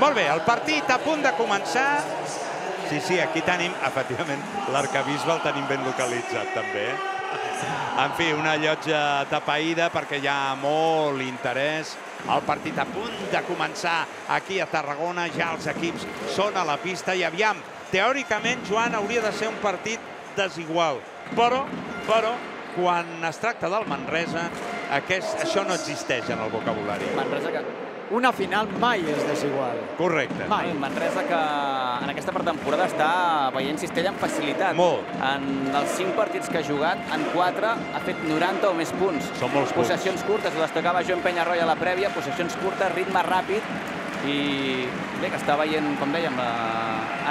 Molt bé, el partit a punt de començar. Sí, aquí tenim, efectivament, l'arcabisbe el tenim ben localitzat, també. En fi, una llotja tapaïda perquè hi ha molt interès. El partit a punt de començar aquí a Tarragona, ja els equips són a la pista i aviam, teòricament, Joan, hauria de ser un partit desigual. Però, quan es tracta del Manresa, això no existeix en el vocabulari. Una final mai és desigual. Correcte. Mai. Manresa que en aquesta pretemporada està veient cistella amb facilitat. Molt. En els 5 partits que ha jugat, en 4 ha fet 90 o més punts. Són molts punts. Possessions curtes, ho destacava Joan Peñarroy a la prèvia, possessions curtes, ritme ràpid, i bé, que està veient, com dèiem,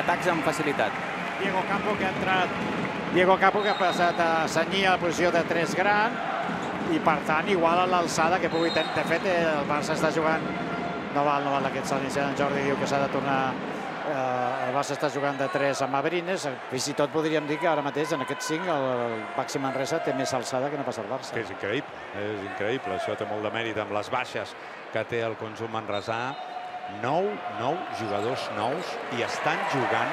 atacs amb facilitat. Diego Campo que ha passat a cenyir a la posició de 3 gran, i per tant, igual a l'alçada que pugui tenir. De fet, el Barça està jugant... No val aquest salt inicial. En Jordi diu que s'ha de tornar... El Barça està jugant de 3 amb Abrines. Fins i tot podríem dir que ara mateix, en aquests 5, el Baxi Manresa té més alçada que no pas el Barça. És increïble, és increïble. Això té molt de mèrit amb les baixes que té el conjunt manresà. 9 jugadors nous i estan jugant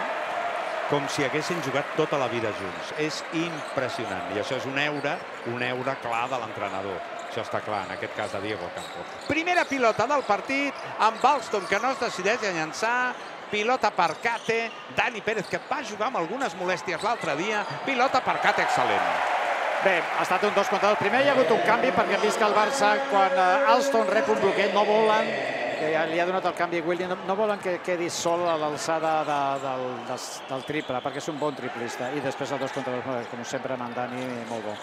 com si haguessin jugat tota la vida junts. És impressionant. I això és un euro clar de l'entrenador. Això està clar, en aquest cas de Diego Campo. Primera pilota del partit, amb Alston, que no es decideix a llançar. Pilota per Cate. Dani Pérez, que va jugar amb algunes molèsties l'altre dia. Pilota per Cate, excel·lent. Bé, ha estat un 2 contra 2. Primer hi ha hagut un canvi, perquè hem vist que el Barça, quan Alston rep un bloqueig, no volen... Li ha donat el canvi William. No volen que quedi sol a l'alçada del triple, perquè és un bon triplista. I després el 2 contra 2, com sempre, amb en Dani, molt bo.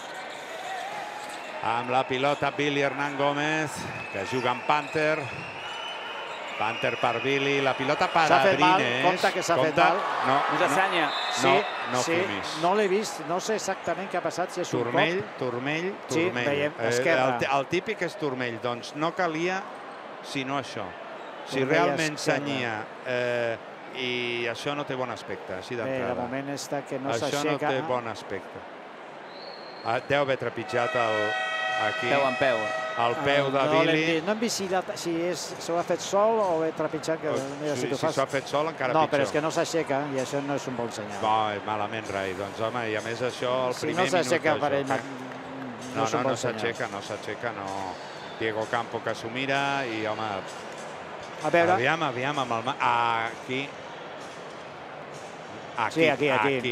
Amb la pilota, Billy Hernán Gómez, que juga amb Panther. Panther per Billy, la pilota per Abrines. Compte que s'ha fet mal. No l'he vist, no sé exactament què ha passat, si és un cop. Turmell. El típic és turmell, doncs no calia... si no això. Si realment s'anyia, i això no té bon aspecte, així d'entrada. De moment està que no s'aixeca. Això no té bon aspecte. Deu haver trepitjat aquí el peu de Billy. No hem vist si s'ho ha fet sol o ha trepitjat. Si s'ho ha fet sol, encara pitjor. No, però és que no s'aixeca i això no és un bon senyal. Malament rai, doncs home, i a més això el primer minut de joc. No s'aixeca. Diego Campo que s'ho mira i, home... A veure... Aviam amb el... Aquí. Trepitja el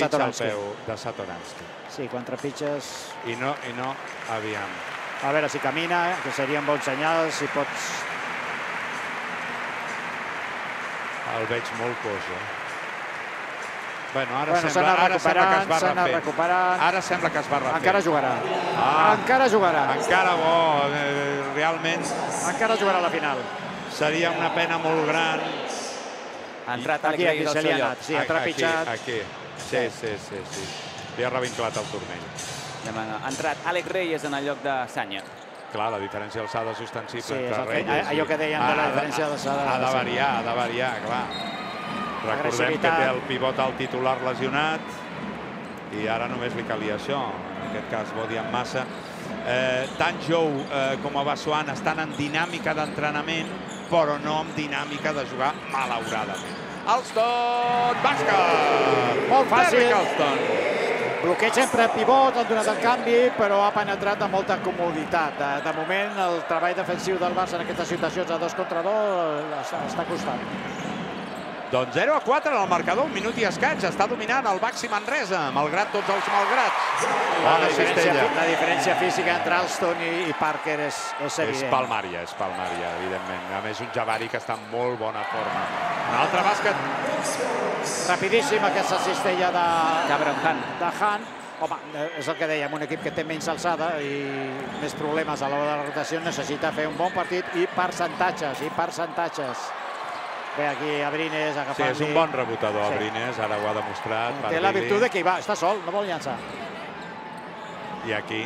peu de Satoranski. Sí, quan trepitges... I no, aviam. A veure si camina, que seria un bon senyal, si pots... El veig molt cos, Bueno, ara sembla que es va recuperant. Ara sembla que es va recuperant. Encara jugarà. Encara bo, realment. Encara jugarà a la final. Seria una pena molt gran. Ha entrat aquí, se li ha anat. Sí, ha trepitjat. Aquí, sí. Li ha revinclat el turmell. Ha entrat Àlex Reyes en el lloc de Sanya. Clar, la diferència d'alçada substancible entre Reyes. Allò que deien de la diferència d'alçada. Ha de variar, clar. Recordem que té el pivot al titular lesionat i ara només li calia això, en aquest cas Bodi en massa. Tant Jou com Abassoan estan en dinàmica d'entrenament, però no en dinàmica de jugar, malauradament. Alston, bàsquet! Molt fàcil. Bloqueig sempre pivot, han donat el canvi, però ha penetrat amb molta comoditat. De moment, el treball defensiu del Barça en aquestes situacions a 2 contra 2 està costant. Doncs 0-4 en el marcador, un minut i escaig. Està dominant el Baxi Manresa, malgrat tots els malgrats. La diferència física entre Alston i Parker és evident. És palmària, evidentment. A més, un Jabari que està en molt bona forma. Un altre bàsquet. Rapidíssim, aquesta cistella de Han. Home, és el que dèiem, un equip que té menys alçada i més problemes a l'hora de la rotació necessita fer un bon partit i percentatges. Bé, aquí Abrines agafant-li... Sí, és un bon rebotador, Abrines, ara ho ha demostrat. Té la virtut que està sol, no vol llançar. I aquí,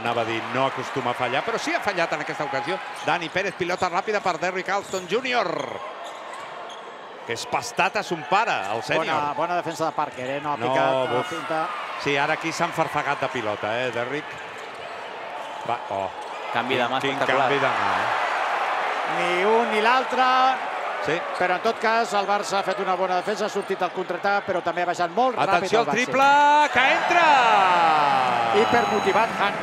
anava a dir, no acostuma a fallar, però sí ha fallat en aquesta ocasió. Dani Pérez, pilota ràpida per Derrick Alston Jr. Que és pastat a son pare, el sènior. Bona defensa de Parker, no ha picat la pinta. Sí, ara aquí s'han farfegat de pilota, Derrick. Canvi de mà espectacular. Quin canvi de mà, Ni un ni l'altre. Sí. Però, en tot cas, el Barça ha fet una bona defensa, ha sortit al contraatac, però també ha baixat molt ràpid. Atenció al triple, que entra! Hipermotivat, Han.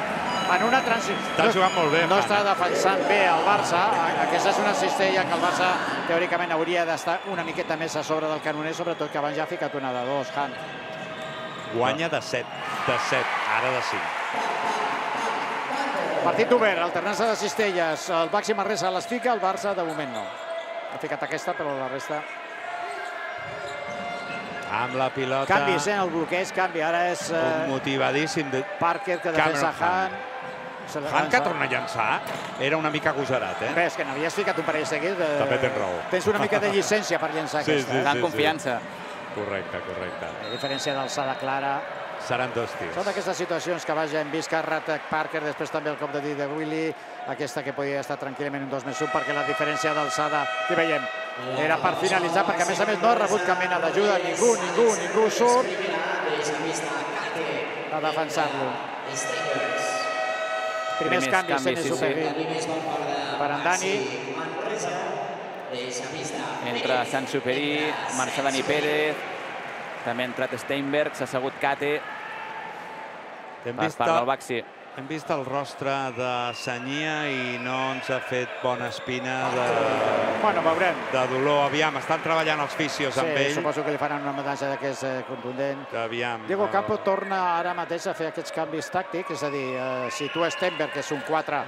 En una transició. Està jugant molt bé. No està defensant bé el Barça. Aquesta és una cistella que el Barça, teòricament, hauria d'estar una miqueta més a sobre del canoner, sobretot que abans ja ha ficat una de dos, Han. Guanya de 7. De 7, ara de 5. Partit obert, alternança de cistelles. El Baxi Manresa les fica, el Barça de moment no. Ha ficat aquesta, però la resta... Amb la pilota... Canvis, en el bloqueig, canvi. Ara és... motivadíssim. Parker, que defensa Han. Han, que torna a llançar, era una mica agosarat, eh? Ves, que n'havies ficat un parell seguit. També tens raó. Tens una mica de llicència per llançar aquesta. Tant confiança. Correcte, correcte. A diferència d'alçada clara... Seran dos tirs. Són d'aquestes situacions que hem vist que Ratek Parker, després també el cop de dit de Willy, aquesta que podia estar tranquil·lament un 2+1, perquè la diferència d'alçada, que veiem, era per finalitzar, perquè a més no ha rebut cap mena d'ajuda, ningú surt a defensar-lo. Primers canvis, Senes Superi per en Dani. Entra Senes Superi, marxa Dani Pérez, també ha entrat Steinberg, s'ha assegut Kate. Hem vist el rostre de Sagnia i no ens ha fet bona espina de dolor. Aviam, estan treballant els fisios amb ell. Suposo que li faran una matança d'aquest contundent. Diego Campo torna ara mateix a fer aquests canvis tàctics, és a dir, situa Steinberg, que és un 4,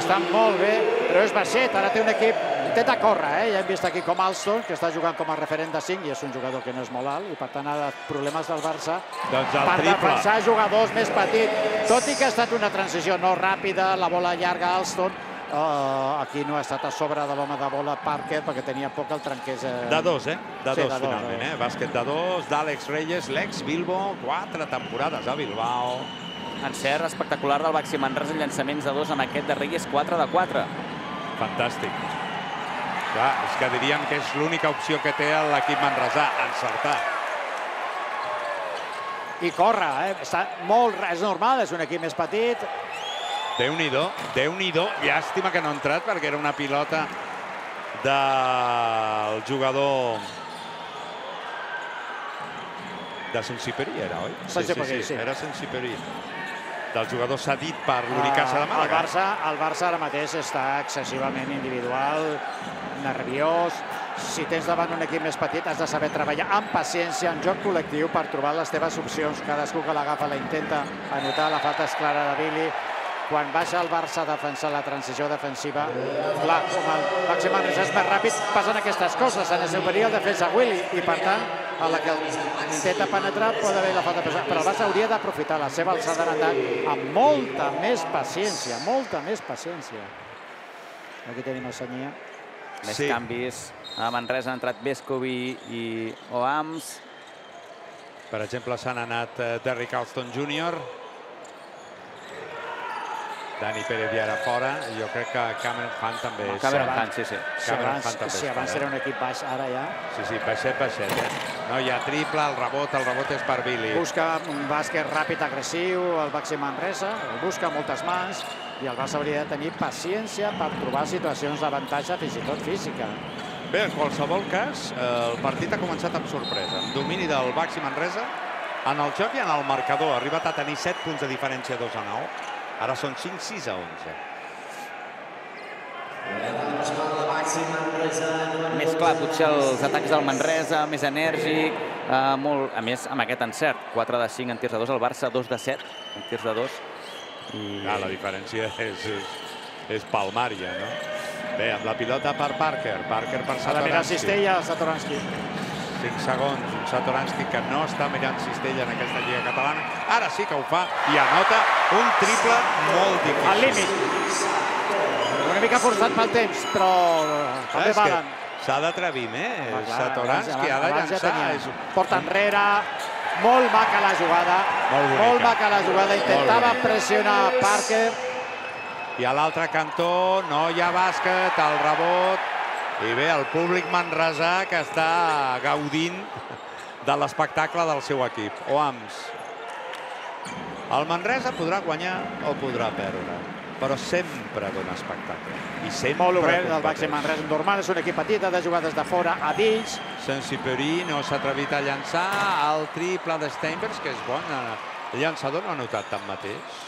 està molt bé, però és baixet, ara té un equip... Intenta córrer, ja hem vist aquí com Alston, que està jugant com a referent de 5, i és un jugador que no és molt alt, i per tant ha de problemes del Barça per defensar jugadors més petits. Tot i que ha estat una transició no ràpida, la bola llarga a Alston, aquí no ha estat a sobre de l'home de bola Parker, perquè tenia poc el trenqués... De dos, eh? De dos, finalment, eh? Bàsquet de dos, d'Àlex Reyes, l'ex Bilbao, 4 temporades a Bilbao. Encert espectacular del Baxi Manresa, llançaments de 2 amb aquest de Reyes, 4 de 4. Fantàstic. Clar, és que diríem que és l'única opció que té l'equip manresà, encertar. I corre, és normal, és un equip més petit. Déu-n'hi-do, Déu-n'hi-do. Llàstima que no ha entrat perquè era una pilota del jugador... De Sensiperi era, oi? Sensiperi, sí. Era Sensiperi. Del jugador cedit per l'Unicaja de Màlaga. El Barça ara mateix està excessivament individual, nerviós. Si tens davant un equip més petit has de saber treballar amb paciència, en joc col·lectiu, per trobar les teves opcions. Cadascú que l'agafa la intenta anotar. La falta és clara de Billy. Quan baixa el Barça a defensar la transició defensiva, clar, com el Baxi Manresa és més ràpid, passen aquestes coses. En el seu període defensa Willy i, per tant, a la que intenta penetrar pot haver la falta de pressió. Però el Barça hauria d'aprofitar la seva alçada en atac amb molta més paciència, molta més paciència. Aquí tenim el Sagnia. Més canvis. A Manresa han entrat Vescovi i Oams. Per exemple, s'han anat Derrick Alston Jr., Dani Pérez i ara fora, i jo crec que Cameron Hunt també... Cameron Hunt, sí. Si abans era un equip baix, ara ja... Sí, baixet, baixet. No hi ha triple, el rebot és per Billy. Busca un bàsquet ràpid, agressiu, el Baxi Manresa, el busca amb moltes mans, i el Barça hauria de tenir paciència per trobar situacions d'avantatge, fins i tot física. Bé, en qualsevol cas, el partit ha començat amb sorpresa. Amb domini del Baxi Manresa, en el joc i en el marcador. Ha arribat a tenir 7 punts de diferència, 2-9. Ara són 5, 6 a 11. Més clar, potser els atacs del Manresa, més enèrgic, molt... A més, amb aquest encert, 4 de 5 en tirs de 2, el Barça 2 de 7 en tirs de 2. La diferència és palmària, no? Bé, amb la pilota per Parker, Parker per Satoranski. A la meva cistella, Satoranski. 5 segons, un Satoranski que no està mirant cistella en aquesta Lliga Catalana. Ara sí que ho fa i anota un triple molt difícil. Al límit. Una mica forçat pel temps, però també valen. S'ha d'atrevir més. Satoranski ha de llançar. Porta enrere. Molt maca la jugada. Molt maca la jugada. Intentava pressionar Parker. I a l'altre cantó no hi ha bàsquet, el rebot. I bé, el públic manresà que està gaudint de l'espectacle del seu equip. Oams. El Manresa podrà guanyar o podrà perdre. però sempre dona espectacle. Molt obert del Baxi Manresa. Normal, és un equip petit, ha de jugades de fora a dins. Sensiperi no s'ha atrevit a llançar. El triple de Steinbergs, que és bon. El llançador no ha notat tanmateix.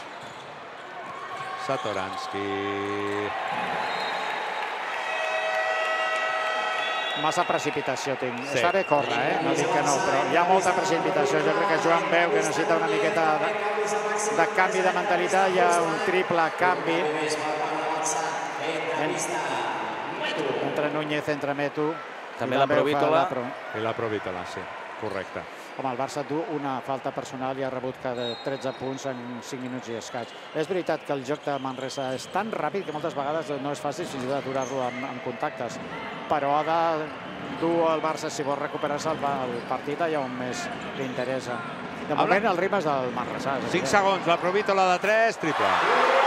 Satoranski. Massa precipitació tinc. Està bé córrer, no dic que no, però hi ha molta precipitació. Jo crec que Joan veu que necessita una miqueta de canvi de mentalitat. Hi ha un triple canvi entre Núñez, entre Meto. També la Provítola. I la Provítola, sí, correcte. Home, el Barça du una falta personal i ha rebut cada 13 punts en 5 minuts i escaig. És veritat que el joc de Manresa és tan ràpid que moltes vegades no és fàcil fins i tot aturar-lo amb contactes, però ha de dur el Barça, si vol recuperar-se el partit, allà on més li interessa. De moment, el ritme és del Manresa. 5 segons, la Provítola de 3, triple.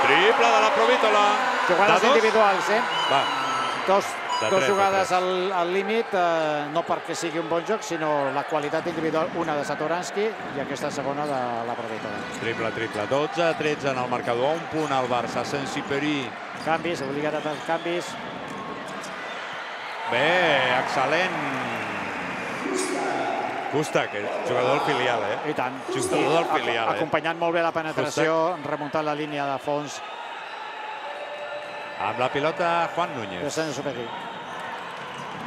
Triple de la Provítola. Jugades individuals, Dos jugades al límit, no perquè sigui un bon joc, sinó la qualitat individual, una de Satoranski i aquesta segona de la Provítola. Triple, triple, 12-13 en el marcador, un punt al Barça, Sensiperi. Canvis, obligat a tants canvis. Bé, excel·lent. Gusta, que jugador filial, I tant. Jugador filial, acompanyant molt bé la penetració, remuntant la línia de fons. Amb la pilota, Juan Núñez.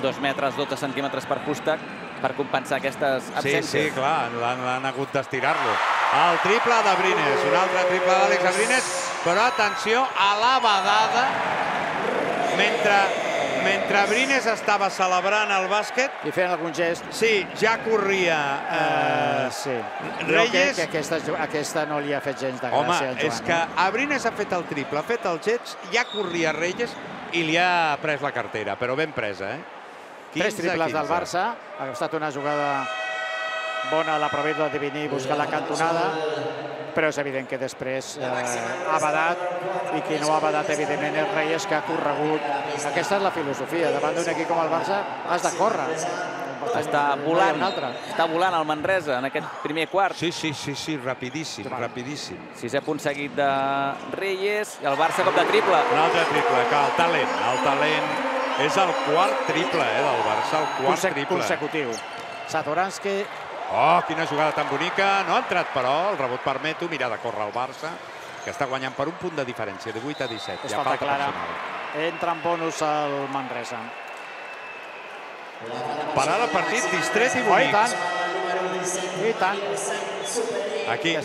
2 metres, 12 centímetres per Pustak per compensar aquestes absències. Sí, clar, l'han hagut d'estirar-lo. El triple de Brines, un altre triple d'Àlex Brines, però atenció a la vedada. Mentre Brines estava celebrant el bàsquet... I fent algun gest. Sí, ja corria Reyes. Jo crec que aquesta no li ha fet gens de gràcia al Joan. Home, és que a Brines ha fet el triple, ha fet el gest, ja corria Reyes i li ha pres la cartera, però ben presa, 3 triples del Barça. Ha estat una jugada bona a la Provítola de venir a buscar la cantonada, però és evident que després ha badat, i qui no ha badat, evidentment, és Reyes, que ha corregut. Aquesta és la filosofia. Davant d'un equip com el Barça has de córrer. Està volant el Manresa en aquest primer quart. Sí, rapidíssim, rapidíssim. 6è punt seguit de Reyes, i el Barça cop de triple. Un altre triple, que el talent és el quart triple del Barça, el quart triple. Consecutiu. Satoranski... Oh, quina jugada tan bonica. No ha entrat, però, el rebot per Meto. Mira de córrer el Barça, que està guanyant per un punt de diferència, de 8 a 17. És falta clara. Entra en bonus el Manresa. Parar el partit distret i bonic. I tant. Aquí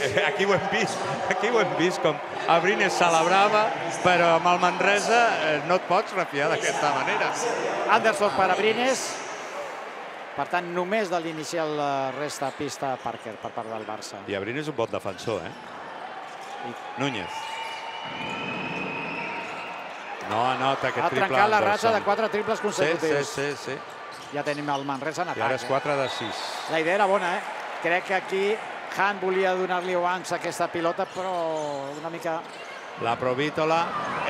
ho hem vist. Aquí ho hem vist, com Abrines celebrava, però amb el Manresa no et pots refiar d'aquesta manera. Anderson per Abrines. Per tant, només de l'inicial resta pista a Parker per part del Barça. I Abrines és un bon defensor, Núñez. No anota aquest triple. Ha trencat la ratxa de 4 triples consecutius. Sí. Ja tenim el Manresa en atac. I ara és 4 de 6. La idea era bona, Crec que aquí Han volia donar-li abans aquesta pilota, però una mica... La Provítola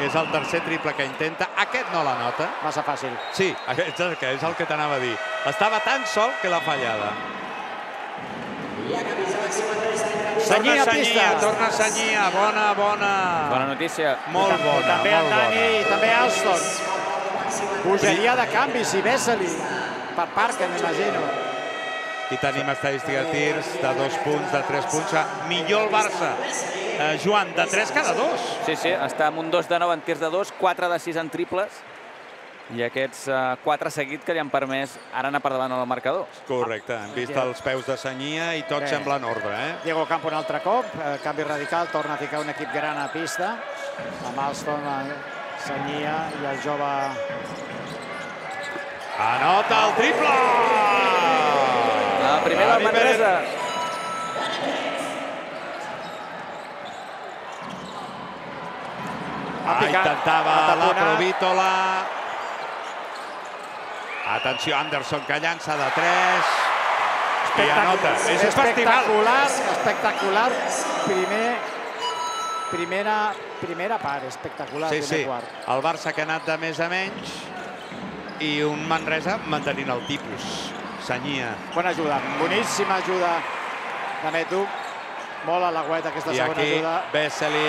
és el tercer triple que intenta. Aquest no la nota. Massa fàcil. Sí, aquest és el que t'anava a dir. Estava tan sol que la fallada. Torna a senyia, Bona. Bona notícia. Molt bona. També el Dani i també Alston. Bogeria de canvis i Vesely per Parker, m'imagino. I tenim estadística de tirs de 2 punts, de 3 punts. Millor el Barça, Joan, de 3 que de 2. Sí, està amb un 2 de 9 en tirs de 2, 4 de 6 en triples. I aquests 4 seguits que li han permès ara anar per davant al marcador. Correcte, hem vist els peus de Senyia i tot sembla en ordre. Diego Campo un altre cop, canvi radical, torna a ficar un equip gran a pista. Amb Alston, Senyia i el jove... Anota el triple! El primer del Manresa. Intentava la Provítola... Atenció, Anderson, que llança de 3. I anota. És espectacular. Espectacular. Primera part, espectacular. Sí, el Barça que ha anat de més a menys i un Manresa mantenint el tipus. Senyia. Bona ajuda, boníssima ajuda de Meto. Molt a la gueta aquesta segona ajuda. I aquí Vesely,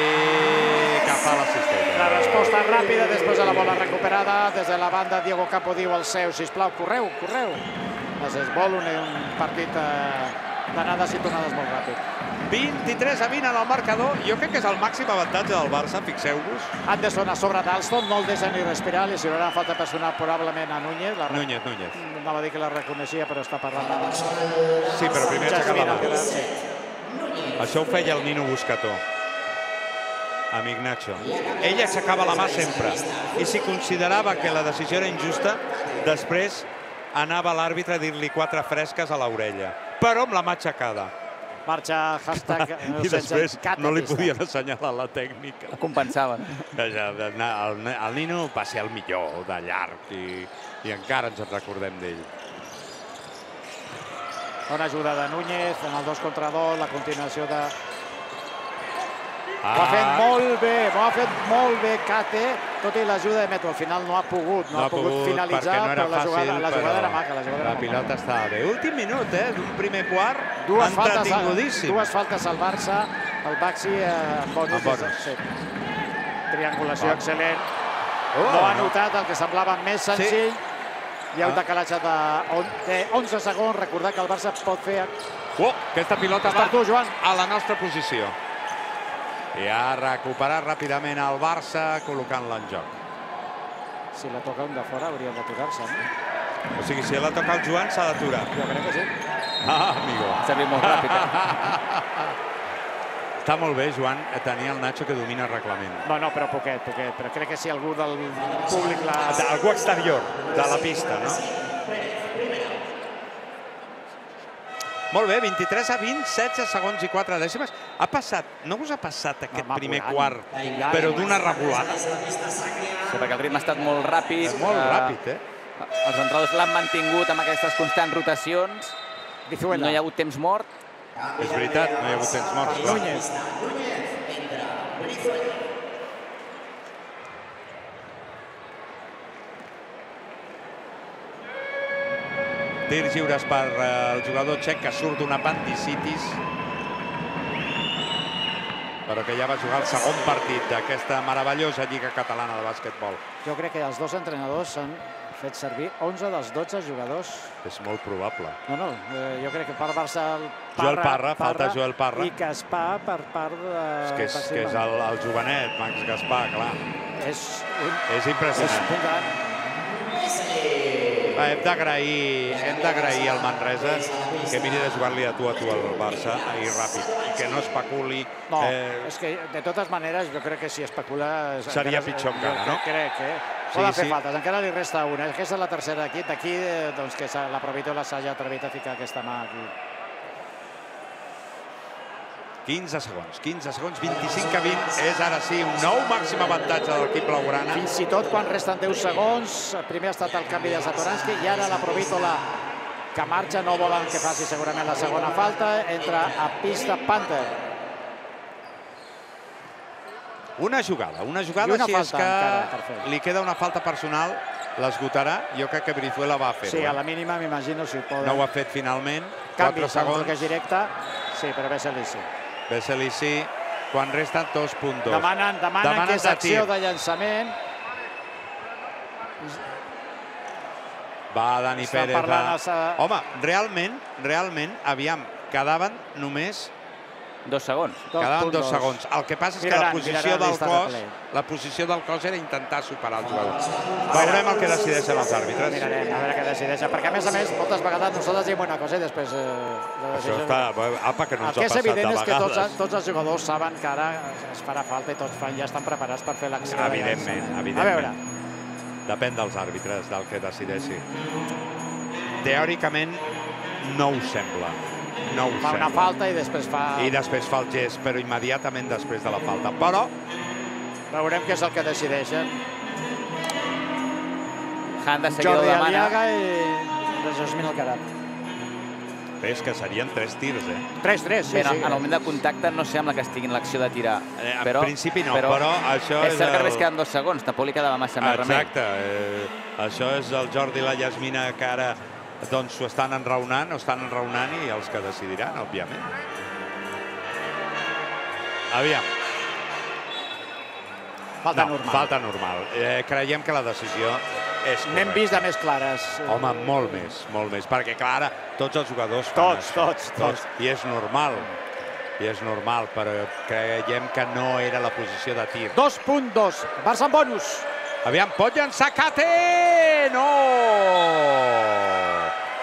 cap a la cistella. La resposta ràpida, després de la bola recuperada. Des de la banda, Diego Campo diu al seu, sisplau, correu, correu. Es desbola un partit d'anades i tornades molt ràpid. 23-20 en el marcador. Jo crec que és el màxim avantatge del Barça, fixeu-vos. Han de sonar sobre Dalston, no el deixen ni respirar, li sirurà falta personal probablement a Núñez. Núñez. No va dir que la reconeixia, però està parlant de... Sí, però primer aixeca la mà. Això ho feia el Nino Buscató, amic Nacho. Ell aixecava la mà sempre. I si considerava que la decisió era injusta, després anava l'àrbitre a dir-li 4 fresques a l'orella, però amb la mà aixecada. Marxa, hashtag... I després no li podien assenyalar la tècnica. Ho compensaven. El Nino va ser el millor de llarg i encara ens en recordem d'ell. Bona ajuda de Núñez en el 2 contra 2, la continuació de... Ho ha fet molt bé, Cate, tot i l'ajuda de Meto. Al final no ha pogut finalitzar, però la jugada era maca. La pilota estava bé. Últim minut, d'un primer quart, entretingudíssim. 2 faltes al Barça, el Baxi amb bonus. Triangulació excel·lent. No ha notat el que semblava més senzill. Hi ha un decalatge de 11 segons. Recordar que el Barça pot fer... Aquesta pilota va a la nostra posició. I ha recuperat ràpidament el Barça, col·locant-la en joc. Si la toca un de fora, hauria d'aturar-se. O sigui, si la toca el Joan, s'ha d'aturar. Jo crec que sí. Ah, amigo. S'ha vist molt ràpid. Està molt bé, Joan, tenir el Nacho que domina el reglament. No, no, però poquet, poquet. Però crec que si algú del públic... Algú exterior de la pista, no? Molt bé, 23-20, 16 segons i 4 dècimes. Ha passat, no us ha passat aquest primer quart, però d'una regulada? Sí, perquè el ritme ha estat molt ràpid. És molt ràpid, Els entrenadors l'han mantingut amb aquestes constants rotacions. No hi ha hagut temps mort. És veritat, no hi ha hagut temps mort. Núñez. Tirs lliures per el jugador txec que surt d'una apendicitis, però que ja va jugar el segon partit d'aquesta meravellosa lliga catalana de basquetbol. Jo crec que els 2 entrenadors han fet servir 11 dels 12 jugadors. És molt probable. No, no, jo crec que per Barça el Parra, falta Joel Parra. I Gaspar per part de... És que és el jovenet, Max Gaspar, clar. És impressionant. Hem d'agrair al Manresa que miri de jugar-li de tu a tu al Barça i ràpid, que no especuli... No, és que de totes maneres jo crec que si especula... Seria pitjor encara, no? Crec, poden fer faltes, encara li resta una. Aquesta és la tercera d'aquí, doncs que la Provitola s'hagi atrevit a ficar aquesta mà aquí. 15 segons, 25-20, és ara sí un nou màxim avantatge de l'equip blaugrana. Fins i tot quan resten 10 segons, primer ha estat el canvi de Satoranski i ara la Provítola que marxa, no volen que faci segurament la segona falta, entra a pista Panther. Una jugada si és que li queda una falta personal, l'esgotarà, jo crec que Brizuela va fer-ho. Sí, a la mínima m'imagino si ho poden... No ho ha fet finalment, 4 segons. Canvi, que és directe, sí, però bé, Salici. Veselici, quan resten 2 punts. Demanen que és acció de llançament. Va, Dani Pérez. Home, realment, aviam, quedaven només... 2 segons. Quedaven 2 segons. El que passa és que la posició del cos era intentar superar el jugador. Veurem el que decideixen els àrbitres. Mirarem a veure què decideixen, perquè a més, moltes vegades nosaltres diem una cosa i després... Això està... Apa, que no ens ha passat de vegades. El que és evident és que tots els jugadors saben que ara es farà falta i tots ja estan preparats per fer l'acció. Evidentment. A veure. Depèn dels àrbitres, del que decideixi. Teòricament, no ho sembla. Fa una falta i després fa... I després fa el gest, però immediatament després de la falta. Però... Veurem què és el que decideixen. Jordi Aliaga i Jasmine Alcaraz. És que serien 3 tirs, Tres, sí. En el moment de contacte no sembla que estiguin l'acció de tirar. En principi no, però això és... És cert que només queden 2 segons, tampoc li quedava massa més remei. Exacte. Això és el Jordi i la Jasmine que ara... Doncs ho estan enraonant, i els que decidiran, òbviament. Aviam. Falta normal. Falta normal. Creiem que la decisió és correcta. N'hem vist de més clares. Home, molt més, perquè clar, ara tots els jugadors fan això. Tots. I és normal. I és normal, però creiem que no era la posició de tir. 2.2, Barça amb bonus. Aviam, pot llançar Kate! No!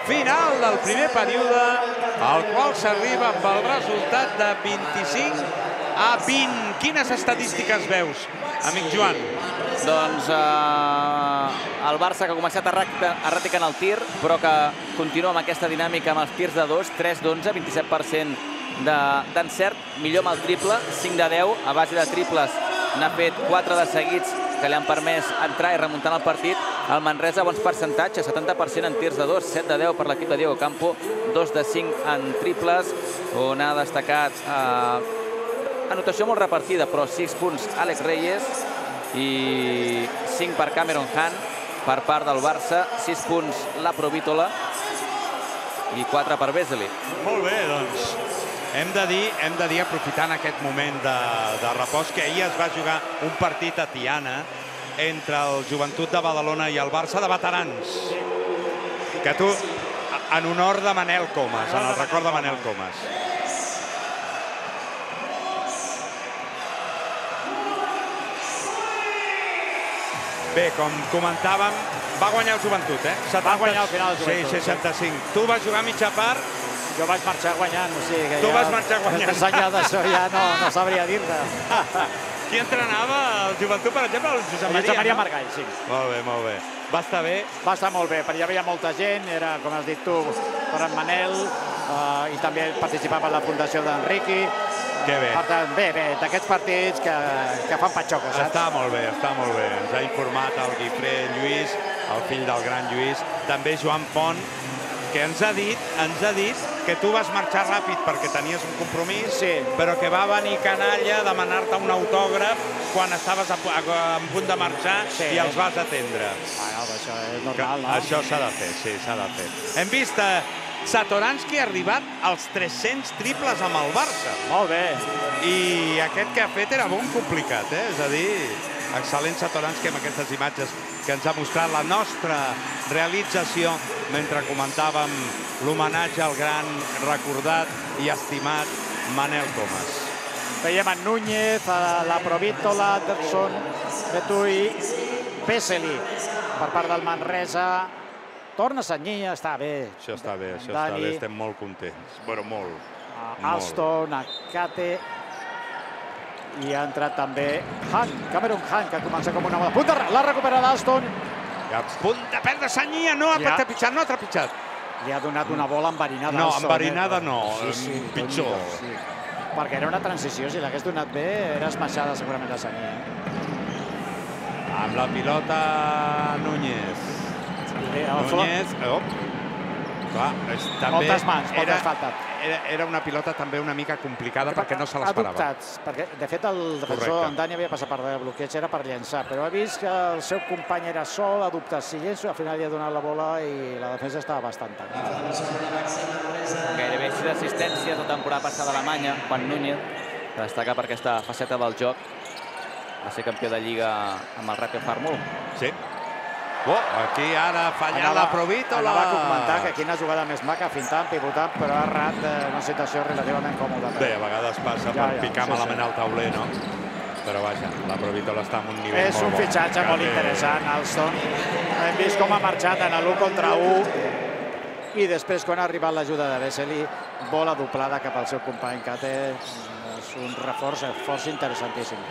Final del primer període, al qual s'arriba amb el resultat de 25-20. Quines estadístiques veus, amic Joan? Doncs el Barça que ha començat erràtic en el tir, però que continua amb aquesta dinàmica amb els tirs de 2, 3 d'11, 27% d'encert, millor amb el triple, 5 de 10, a base de triples n'ha fet 4 de seguits que li han permès entrar i remuntant el partit. El Manresa, bons percentatges, 70% en tirs de 2, 7 de 10 per l'equip de Diego Campo, 2 de 5 en triples, on ha destacat anotació molt repartida, però 6 punts Àlex Reyes i 5 per Cameron Hahn per part del Barça, 6 punts la Provítola i 4 per Vesely. Molt bé, doncs. Hem de dir, aprofitant aquest moment de repòs, que ahir es va jugar un partit a Tiana entre el Joventut de Badalona i el Barça de veterans. Que tu, en honor de Manel Comas, en el record de Manel Comas. Bé, com comentàvem, va guanyar el Joventut, eh? Va guanyar al final el Joventut. Sí, 65. Tu vas jugar a mitja part. Jo vaig marxar guanyant, o sigui que ja... Tu vas marxar guanyant. Ensenyar d'això ja no sabria dir-te. Qui entrenava el Joventut, per exemple, el Josep Maria? Josep Maria Margall, sí. Molt bé, molt bé. Va estar bé? Va estar molt bé, perquè hi havia molta gent, era, com has dit tu, Ferran Manel, i també participava en la fundació d'Enriqui. Que bé. Bé, d'aquests partits que fan patxoques, saps? Està molt bé, està molt bé. Ens ha informat el Guifré Lluís, el fill del gran Lluís, també Joan Font, que ens ha dit que tu vas marxar ràpid perquè tenies un compromís, però que va venir canalla a demanar-te un autògraf quan estaves a punt de marxar i els vas atendre. Això és normal, no? Això s'ha de fer, sí, s'ha de fer. Hem vist Satoranski ha arribat als 300 triples amb el Barça. Molt bé. I aquest que ha fet era molt complicat, és a dir, excel·lent Satoranski amb aquestes imatges que ens ha mostrat la nostra realització mentre comentàvem l'homenatge al gran recordat i estimat Manel Comas. Veiem en Núñez, la Provítola, Anderson, Betui, Vesely per part del Manresa. Torna a senyir, està bé. Això està bé, estem molt contents. Bueno, molt. Alston, Akate... I ha entrat també Hahn, Cameron Hahn, que comença com una moda. L'ha recuperada Alston. A punt de perdre Sagnia, no ha trepitjat, no ha trepitjat. Li ha donat una bola enverinada. No, enverinada no, pitjor. Perquè era una transició, si l'hagués donat bé, era esmaixada segurament la Sagnia. Amb la pilota Núñez. Núñez, clar, moltes faltes. Era una pilota també una mica complicada perquè no se l'esperava. De fet, el defensor Andani havia passat per de bloqueig, era per llençar, però ha vist que el seu company era sol, ha dubtat si llenço, al final li ha donat la bola i la defensa estava bastant tancada. Gairebé 6 assistències la temporada passada a Alemanya, Juan Núñez, que destaca per aquesta faceta del joc. Va ser campió de Lliga amb el Rapid Farmul. Sí. Aquí ara fallarà la Provítola. Va comentar que quina jugada més maca, fintant, pivotant, però ha errat una situació relativament còmoda. Bé, a vegades passa per picar malament al tauler, no? Però vaja, la Provítola està en un nivell molt bo. És un fitxatge molt interessant, Alston. Hem vist com ha marxat en l'1 contra 1 i després, quan ha arribat l'ajuda de Vesely, bola doblada cap al seu company Kate. És un reforç força interessantíssim.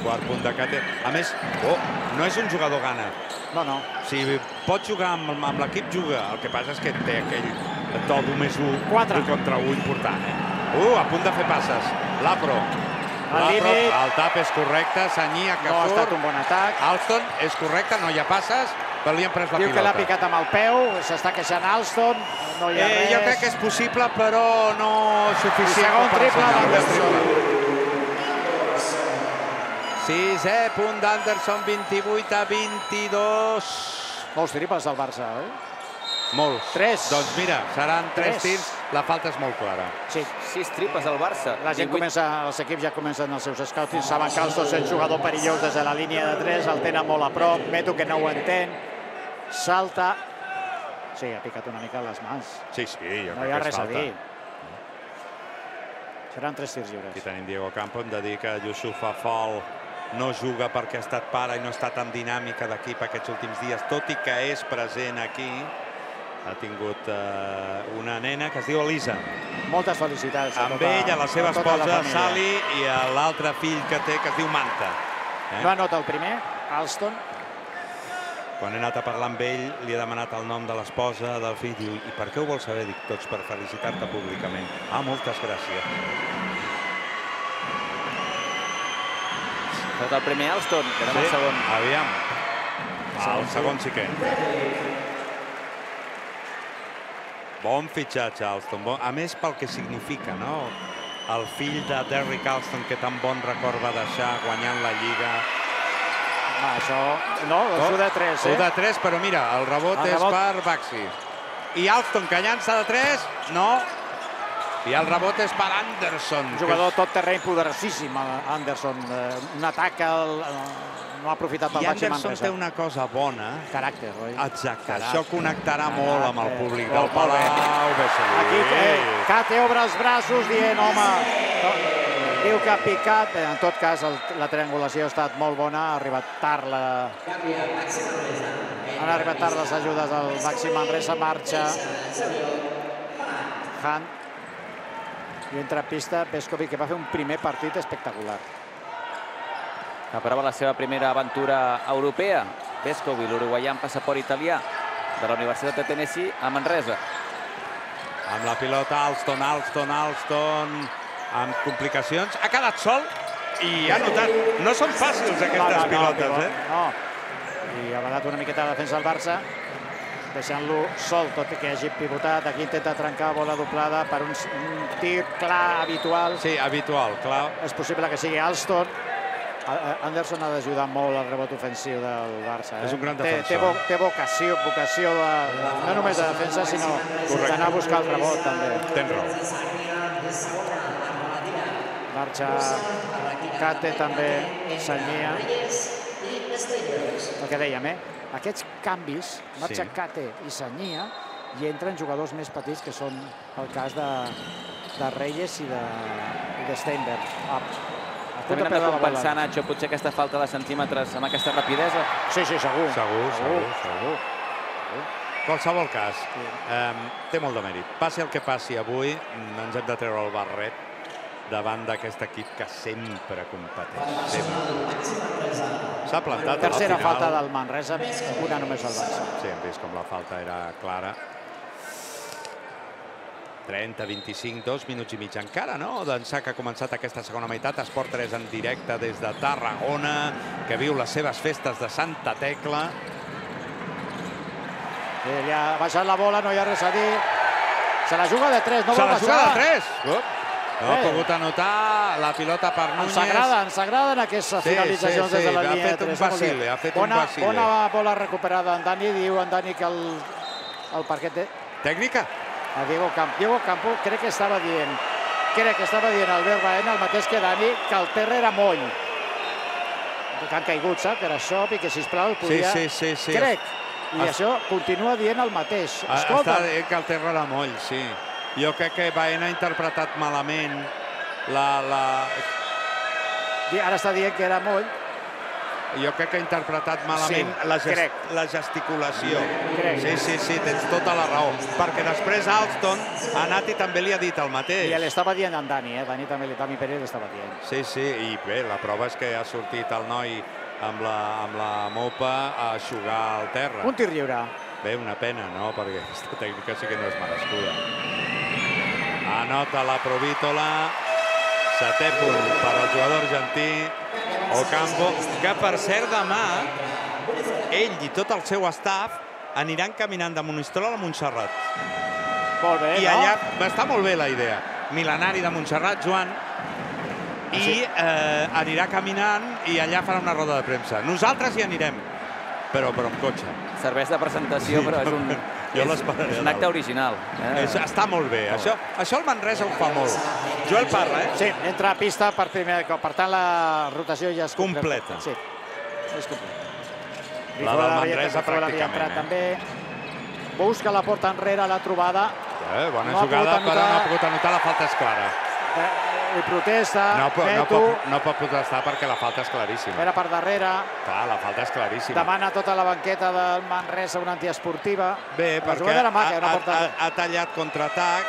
Quart punt de Kate. A més, no és un jugador gana. No, no. Si pot jugar amb l'equip, juga. El que passa és que té aquell to d'1-1, 4 contra 1 important. A punt de fer passes. Lapro. El tap és correcte. Sagnia, que no ha estat un bon atac. Alston és correcte, no hi ha passes, però li han pres la pilota. Diu que l'ha picat amb el peu, s'està queixant Alston, no hi ha res. Jo crec que és possible, però no suficient. Segon triple d'Anderson. 6è punt d'Anderson, 28-22. Molts triples del Barça, oi? Molts. Tres. Doncs mira, seran tres tirs. La falta és molt clara. Sí. 6 tripes al Barça. La gent comença, els equips ja comencen els seus scouting, saben que el Sos és jugador perillós des de la línia de 3, el tenen molt a prop, Meto que no ho entén, salta... Sí, ha picat una mica les mans. Sí, sí, jo crec que és falta. No hi ha res a dir. Seran 3 tirs lliures. Aquí tenim Diego Campo, hem de dir que Yusuf Afol no juga perquè ha estat pare i no està tan dinàmica d'equip aquests últims dies, tot i que és present aquí. Ha tingut una nena que es diu Elisa. Moltes felicitats. Amb ell, a la seva esposa, Sally, i a l'altre fill que té, que es diu Manta. No anota el primer, Alston. Quan he anat a parlar amb ell, li he demanat el nom de l'esposa, del fill, diu, i per què ho vols saber? Dic, tots per felicitar-te públicament. Ah, moltes gràcies. Tot el primer Alston, que era el segon. Aviam. El segon sí que. Bon fitxatge, Alston. A més, pel que significa, no? El fill de Derrick Alston, que tan bon record va deixar guanyant la Lliga. Això... No, és 1 de 3, eh? 1 de 3, però mira, el rebot és per Baxi. I Alston, que llança de 3, no... I el rebot és per Anderson. Un jugador tot terreny poderosíssim, Anderson. Un atac que no ha aprofitat el màxim. I Anderson té una cosa bona. Caràcter, oi? Exacte. Això connectarà molt amb el públic del Palau. Aquí Cate obre els braços dient, home, diu que ha picat. En tot cas, la triangulació ha estat molt bona. Ha arribat tard la... Han arribat tard les ajudes del Baxi Manresa. Marxa. Hunt. I entra a pista Petkovic, que va fer un primer partit espectacular. Preparava la seva primera aventura europea. Petkovic, l'uruguaià amb passaport italià de la Universitat de Tennessee a Manresa. Amb la pilota Alston, Alston, Alston, amb complicacions. Ha quedat sol i ha notat... No són fàcils aquestes pilotes, eh? No, i ha badat una miqueta de defensa al Barça, deixant-lo sol, tot i que hagi pivotat. Aquí intenta trencar bola doblada per un tir clar, habitual. Sí, habitual, clar. És possible que sigui Alston. Anderson ha d'ajudar molt al rebot ofensiu del Barça. És un gran defensor. Té vocació, no només de defensa, sinó d'anar a buscar el rebot, també. Tens raó. Marxa Cate, també s'allia. El que dèiem, eh? Aquests canvis, marxa Cate i Sagnia, i entren jugadors més petits, que són el cas de Reyes i de Steinberg. També hem de compensar, Nacho, potser aquesta falta de centímetres amb aquesta rapidesa. Sí, sí, segur. Segur. Qualsevol cas, té molt de mèrit. Passi el que passi avui, ens hem de treure el barret davant d'aquest equip que sempre competeix. S'ha plantat a la final. Tercera falta del Manresa, una només al Barça. Sí, hem vist com la falta era clara. 30, 25, 2 minuts i mig encara, no? D'ençà que ha començat aquesta segona meitat, Esport 3 en directe des de Tarragona, que viu les seves festes de Santa Tecla. Li ha baixat la bola, no hi ha res a dir. Se la juga de 3, no vol baixar. Se la juga de 3! No ha pogut anotar la pilota per Núñez. Ens agraden aquestes finalitzacions des de la línia de 3. Bona bola recuperada en Dani. Diu en Dani que el parquet té... Tècnica? A Diego Campo. Diego Campo crec que estava dient... Crec que estava dient Albert Baena, el mateix que Dani, que el terra era moll. Que han caigut, sap? Que era xop i que, sisplau, el podia... Sí. Crec. I això continua dient el mateix. Està dient que el terra era moll, sí. Jo crec que Baena ha interpretat malament la... Ara està dient que era moll. Jo crec que ha interpretat malament la gesticulació. Sí, tens tota la raó. Perquè després Alston ha anat i també li ha dit el mateix. I l'estava dient en Dani, eh? Dani també, Dani Pérez l'estava dient. Sí, i bé, la prova és que ha sortit el noi amb la mopa a aixugar al terra. Un tir lliure. Bé, una pena, no? Perquè aquesta tècnica sí que no és merescuda. Anota la Provítola, 7è punt per al jugador argentí, Ocampo, que per cert demà, ell i tot el seu staff aniran caminant de Monistrol a Montserrat. Molt bé, no? I allà està molt bé la idea. Mil·lenari de Montserrat, Joan, i anirà caminant i allà farà una roda de premsa. Nosaltres hi anirem. però amb cotxe. Serveix de presentació, però és un acte original. Està molt bé. Això el Manresa ho fa molt. Joel parla, eh? Sí, entra a pista per primer cop. Per tant, la rotació ja és completa. Sí, és completa. La del Manresa pràcticament, eh? Busca la porta enrere, la trobada. Bona jugada, però no ha pogut anotar, la falta és clara. I protesta, Neto. No pot protestar perquè la falta és claríssima. Era per darrere. Clar, la falta és claríssima. Demana tota la banqueta del Manresa una antiesportiva. Bé, perquè ha tallat contraatac.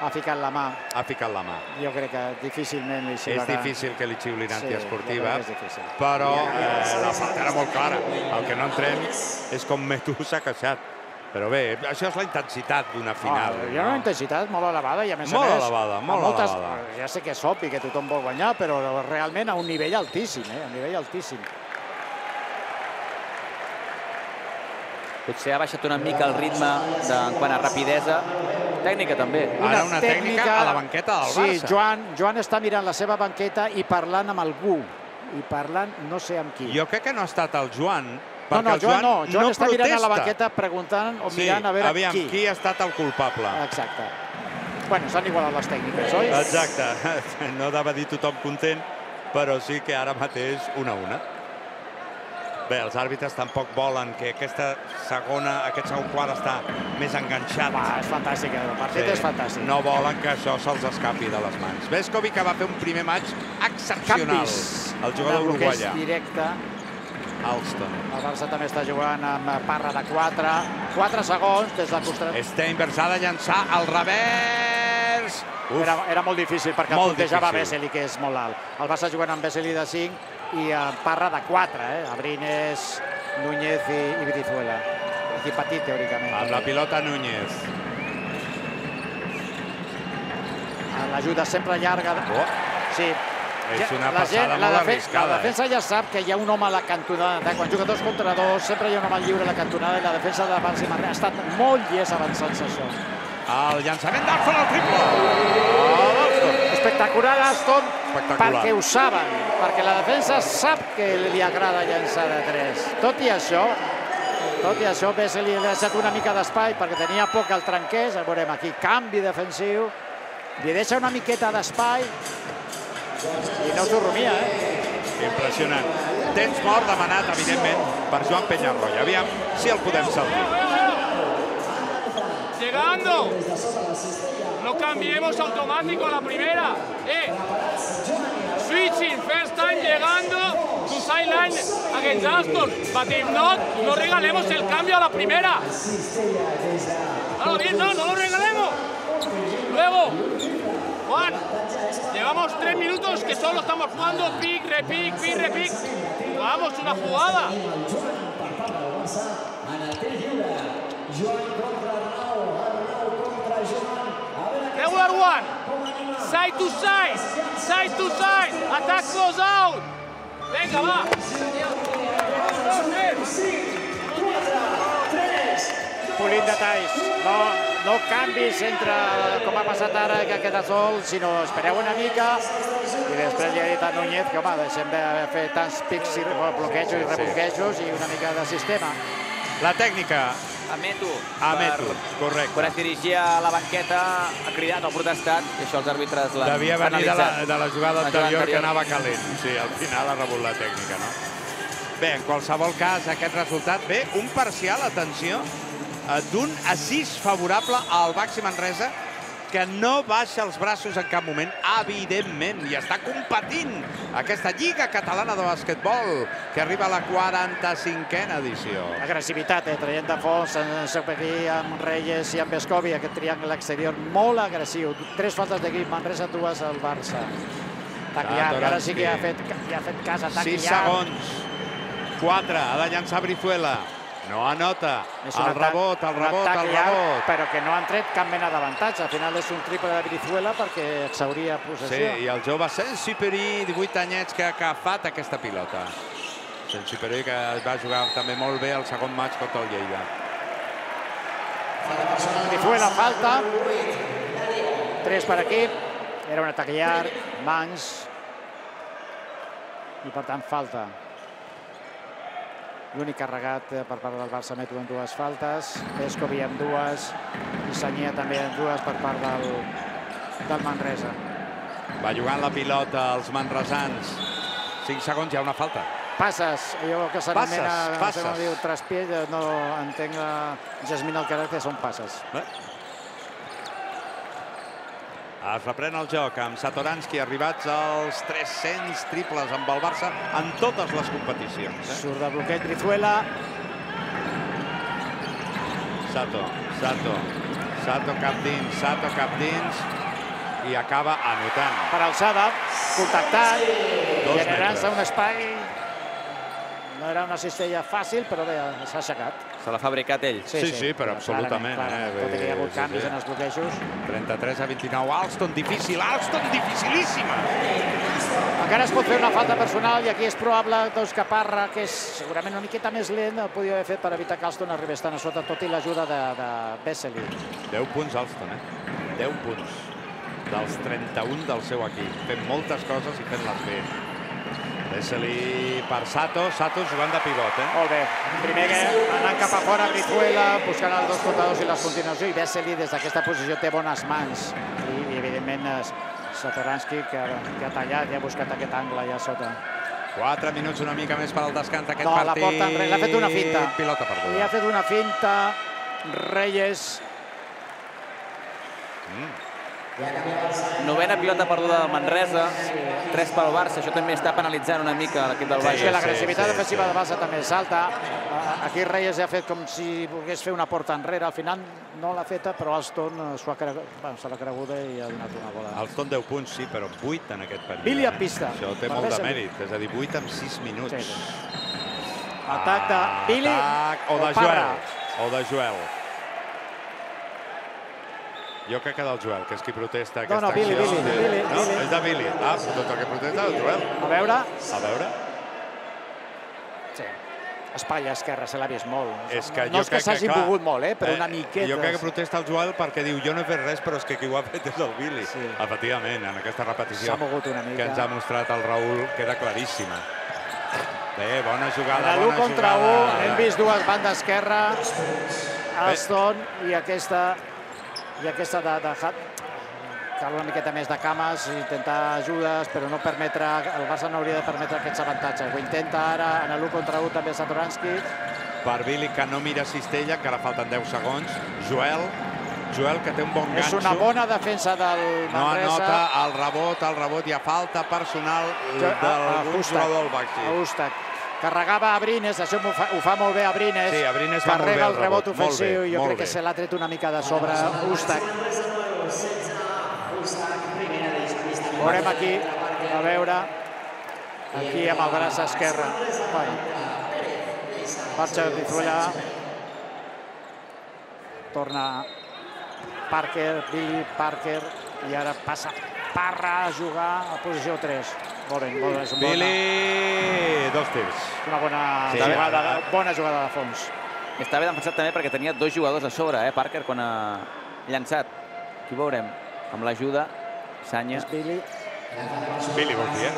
Ha ficat la mà. Ha ficat la mà. Jo crec que difícilment li xiularà. És difícil que li xiulin antiesportiva, però la falta era molt clara. El que no entrem és com Metu s'ha queixat. Però bé, això és la intensitat d'una final. Hi ha una intensitat molt elevada i a més a més... Molt elevada, molt elevada. Ja sé que és obvi que tothom vol guanyar, però realment a un nivell altíssim, a un nivell altíssim. Potser ha baixat una mica el ritme quant a rapidesa. Tècnica també. Ara una tècnica a la banqueta del Barça. Sí, Joan està mirant la seva banqueta i parlant amb algú. I parlant no sé amb qui. Jo crec que no ha estat el Joan. No, Joan no. Joan està mirant a la banqueta preguntant o mirant a veure qui. Sí, aviam qui ha estat el culpable. Exacte. Bueno, s'han igualat les tècniques, oi? Exacte. No dava dir tothom content, però sí que ara mateix una a una. Bé, els àrbitres tampoc volen que aquest segon quart està més enganxat. És fantàstic, el partit és fantàstic. No volen que això se'ls escapi de les mans. Vescovi, que va fer un primer match excepcional. El jugador uruguaià. Alston. El Barça també està jugant amb parra de 4. 4 segons des del costat. Steinberg s'ha de llançar al revers. Era molt difícil perquè el puntejava Vesely, que és molt alt. El Barça jugant amb Vesely de 5. I en parra de 4, Abrines, Núñez i Brizuela. I Petit, teòricament. Amb la pilota Núñez. L'ajuda sempre llarga. Sí. És una passada molt arriscada. La defensa ja sap que hi ha un home a la cantonada. Quan juga 2 contra 2, sempre hi ha un home lliure a la cantonada. I la defensa de Barça i Manresa ha estat molt llest avançant-se això. El llançament d'Alston al triple. Espectacular, Alston, perquè ho saben, perquè la defensa sap que li agrada llançar de 3. Tot i això, Vesely li ha deixat una mica d'espai perquè tenia poc el trenqués. El veurem aquí, canvi defensiu. Li deixa una miqueta d'espai i no s'ho rumia, Impressionant. Temps mort demanat, evidentment, per Joan Peñarroya. Aviam si el podem salvar. Llegando. No cambiemos automático a la primera. Switching, first time, llegando. To sideline against Aston. But if not, no regalemos el cambio a la primera. No lo regalemos. Luego, Juan, llevamos 3 minutos que solo estamos jugando pick, repick, pick, repick. Vamos, una jugada. Regular one, side to side, attack goes out. Venga, va. 1, 2, 3, 4, 3. Polint detalls. No canvis entre com ha passat ara que queda sol, sinó espereu una mica i després li ha dit a Núñez que, home, deixem de fer tants pics i bloquejos i rebloquejos i una mica de sistema. La tècnica. Ameto, correcte. Quan es dirigia a la banqueta ha cridat o protestat i això els àrbitres l'han penalitzat. Devia venir de la jugada anterior que anava calent. Sí, al final ha rebut la tècnica, no? Bé, en qualsevol cas, aquest resultat ve un parcial, atenció, d'1-6 favorable al Baxi Manresa, que no baixa els braços en cap moment, evidentment, i està competint aquesta Lliga Catalana de Bàsquetbol, que arriba a la 45a edició. Agressivitat, traient de fons, en Seupequí, amb Reyes i amb Vescovi, aquest triangle exterior molt agressiu. 3 faltes d'equip, Manresa, 2 al Barça. Taquiar, ara sí que ha fet cas a Taquiar. 6 segons, 4, ha de llançar Brizuela. No anota, el rebot. Però que no han tret cap mena d'avantatge. Al final és un triple de Brizuela perquè exhauria possessió. Sí, i el jove Sensiperi, 18 anyets, que ha agafat aquesta pilota. Sensiperi, que va jugar també molt bé el segon match contra el Lleida. Brizuela, falta. 3 per equip. Era un atac llarg, mans. I per tant, falta. L'únic carregat per part del Barça, Neto amb dues faltes, Vescovi amb dues i Sagnier també amb dues per part del Manresa. Va jugant la pilota als manresans. 5 segons, hi ha una falta. Passes. Jo que s'anomena, no diu traspiell, no entenc la Jasmine Alcaraz, són passes. Es reprèn el joc amb Satoranski, arribats als 300 triples amb el Barça en totes les competicions. Surt de bloqueig, Brizuela. Sato cap dins, i acaba anotant. Per alçada, contactat, generant-se un espai. No era una cistella fàcil, però bé, s'ha aixecat. Se l'ha fabricat ell. Sí, però absolutament. Tot i que hi ha hagut canvis en els bloquejos. 33-29, Alston difícil, dificilíssima. Encara es pot fer una falta personal i aquí és probable que Parra, que és segurament una miqueta més lent, el podia haver fet per evitar que Alston arribés tan a sota, tot i l'ajuda de Vesely. 10 punts Alston, 10 punts dels 31 del seu equip. Fent moltes coses i fent-les bé. Vesely per Sato, jugant de pivot. Molt bé. Primer anant cap a fora, Brizuela, buscant els dos comptadors i les continuacions, i Vesely des d'aquesta posició té bones mans. I evidentment Satoranski, que ha tallat i ha buscat aquest angle allà sota. 4 minuts una mica més per al descans d'aquest partit. No, la porta enrere, l'ha fet una finta. Pilota perduda. L'ha fet una finta, Reyes. 9a pilota perduda del Manresa, 3 pel Barça, això també està penalitzant una mica l'equip del Baix. L'agressivitat ofensiva del Barça també és alta. Aquí Reyes ha fet com si volgués fer una porta enrere, al final no l'ha feta, però Alston se l'ha creguda i ha donat una bola. Alston 10 punts, sí, però 8 en aquest partit. Billy a pista. Això té molt de mèrit, és a dir, 8 en 6 minuts. Atac de Billy o Parra. O de Joel. Jo crec que del Joel, que és qui protesta aquesta acció. No, Billy. No, és de Billy. Ah, tot el que protesta del Joel. A veure. Sí. Espatlla esquerra, se l'ha vist molt. No és que s'hagi mogut molt, però una miqueta. Jo crec que protesta el Joel perquè diu jo no he fet res, però és que qui ho ha fet és el Billy. Efectivament, en aquesta repetició que ens ha mostrat el Raül queda claríssima. Bé, bona jugada. L'1 contra 1, hem vist dues bandes esquerra. Alston i aquesta... de Hatt, cal una miqueta més de cames, intentar ajudes, però no permetre... El Barça no hauria de permetre aquests avantatges. Ho intenta ara, en l'1 contra 1 també Satoranski. Per Billy, que no mira Cistella, encara falten 10 segons. Joel, que té un bon ganxo. És una bona defensa del Manresa. No anota el rebot, hi ha falta personal d'algun jugador del Baxi. Austach. Carregava a Brines, això ho fa molt bé a Brines. Sí, a Brines va molt bé el rebot ofensiu. Jo crec que se l'ha tret una mica de sobre Austach. Veurem aquí, a veure, aquí amb el braç esquerre. Marxa Brizuela. Torna Parker, Billy Parker, i ara passa Parra a jugar a posició 3. Billy, 2 tirs. Una bona jugada de fons. Està bé defensat també perquè tenia 2 jugadors a sobre, Parker, quan ha llançat. Aquí ho veurem, amb l'ajuda, Sagnier. És Billy, vol dir,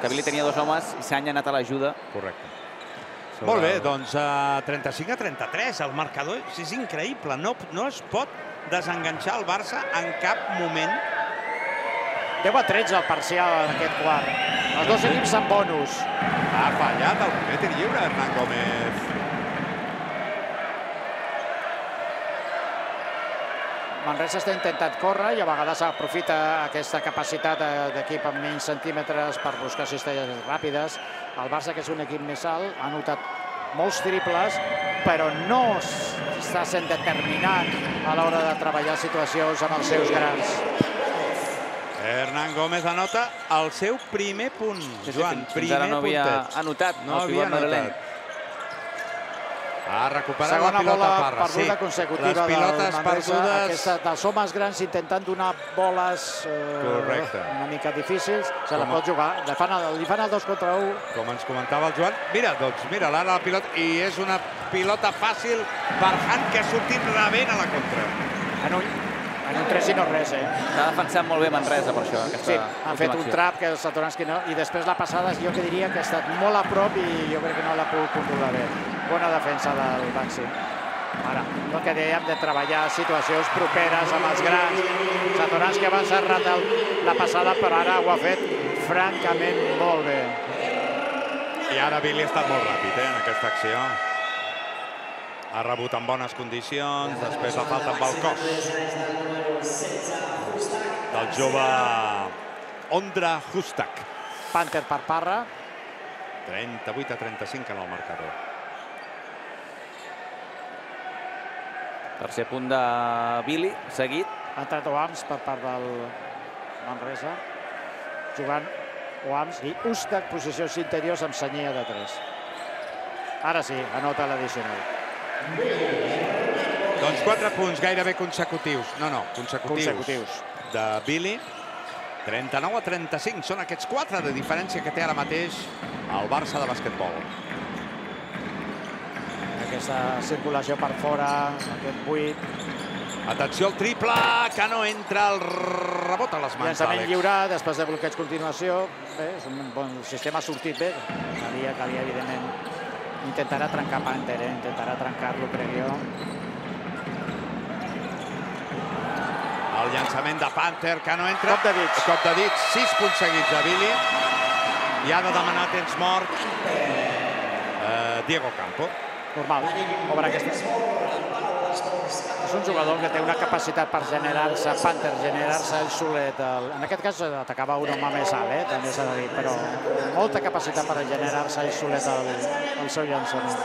Que Billy tenia 2 homes i Sagnier ha anat a l'ajuda. Correcte. Molt bé, doncs 35-33, el marcador és increïble. No es pot desenganxar el Barça en cap moment. 10-13 el parcial en aquest quart. Els dos equips amb bonus. Ha fallat el primer tir lliure, Hernán Gómez. Manresa està intentant córrer i a vegades aprofita aquesta capacitat d'equip amb menys centímetres per buscar cistelles ràpides. El Barça, que és un equip més alt, ha notat molts triples, però no està sent determinant a l'hora de treballar situacions amb els seus grans. Hernán Gómez anota el seu primer punt, Joan. Fins ara no havia anotat. Ha recuperat la pilota Parra. Segona bola perduda consecutiva del Manresa. Dels homes grans intentant donar boles una mica difícils. Se la pot jugar. Li fan el 2 contra 1. Com ens comentava el Joan. Mira, doncs, mira, l'ara la pilota. I és una pilota fàcil per Hahn, que ha sortit rebent a la contra. En un 3 i no res, eh? S'ha defensat molt bé Manresa, per això. Sí, han fet un trap que Satoranski no... I després la passada jo que diria que ha estat molt a prop i jo crec que no l'ha pogut controlar bé. Bona defensa del Baxi. Ara, el que dèiem de treballar situacions properes amb els grans. Satoranski que abans ha errat la passada, però ara ho ha fet francament molt bé. I ara Billy ha estat molt ràpid en aquesta acció. Ha rebut en bones condicions, després la falta amb el cos del jove Ondra Hustak. Panther per Parra. 38-35 en el marcador. Tercer punt de Billy, seguit. Ha entrat Oams per part del Manresa. Jugant Oams i Hustak, posicions interiors amb Senyia de 3. Ara sí, anota l'addicional. Doncs 4 punts gairebé consecutius. No, no, consecutius. De Billy. 39-35 són aquests 4 de diferència que té ara mateix el Barça de basquetbol. Aquesta circulació per fora, aquest buit. Atenció al triple, que no entra, el rebot a les mans. Llançament lliure, després de bloqueig continuació. És un bon sistema, ha sortit bé. Calia, evidentment, intentarà trencar Panther, intentarà trencar-lo, crec jo. El llançament de Panther, que no entra. Cop de dits. Cop de dits, 6 punts seguits de Billy. I ha de demanar temps mort Diego Campo. Normal, obre aquesta. És un jugador que té una capacitat per generar-se, Panther, generar-se ell solet. En aquest cas atacava un home més alt, també s'ha de dir, però molta capacitat per generar-se ell solet el seu llançament.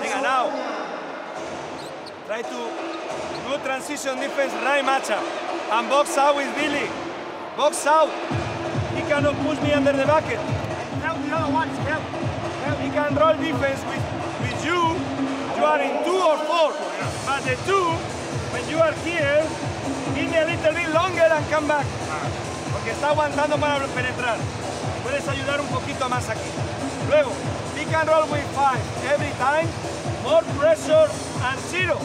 Vinga, now. Try to do transition defense, right matchup. And box out with Billy. Box out. He cannot push me under the bucket. Help the other ones, help. He can roll defense with you. You are in 2 or 4. But the 2, when you are here, give me a little bit longer and come back. Porque está aguantando para penetrar. Puedes ayudar un poquito más aquí. Luego, he can roll with 5 every time. More pressure and 0.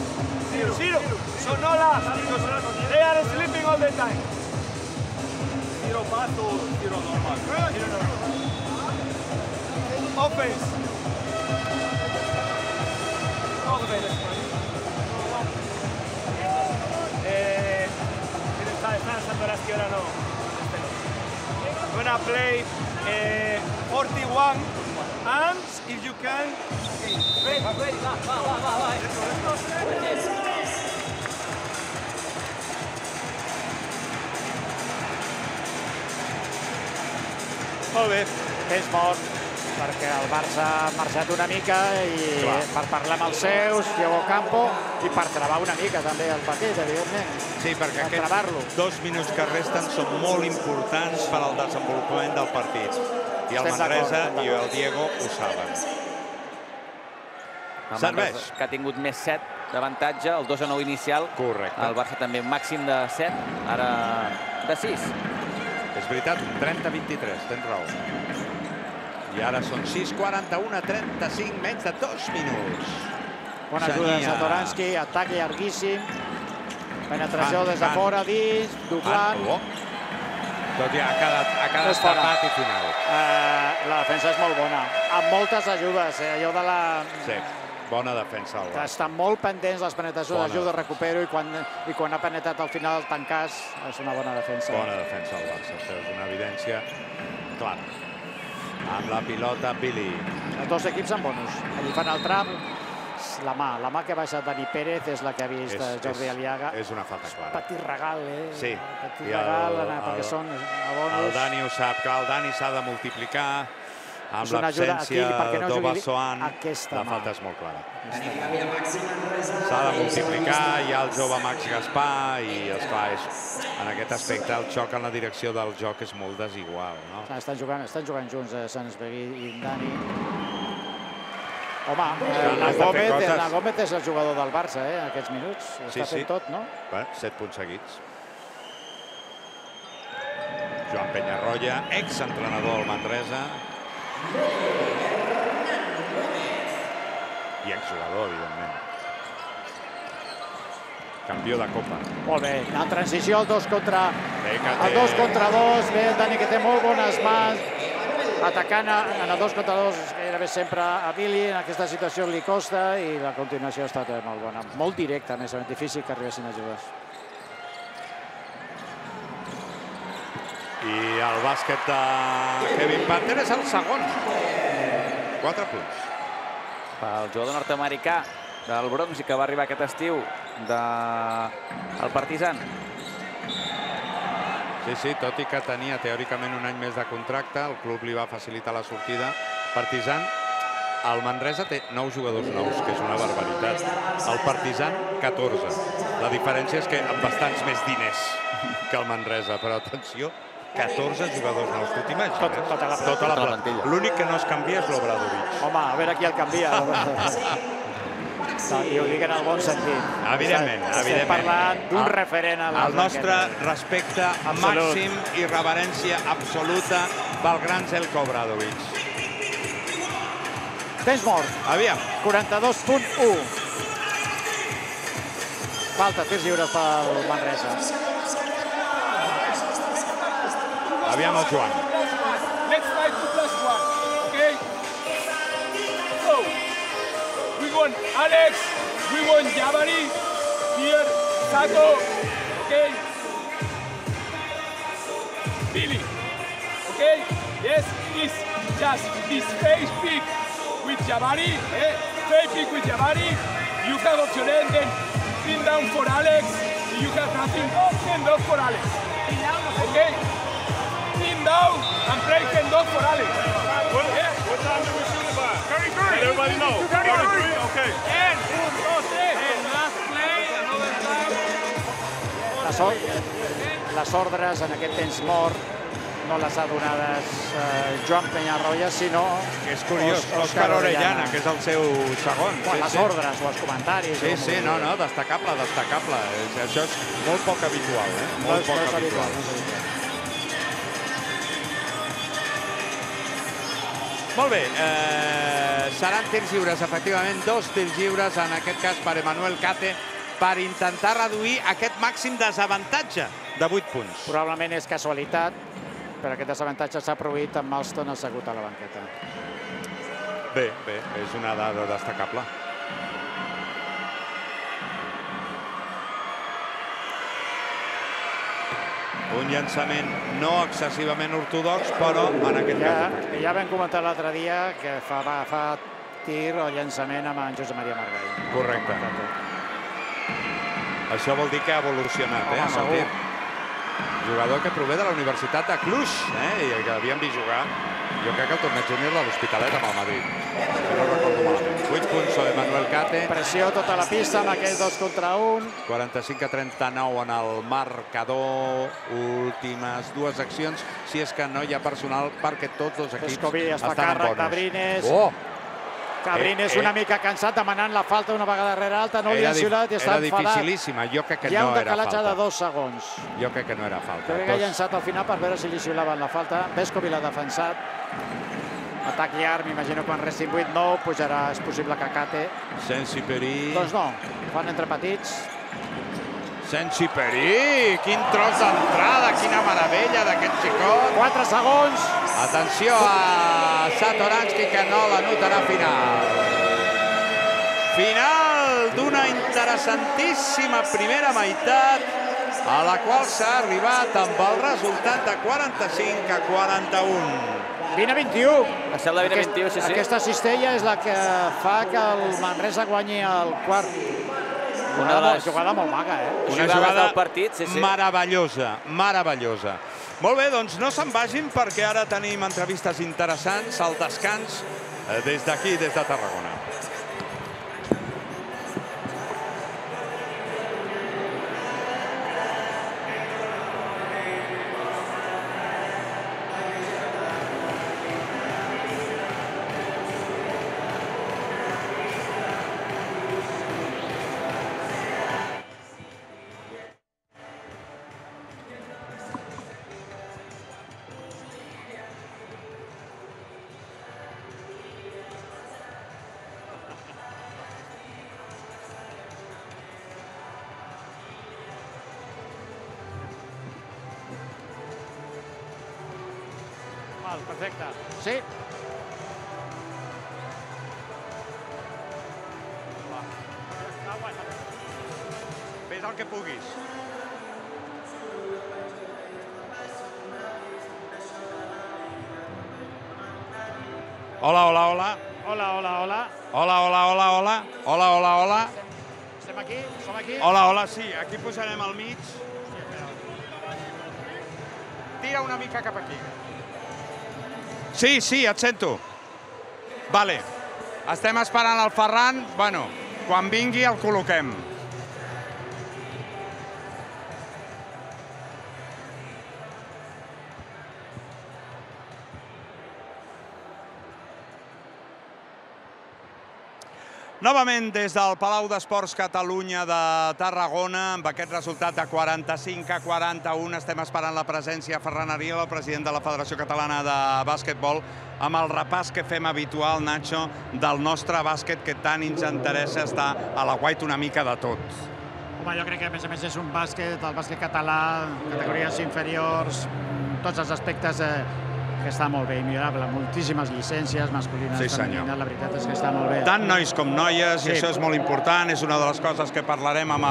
So no last. They are sleeping all the time. Zero pass or zero normal? Zero normal. Offense. All the way, let's play. We're gonna play 41 arms if you can. Molt bé, és mort, perquè el Barça ha marxat una mica per parlar amb els seus, Diego Campo, i per travar una mica també el partit, evidentment. Sí, perquè aquests 2 minuts que resten són molt importants per al desenvolupament del partit. I el Manresa i el Diego ho saben. Serveix. Que ha tingut més 7 d'avantatge, el 2-9 inicial. Correcte. El Barça també màxim de 7, ara de 6. És veritat, 30-23, tens raó. I ara són 6-41-35, menys de 2 minuts. Bona ajuda de Satoranski, atac llarguíssim. Penetració des de fora, dins, doblant. Tot i ha quedat tapat i final. La defensa és molt bona, amb moltes ajudes. Allò de la... Sí, bona defensa. Estan molt pendents les penetracions d'ajuda, recupero, i quan ha penetrat al final el tancàs és una bona defensa. Bona defensa al Barça, és una evidència clara. Amb la pilota, Billy. Els 2 equips amb bonus. Allí fan el tram. La mà que ha baixat Dani Pérez és la que ha vist Jordi Aliaga. És una falta clara. Petit regal, eh? Sí. Petit regal, perquè són a bonus. El Dani ho sap, clar, el Dani s'ha de multiplicar. Amb l'absència d'Oba Sohan, la falta és molt clara. S'ha de multiplicar, hi ha el jove Max Gaspar, i esclar, en aquest aspecte el xoc en la direcció del joc és molt desigual. Estan jugant junts Sanzbegui i Dani. Home, Hernán Gómez és el jugador del Barça, en aquests minuts. Està fent tot, no? 7 punts seguits. Joan Peñarroya, exentrenador del Manresa. i exjugador, evidentment. Campió de Copa. Molt bé, la transició al 2 contra 2. Bé, el Dani, que té molt bones mans, atacant en el 2 contra 2 gairebé sempre a Billy. En aquesta situació li costa i la continuació ha estat molt bona. Molt directa, més o menys difícil que arribessin a jugar. I el bàsquet de Kevin Panther és el segon. 4 punts. Pel jugador nord-americà del Bronx i que va arribar aquest estiu del Partizan. Sí, tot i que tenia teòricament un any més de contracte, el club li va facilitar la sortida. Partizan, el Manresa té 9 jugadors nous, que és una barbaritat. El Partizan, 14. La diferència és que amb bastants més diners que el Manresa, però atenció, 14 jugadors nous, tu t'imagines? Tota la plantilla. L'únic que no es canvia és l'Obradovic. Home, a veure qui el canvia. I ho dic en el bon sentit. Evidentment. Estem parlant d'un referent. El nostre respecte màxim i reverència absoluta pel gran Željko Obradović. Tens mort. Aviam. 42.1. Falta tirs lliures pel Manresa. Aviam el Joan. Let's try 2+1, okay? Go! We want Alex, we want Jabari, here, Sato, okay? Billy, okay? Yes, please, just this face pick with Jabari, eh? Face pick with Jabari, you have option A, then spin down for Alex, you have nothing, spin down for Alex, okay? Down and play 10-2 for Alex. What time do we shoot the ball? 33. Everybody know. 33. Okay. And 1, 2, 3. And last play, another time. Les ordres en aquest temps mort no les ha donades Joan Peñarroya, sinó Òscar Orellana, que és el seu segon. Les ordres o els comentaris. Sí, no, destacable, destacable. Això és molt poc habitual. Molt poc habitual. Molt bé, seran tirs lliures, efectivament, 2 tirs lliures, en aquest cas per Emanuel Cate, per intentar reduir aquest màxim desavantatge de 8 punts. Probablement és casualitat, però aquest desavantatge s'ha produït amb Alston assegut a la banqueta. Bé, és una dada destacable. Un llançament no excessivament ortodox, però en aquest cas... Ja vam comentar l'altre dia que fa tir o llançament amb en Josep Maria Margall. Correcte. Això vol dir que ha evolucionat, el tir. Jugador que prové de la Universitat de Cluj, i que havíem vist jugar, jo crec que el torneig júnior de l'Hospitalet amb el Madrid. No recordo malament. 8 punts sobre Manuel Cate. Pressió tota la pista amb aquest 2 contra 1. 45-39 en el marcador. Últimes 2 accions, si és que no hi ha personal, perquè tots els equips estan en bonus. Cabrines una mica cansat, demanant la falta una vegada darrere alta, no li han xiulat i està enfadat. Era dificilíssima, jo crec que no era falta. Hi ha un decalatge de 2 segons. Jo crec que no era falta. Crec que ha llançat al final per veure si li xiulaven la falta. Vescovi l'ha defensat. Atac llarg, m'imagino quan restin 8, 9, pujarà, és possible que Cate. Sensi Perí. Doncs no, fan entre petits. Sensi Perí, quin tros d'entrada, quina meravella d'aquest xicot. 4 segons. Atenció a Satoranski, que no l'anotarà final. Final d'una interessantíssima primera meitat, a la qual s'ha arribat amb el resultat de 45-41. 20-21. Aquesta cistella és la que fa que el Manresa guanyi el quart. Una jugada molt maca, una jugada meravellosa, meravellosa. Molt bé, doncs no se'n vagin, perquè ara tenim entrevistes interessants al descans des d'aquí, des de Tarragona. Val, perfecte. Sí. Fes el que puguis. Hola, hola, hola. Hola, hola, hola. Hola, hola, hola, hola. Hola, hola, hola. Estem aquí? Som aquí? Hola, hola, sí. Aquí posarem al mig. Tira una mica cap aquí. Sí, sí, et sento. Vale. Estem esperant el Ferran. Bueno, quan vingui el col·loquem. Novament des del Palau d'Esports Catalunya de Tarragona, amb aquest resultat de 45-41, estem esperant la presència de Ferran Ariel, el president de la Federació Catalana de Bàsquetbol, amb el repàs que fem habitual, Nacho, del nostre bàsquet que tant ens interessa estar a la guaita una mica de tot. Home, jo crec que a més és un bàsquet, el bàsquet català, categories inferiors, tots els aspectes que està molt bé i millorable, moltíssimes llicències masculines, femenines, la veritat és que està molt bé. Tant nois com noies, i això és molt important, és una de les coses que parlarem amb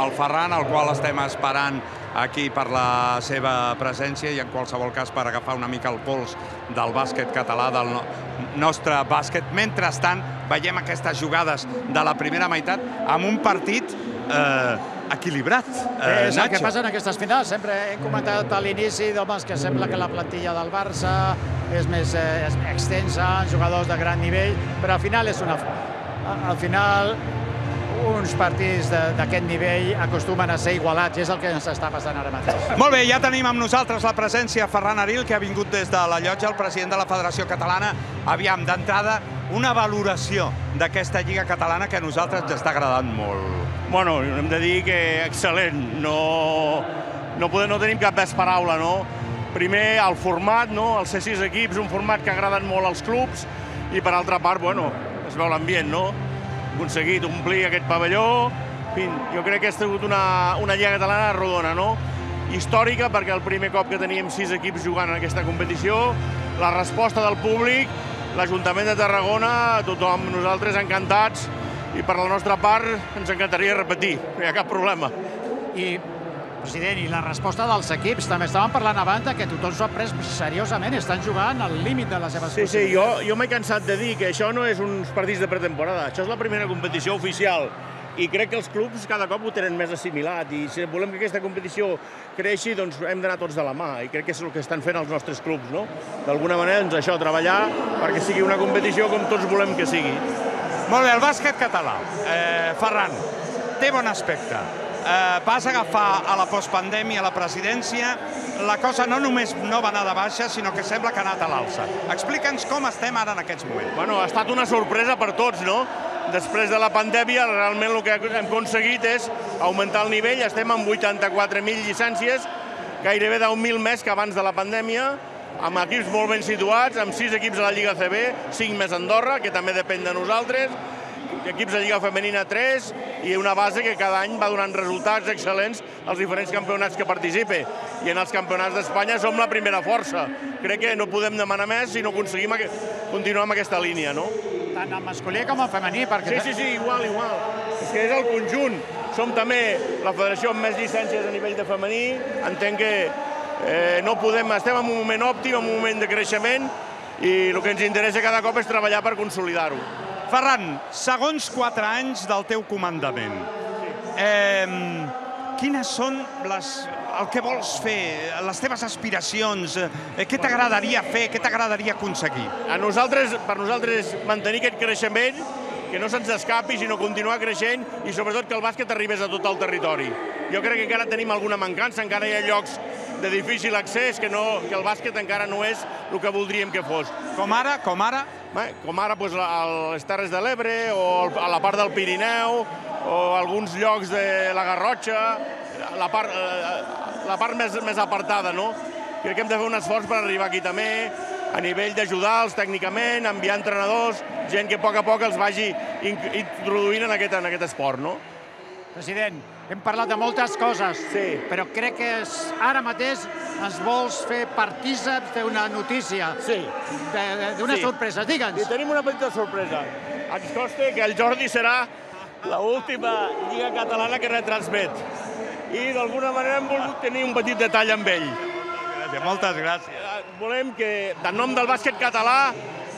el Ferran, el qual estem esperant aquí per la seva presència i en qualsevol cas per agafar una mica el pols del bàsquet català, del nostre bàsquet. Mentrestant, veiem aquestes jugades de la primera meitat amb un partit equilibrat, Nacho. És el que passa en aquestes finals. Sempre hem comentat a l'inici que sembla que la plantilla del Barça és més extensa, jugadors de gran nivell, però al final uns partits d'aquest nivell acostumen a ser igualats, i és el que ens està passant ara mateix. Molt bé, ja tenim amb nosaltres la presència de Ferran Ariel, que ha vingut des de la llotja, el president de la Federació Catalana. Aviam, d'entrada, una valoració d'aquesta Lliga Catalana que a nosaltres ens està agradant molt. Bueno, hem de dir que excel·lent, no tenim cap més paraula, no? Primer, el format, no? Els 6 equips, un format que agraden molt als clubs, i per altra part, bueno, es veu l'ambient, no? Aconseguit omplir aquest pavelló, en fi, jo crec que ha estat una Lliga Catalana rodona, no? Històrica, perquè el primer cop que teníem 6 equips jugant en aquesta competició, la resposta del públic, l'Ajuntament de Tarragona, tothom, nosaltres encantats, i per la nostra part ens encantaria repetir, no hi ha cap problema. I, president, i la resposta dels equips, també estàvem parlant abans que tothom s'ho ha pres seriosament, estan jugant al límit de les seves possibilitats. Sí, jo m'he cansat de dir que això no és uns partits de pretemporada, això és la primera competició oficial, i crec que els clubs cada cop ho tenen més assimilat, i si volem que aquesta competició creixi, doncs hem d'anar tots de la mà, i crec que és el que estan fent els nostres clubs, no? D'alguna manera, doncs això, treballar perquè sigui una competició com tots volem que sigui. Molt bé, el bàsquet català, Ferran, té bon aspecte. Vas agafar a la postpandèmia la presidència, la cosa no només no va anar de baixa, sinó que sembla que ha anat a l'alça. Explica'ns com estem ara en aquests moments. Bueno, ha estat una sorpresa per tots, no? Després de la pandèmia, realment el que hem aconseguit és augmentar el nivell. Estem amb 84.000 llicències, gairebé 10.000 més que abans de la pandèmia, amb equips molt ben situats, amb 6 equips a la Lliga CB, 5 més a Andorra, que també depèn de nosaltres, equips de Lliga Femenina 3, i una base que cada any va donant resultats excel·lents als diferents campionats que participa. I en els campionats d'Espanya som la primera força. Crec que no podem demanar més si no aconseguim continuar amb aquesta línia, no? Tant en masculí com en femení, perquè... Sí, igual, igual. És que és el conjunt. Som també la federació amb més llicències a nivell de femení. Entenc que no podem... Estem en un moment òptim, en un moment de creixement, i el que ens interessa cada cop és treballar per consolidar-ho. Ferran, segons 4 anys del teu comandament, quines són el que vols fer, les teves aspiracions, què t'agradaria fer, què t'agradaria aconseguir? Per nosaltres és mantenir aquest creixement, que no se'ns escapi, sinó continuar creixent, i sobretot que el bàsquet arribés a tot el territori. Jo crec que encara tenim alguna mancança, encara hi ha llocs de difícil accés, que el bàsquet encara no és el que voldríem que fos. Com ara? Com ara a les Terres de l'Ebre, o a la part del Pirineu, o a alguns llocs de la Garrotxa, la part més apartada, no? Crec que hem de fer un esforç per arribar aquí també, a nivell d'ajudar-los tècnicament, enviar entrenadors, gent que a poc els vagi introduint en aquest esport, no? President, Hem parlat de moltes coses, sí, però crec que ara mateix ens vols fer partícips d'una notícia, sí, d'una sorpresa. Digue'ns. I tenim una petita sorpresa. Ens consta que el Jordi serà l'última Lliga Catalana que retransmet. I d'alguna manera hem volgut tenir un petit detall amb ell. Gràcies, moltes gràcies. Volem que, en nom del bàsquet català,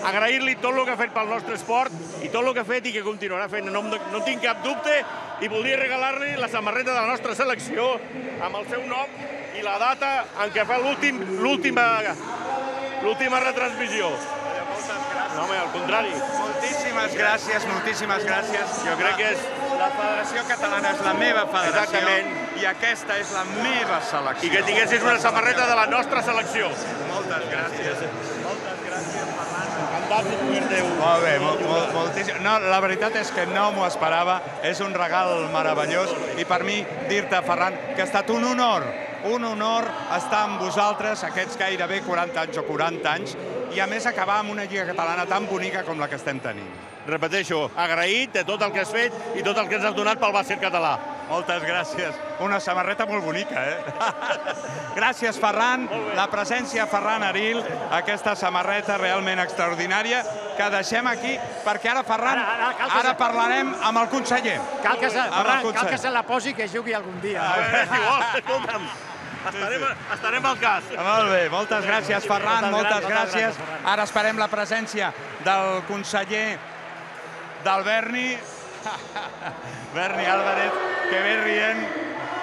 agrair-li tot el que ha fet pel nostre esport i tot el que ha fet i que continuarà fent. No tinc cap dubte i voldria regalar-li la samarreta de la nostra selecció amb el seu nom i la data en què fa l'última retransmissió. No, home, al contrari. Moltíssimes gràcies, moltíssimes gràcies. Jo crec que és... La Federació Catalana és la meva federació i aquesta és la meva selecció. I que tinguessis una samarreta de la nostra selecció. Moltes gràcies. Moltes gràcies, Ferran. Molt bé, moltíssim. No, la veritat és que no m'ho esperava, és un regal meravellós i per mi dir-te, Ferran, que ha estat un honor estar amb vosaltres aquests gairebé 40 anys o 40 anys i a més acabar amb una Lliga Catalana tan bonica com la que estem tenint. Repeteixo, agraït de tot el que has fet i tot el que ens has donat pel bàsquet català. Moltes gràcies. Una samarreta molt bonica, eh? Gràcies, Ferran. La presència Ferran Aril, aquesta samarreta realment extraordinària, que deixem aquí, perquè ara, Ferran, ara parlarem amb el conseller. Cal que se la posi i que jugui algun dia. Estarem al cas. Molt bé, moltes gràcies, Ferran, moltes gràcies. Ara esperem la presència del conseller del Berni. Berni Álvarez, que ve rient.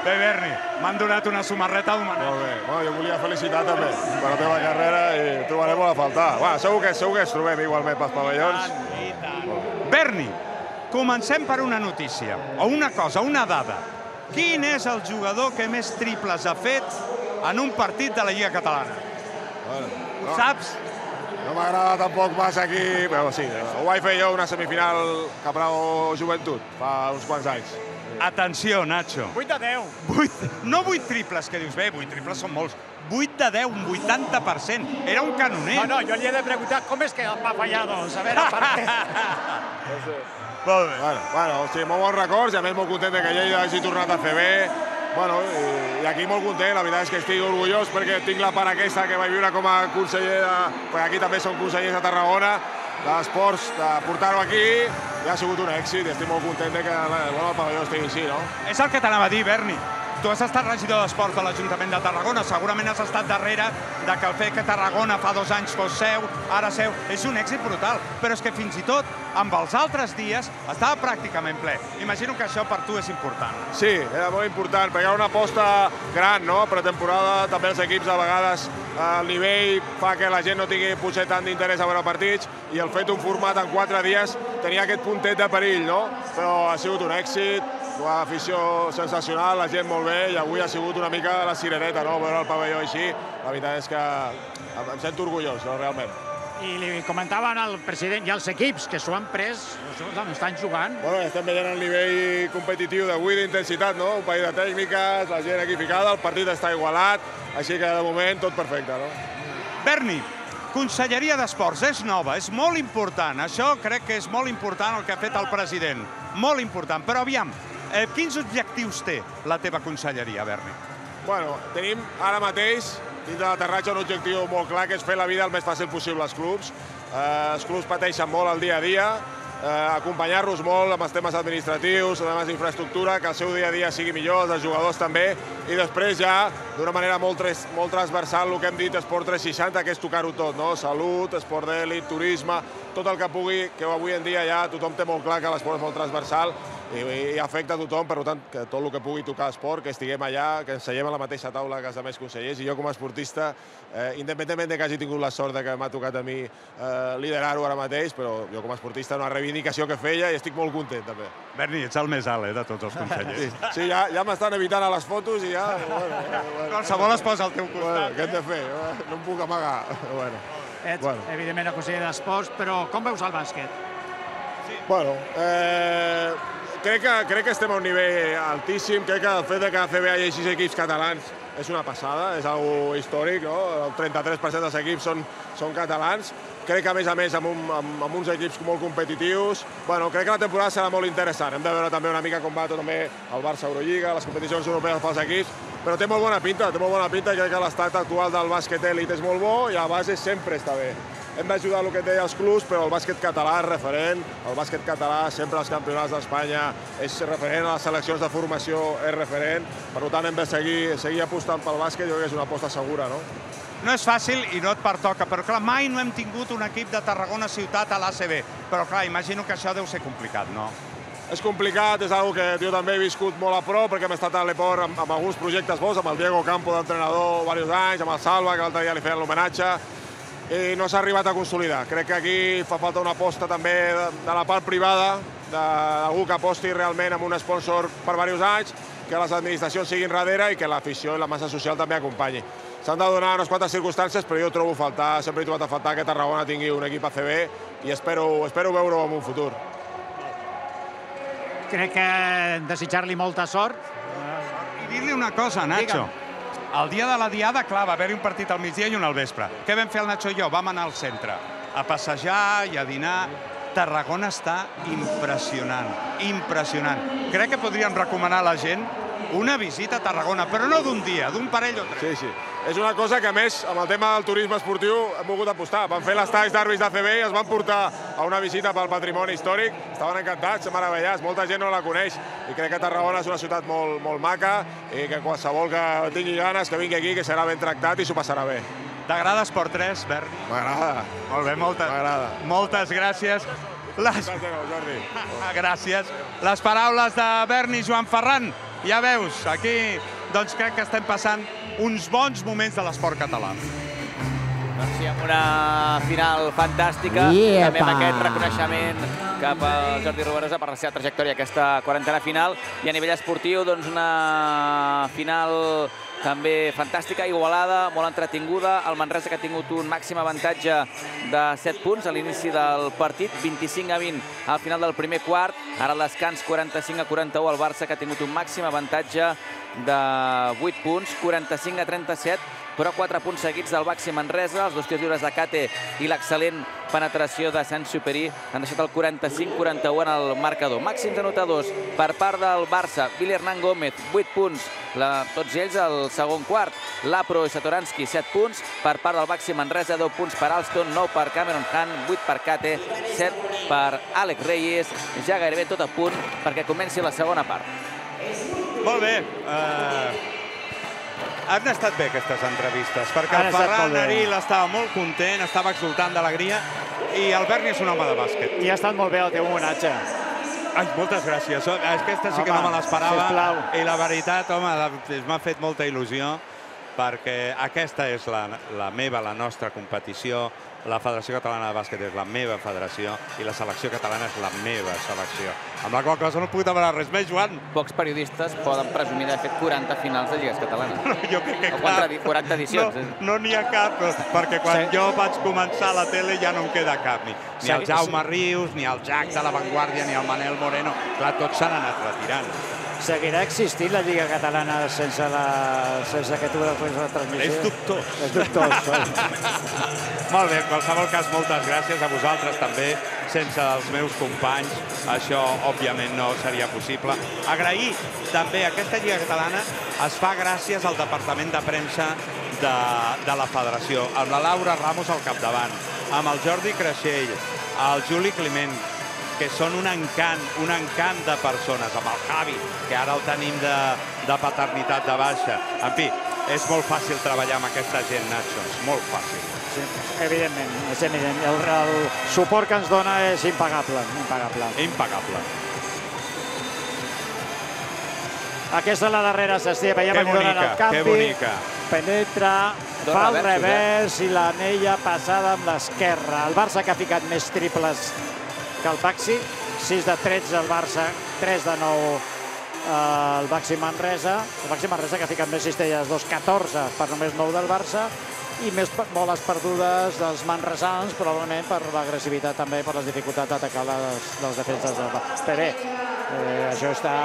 Bé, Berni, m'han donat una samarreta d'homenatge. Molt bé, bueno, jo volia felicitar també per la teva carrera i trobarem molt a faltar. Va, segur que ens trobem igualment pels pavellons. Berni, comencem per una notícia, o una cosa, una dada. Quin és el jugador que més triples ha fet en un partit de la Lliga Catalana? Ho saps? No m'agrada tampoc massa aquí, però sí, ho vaig fer jo a una semifinal Caprao-Joventut fa uns quants anys. Atenció, Nacho. 8 de 10. No 8 triples, que dius, bé, 8 triples són molts. 8 de 10, un 80%. Era un canoner. No, jo li he de preguntar com és que va fallar dos. A veure, per què? Molt bé. Bueno, o sigui, molt bons records i a més molt content que Lleida hagi tornat a fer bé. Bueno, i aquí molt content, la veritat és que estic orgullós perquè tinc la part aquesta que vaig viure com a conseller, perquè aquí també som consellers de Tarragona, d'esports, de portar-ho aquí, ja ha sigut un èxit i estic molt content que el pavelló estigui així, no? És el que t'anava a dir, Berni. Tu has estat regidor d'Esports a l'Ajuntament de Tarragona, segurament has estat darrere que el fet que Tarragona fa 2 anys fos seu, ara seu, és un èxit brutal. Però és que fins i tot amb els altres dies estava pràcticament ple. Imagino que això per tu és important. Sí, era molt important, perquè era una aposta gran, no?, pretemporada. També els equips, a vegades, el nivell fa que la gent no tingui potser tant d'interès a veure partits i el fet un format en 4 dies tenia aquest puntet de perill, no? Però ha sigut un èxit. L'afició sensacional, la gent molt bé, i avui ha sigut una mica la cirereta, no?, veure el pavelló així. La veritat és que em sento orgullós, realment. I li comentaven al president i als equips que s'ho han pres, no estan jugant. Bueno, estem veient el nivell competitiu d'avui d'intensitat, no?, un país de tècniques, la gent aquí ficada, el partit està igualat, així que de moment tot perfecte, no? Berni, Conselleria d'Esports és nova, és molt important, això crec que és molt important el que ha fet el president, molt important, però aviam, quins objectius té la teva conselleria, Berni? Bueno, tenim ara mateix, dins de l'aterratge, un objectiu molt clar, que és fer la vida el més fàcil possible als clubs. Els clubs pateixen molt el dia a dia, acompanyar-los molt amb els temes administratius, amb els temes d'infraestructura, que el seu dia a dia sigui millor, els dels jugadors també, i després ja, d'una manera molt transversal, el que hem dit, Esport 360, que és tocar-ho tot, no? Salut, esport d'elit, turisme, tot el que pugui, que avui en dia ja tothom té molt clar que l'esport és molt transversal, i afecta a tothom, per tant, que tot el que pugui tocar esport, que estiguem allà, que ens seiem a la mateixa taula que els altres consellers, i jo com a esportista, independentment que hagi tingut la sort que m'ha tocat a mi liderar-ho ara mateix, però jo com a esportista no, una reivindicació que feia i estic molt content, també. Berni, ets el més alt, de tots els consellers. Sí, ja m'estan evitant a les fotos i ja... Qualsevol es posa al teu costat. Què hem de fer? No em puc amagar. Ets, evidentment, el conseller d'Esports, però com veus el bàsquet? Bueno, crec que estem a un nivell altíssim, crec que el fet que ACB hi hagi 6 equips catalans és una passada, és algo històric, no? El 33% dels equips són catalans. Crec que, a més, amb uns equips molt competitius, crec que la temporada serà molt interessant. Hem de veure també una mica com va el Barça Eurolliga, les competicions europees pels equips, però té molt bona pinta, crec que l'estat actual del bàsquet elit és molt bo i a base sempre està bé. Hem d'ajudar el que et deia els clubs, però el bàsquet català és referent, el bàsquet català sempre als campionats d'Espanya és referent, a les seleccions de formació és referent, per tant hem de seguir apostant pel bàsquet, jo crec que és una aposta segura, no? No és fàcil i no et pertoca, però clar, mai no hem tingut un equip de Tarragona Ciutat a l'ACB. Però clar, imagino que això deu ser complicat, no? És complicat, és una cosa que jo també he viscut molt a prop, perquè hem estat a l'Eport amb alguns projectes bons, amb el Diego Campo d'entrenador diversos anys, amb el Salva, que l'altre dia li feien l'homenatge, i no s'ha arribat a consolidar. Crec que aquí fa falta una aposta també de la part privada, d'algú que aposti realment amb un sponsor per diversos anys, que les administracions siguin darrere i que l'afició i la massa social també acompanyi. S'han de donar unes quantes circumstàncies, però jo trobo a faltar, sempre he trobat a faltar que Tarragona tingui un equip ACB i espero veure-ho en un futur. Crec que desitjar-li molta sort. I dir-li una cosa, Nacho. El dia de la Diada, clar, va haver-hi un partit al migdia i un al vespre. Què vam fer el Nacho i jo? Vam anar al centre a passejar i a dinar. Tarragona està impressionant, impressionant. Crec que podríem recomanar a la gent una visita a Tarragona, però no d'un dia, d'un parell o tres. Sí, sí. És una cosa que, a més, amb el tema del turisme esportiu hem volgut apostar. Van fer les talls d'àrbits d'ACB i es van portar a una visita pel patrimoni històric. Estaven encantats, meravellats, molta gent no la coneix. I crec que Tarragona és una ciutat molt maca i que qualsevol que tingui ganes que vingui aquí, que serà ben tractat i s'ho passarà bé. T'agrada Esport 3, Berni? M'agrada. Molt bé, moltes gràcies. Gràcies. Les paraules de Berni Joan Ferran. Ja veus, aquí doncs crec que estem passant uns bons moments de l'esport català. Doncs sí, amb una final fantàstica, també amb aquest reconeixement cap al Jordi Robertsa per la seva trajectòria aquesta quarantena final. I a nivell esportiu, doncs una final també fantàstica, igualada, molt entretinguda. El Manresa que ha tingut un màxim avantatge de 7 punts a l'inici del partit, 25-20 al final del primer quart. Ara al descans 45-41 el Barça que ha tingut un màxim avantatge de 8 punts, 45-37, però 4 punts seguits del Baxi Manresa, els dos tirs lliures de Cate i l'excel·lent penetració de Saint-Supéry han deixat el 45-41 en el marcador. Màxims anotadors per part del Barça, Billy Hernán Gómez, 8 punts, tots ells al segon quart. Lapro i Satoranski, 7 punts, per part del Baxi Manresa, 10 punts per Alston, 9 per Cameron Hunt, 8 per Cate, 7 per Àlex Reyes, ja gairebé tot a punt perquè comenci la segona part. Molt bé. Han estat bé aquestes entrevistes, perquè el Ferran Aril estava molt content, estava exultant d'alegria, i el Berni és un home de bàsquet. I ha estat molt bé el teu homenatge. Moltes gràcies. Aquesta sí que no me l'esperava, i la veritat, home, m'ha fet molta il·lusió, perquè aquesta és la meva, la nostra competició, la Federació Catalana de Bàsquet és la meva federació i la selecció catalana és la meva selecció. Amb la qual cosa no puc demanar res més, Joan. Pocs periodistes poden presumir d'haver fet 40 finals de lligues catalanes. Jo crec que cap. 40 edicions. No n'hi ha cap, perquè quan jo vaig començar a la tele ja no em queda cap. Ni el Jaume Rius, ni el Jack de La Vanguardia, ni el Manel Moreno. Clar, tots s'han anat retirant. Seguirà existint la Lliga Catalana sense que tu la fes la transmissió? És dubtós. És dubtós. Molt bé, en qualsevol cas, moltes gràcies a vosaltres també. Sense els meus companys això, òbviament, no seria possible. Agrair també aquesta Lliga Catalana es fa gràcies al Departament de Premsa de la Federació, amb la Laura Ramos al capdavant, amb el Jordi Creixell, el Juli Climent, que són un encant de persones, amb el Javi, que ara el tenim de paternitat de baixa. En fi, és molt fàcil treballar amb aquesta gent, Nacho, és molt fàcil. Evidentment, és evident. El suport que ens dona és impagable. Impagable. Aquesta és la darrera sessió. Veiem que donen el canvi, penetra, fa el revers i l'anella passada amb l'esquerra. El Barça que ha ficat més triples que el Baxi, 6 de 13 el Barça, 3 de 9 el Baxi Manresa. El Baxi Manresa que ha ficat més cistelles, 2-14 per només 9 del Barça, i més boles perdudes dels manresans, probablement per l'agressivitat també, per les dificultats d'atacar les defenses. Però bé, això està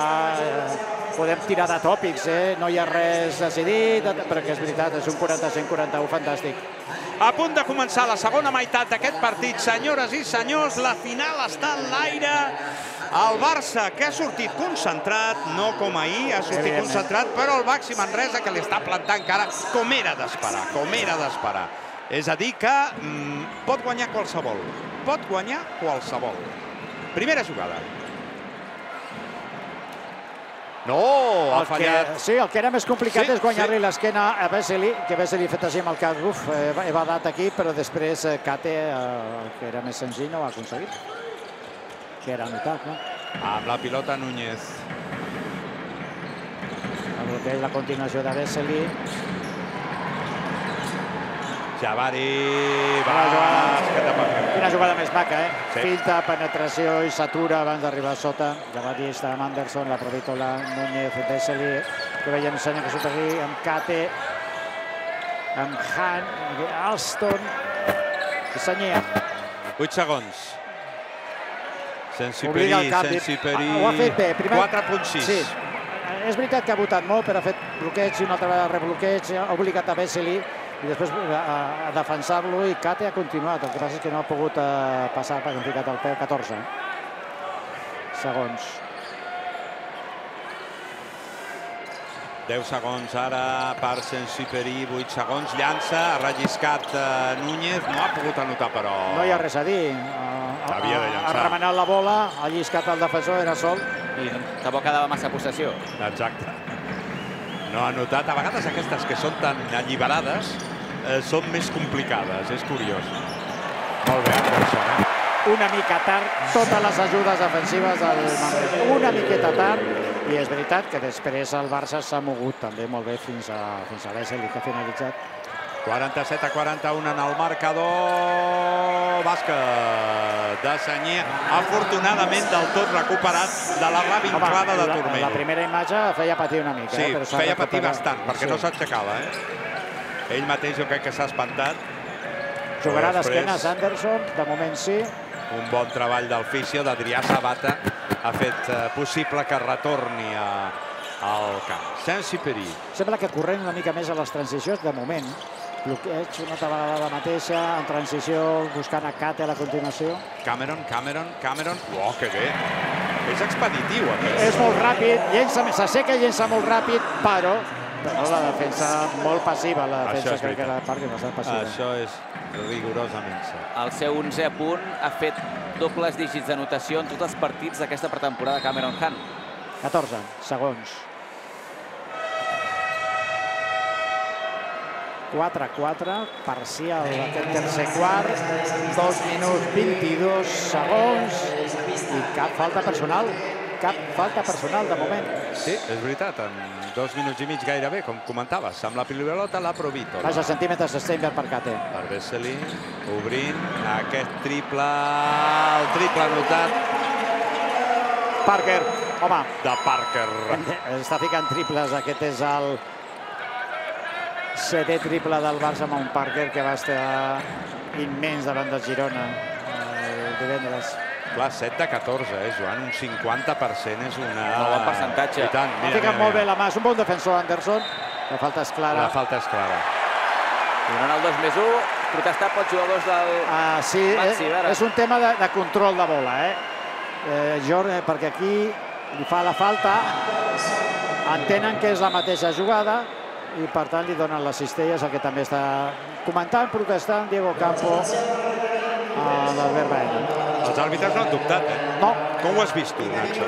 podem tirar de tòpics, no hi ha res decidit, perquè és veritat, és un 45-41 fantàstic. A punt de començar la segona meitat d'aquest partit, senyores i senyors, la final està en l'aire. El Barça, que ha sortit concentrat, no com ahir, ha sortit concentrat, però el Baxi Manresa, que li està plantant cara, com era d'esperar, com era d'esperar. És a dir que pot guanyar qualsevol, pot guanyar qualsevol. Primera jugada. No, ha fallat. Sí, el que era més complicat és guanyar-li l'esquena a Vesely, que Vesely fet així amb el cap, uf, he badat aquí, però després Kate, el que era més senzill, no ho ha aconseguit. Que era anotat, no? Amb la pilota Núñez. El bloqueig, la continuació de Vesely. Jabari, vas, que t'apaguen. Quina jugada més maca, Filta, penetració i s'atura abans d'arribar a sota. Jabari està amb Anderson, la Provitola, Núñez, Vesely, que veiem Senya que surt aquí, amb Kate, amb Han, Alston, i Senya. 8 segons. Sensi perill, sensi perill... Ho ha fet bé. 4.6. És veritat que ha votat molt, però ha fet bloqueig i una altra vegada rebloqueig, ha obligat a Vesely i després a defensar-lo i Kate ha continuat. El que passa és que no ha pogut passar perquè han ficat el peu. 14 segons. 10 segons ara per Sensiperi, 8 segons, llança, ha relliscat Núñez, no ha pogut anotar però... No hi ha res a dir, ha remenat la bola, ha lliscat el defensor, era sol. I tampoc quedava massa possessió. Exacte, no ha anotat, a vegades aquestes que són tan alliberades són més complicades, és curiós. Molt bé, Anderson, una mica tard, totes les ajudes defensives del Manresa, una miqueta tard. I és veritat que després el Barça s'ha mogut també molt bé fins a Vesely, que ha finalitzat. 47-41 en el marcador. Bàsquet de Senyer, afortunadament del tot recuperat de la revinculada de turmell. La primera imatge feia patir una mica. Sí, feia patir bastant, perquè no s'aixecava. Ell mateix jo crec que s'ha espantat. Jugarà d'esquenes Anderson, de moment sí. Un bon treball del Fisio, d'Adrià Sabata, ha fet possible que retorni al camp. Sensiperi. Sembla que corrent una mica més a les transicions, de moment. Bloqueig, una altra vegada la mateixa, en transició, buscant a Kate a la continuació. Cameron. Oh, que bé. És expeditiu, aquest. És molt ràpid, s'asseca i llença molt ràpid, però la defensa molt passiva. La defensa crec que la part és bastant passiva. Això és... rigorosament. El seu 11è punt ha fet dobles dígits d'anotació en tots els partits d'aquesta pretemporada Cameron Hunt. 14 segons. 4-4, parcial d'aquest tercer quart, 2 minuts 22 segons i cap falta personal de moment. Sí, és veritat, en 2 minuts i mig gairebé, com comentaves, amb la pilota la Provitola. Vaja, centímetres Steinberg per Kate. Per Vesely, obrint aquest triple, el triple anotat. Parker, home. De Parker. Està ficant triples, aquest és el 7è triple del Barça amb un Parker que va estar immens davant del Girona divendres. Clar, 7 de 14, Joan, un 50% és una... Un bon percentatge. Ha ficat molt bé la mà, és un bon defensor, Anderson. La falta és clara. La falta és clara. Donant el 2+1, protestat pels jugadors del... Sí, és un tema de control de bola, Jordi, perquè aquí li fa la falta, entenen que és la mateixa jugada i, per tant, li donen les cistelles, el que també està comentant, protestant, Diego Campo, l'Albert Baena. Els àrbitres no han dubtat, No. Com ho has vist tu, Nacho?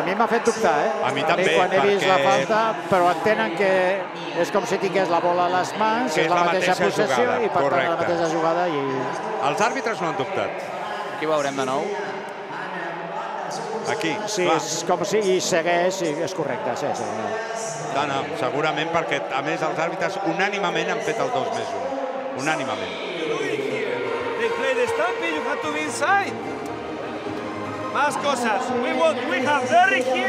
A mi m'ha fet dubtar, A mi també, perquè... Quan he vist la falta, però entenen que és com si tingués la bola a les mans, és la mateixa possessió i, per tant, la mateixa jugada i... Els àrbitres no han dubtat. Aquí ho veurem de nou. Aquí, clar. Sí, és com si hi segueix i és correcte, No, segurament perquè, a més, els àrbitres unànimament han fet el 2+1. Unànimament. To be inside. Más cosas. We have Derrick here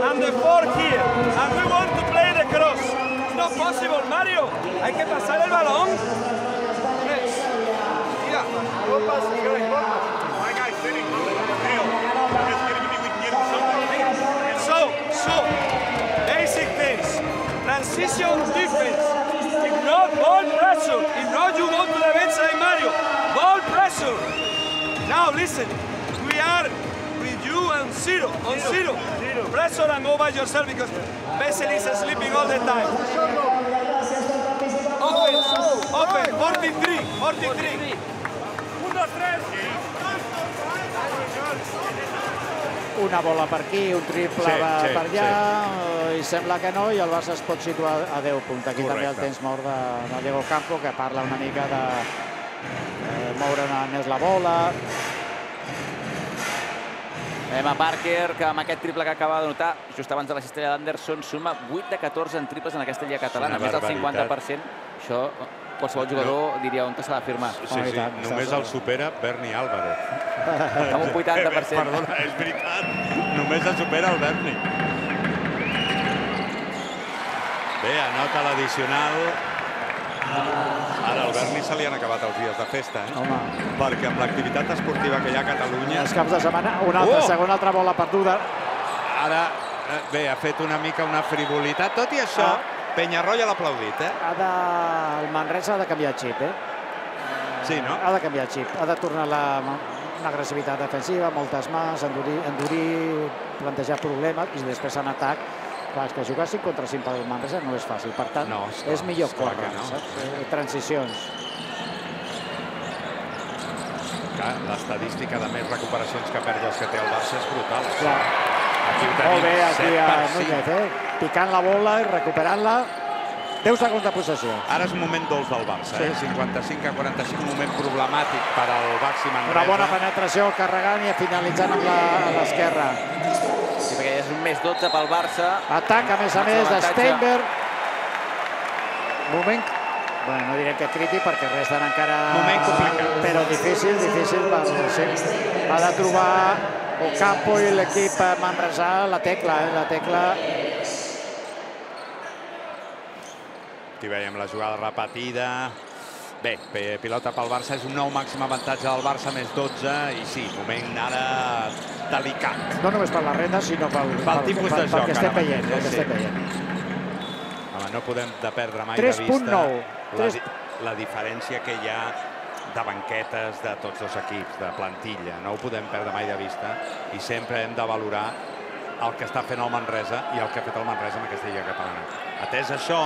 and the 4 here. And we want to play the cross. It's not possible, Mario. Hay que pasar el balón. Mira, go pass, Greg, go pass. My guy's sitting on the field. He's going to be with you. So. Position defense. If not, ball pressure. If not, you go to the bench like Mario. Ball pressure. Now listen, we are with you on zero. On zero. Pressure and go by yourself because Vesely is sleeping all the time. Offense. Open. 43. 43. 1, 3. Una bola per aquí, un triple per allà, i sembla que no, i el Barça es pot situar a 10 punts. Aquí també el temps mort de Diego Campo, que parla una mica de moure més la bola. Emma Parker, que amb aquest triple que acaba de notar, just abans de la cistella d'Anderson, suma 8 de 14 en triples en aquesta lliga catalana, més del 50%. Això qualsevol jugador diria on s'ha de firmar. Sí, sí, només el supera Berni Álvarez. Amb un 80%. Perdona, és veritat, només el supera el Berni. Bé, anota l'addicional. Ara al Berni se li han acabat els dies de festa, perquè amb l'activitat esportiva que hi ha a Catalunya... Els caps de setmana, una altra bola perduda. Ara, bé, ha fet una mica una frivolitat. Tot i això, Peñarroya l'ha aplaudit, eh? El Manresa ha de canviar el xip, eh? Sí, no? Ha de canviar el xip. Ha de tornar l'agressivitat defensiva, moltes mans, endurir, plantejar problemes i després en atac. Que jugar 5 contra 5 per al Manresa no és fàcil, per tant, és millor córrer, transicions. L'estadística de més recuperacions que perd els que té el Barça és brutal. Molt bé, aquí a Núñez, picant la bola i recuperant-la. 10 segons de possessió. Ara és moment dolç del Barça, 55-45, moment problemàtic per al Baxi Manresa. Una bona penetració carregant i finalitzant amb l'esquerra. Sí, perquè és un més 12 pel Barça. Atac, a més, de Steinberg. Moment... Bé, no direm que crític, perquè resten encara... Moment complicat. Però difícil, difícil. Ha de trobar Ocampo i l'equip manresà la tecla, la tecla... Aquí veiem la jugada repetida. Bé, pilota pel Barça, és un nou màxim avantatge del Barça, més 12, i sí, moment ara delicat. No només per la renda, sinó pel tipus de joc. Pel que estem veient. Home, no podem perdre mai de vista la diferència que hi ha de banquetes de tots dos equips, de plantilla. No ho podem perdre mai de vista i sempre hem de valorar el que està fent el Manresa i el que ha fet el Manresa en aquesta lliga catalana. Atès això,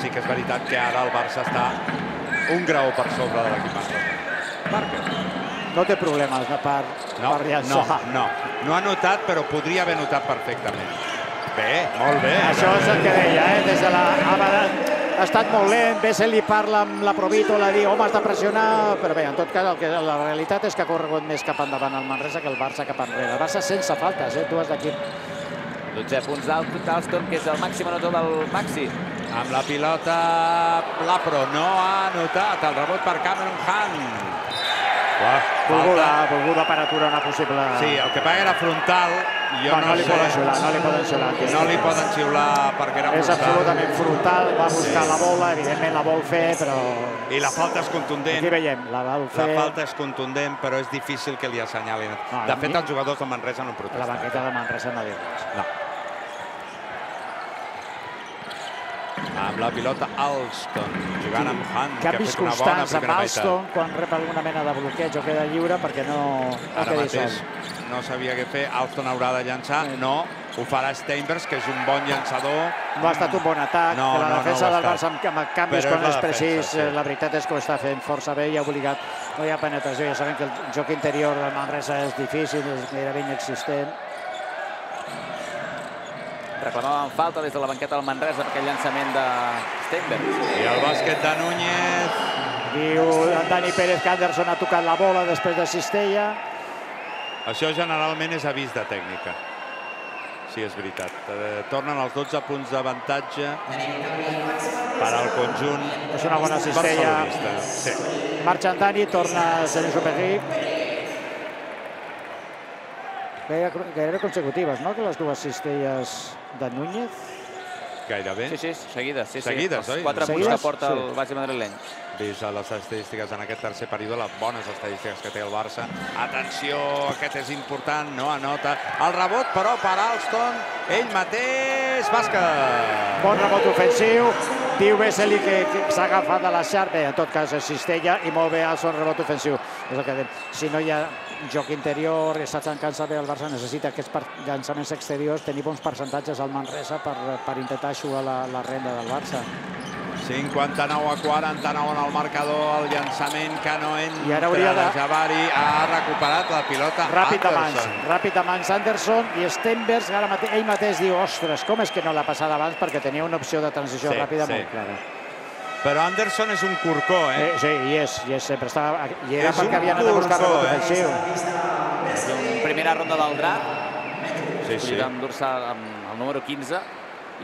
sí que és veritat que ara el Barça està un grau per sobre de l'equip. No té problemes per llançar. No, no ha notat, però podria haver notat perfectament. Bé, molt bé. Això és el que deia, des de la... Ha estat molt lent, Vesely parla amb la Provítola, diu, home, has de pressionar... Però bé, en tot cas, la realitat és que ha corregut més cap endavant el Manresa que el Barça cap enrere. El Barça sense faltes, tu has d'aquí... 12 punts d'Alston, que és el màxim anotor del Maxi. Amb la pilota, Lapro no ha notat el rebot per Cameron Hunt. Volguda per aturar una possible... Sí, el que paga era frontal. No li poden xiular. No li poden xiular perquè era frontal. És absolutament frontal, va buscar la bola, evidentment la vol fer, però... I la falta és contundent. Aquí veiem, la vol fer. La falta és contundent, però és difícil que li assenyalin. De fet, els jugadors de Manresa no protesten. La banqueta de Manresa no diu res. No. Amb la pilota Alston, jugant amb Hunt, que ha fet una bona primera meitat. Canvis constants amb Alston quan rep alguna mena de bloqueig o queda lliure perquè no quedi sol. No sabia què fer, Alston haurà de llançar, no, ho farà Steinbergs, que és un bon llançador. No ha estat un bon atac, la defensa del Barça amb canvis quan és precís, la veritat és que ho està fent força bé i ha obligat, no hi ha penetració, ja sabem que el joc interior del Manresa és difícil, és gairebé inexistent. Reclamaven falta des de la banqueta del Manresa per aquell llançament de Steinberg. I el bàsquet de Núñez. Diu Dani Pérez que Anderson ha tocat la bola després de cistella. Això generalment és avís de tècnica. Sí, és veritat. Tornen els 12 punts d'avantatge per al conjunt. És una bona cistella. Marxen Dani, torna Sergio Perric. Gairebé consecutives, no? Que les dues cistelles de Núñez. Gairebé. Sí, seguides. 4 punts que porta el Baxi madrileny. vist les estadístiques en aquest tercer període, les bones estadístiques que té el Barça. Atenció, aquest és important, no anota el rebot, però per Alston, ell mateix, bàsquet. Bon rebot ofensiu, diu Vesely que s'ha agafat de la xarxa, en tot cas és cistella, i molt bé Alston, rebot ofensiu. Si no hi ha joc interior, està tancant-se bé, el Barça necessita aquests llançaments exteriors, tenir bons percentatges al Manresa per intentar aixugar la renda del Barça. 59-49 en el marcador, el llançament que no entra de Jabari, ha recuperat la pilota Anderson. Ràpid a mans Anderson i Stenbergs, ell mateix diu, ostres, com és que no l'ha passat abans, perquè tenia una opció de transició ràpida molt clara. Però Anderson és un corcó, eh? Sí, hi és, sempre estava... I era perquè havia anat a buscar-lo defensiu. Primera ronda del draft, escollida amb el número 15,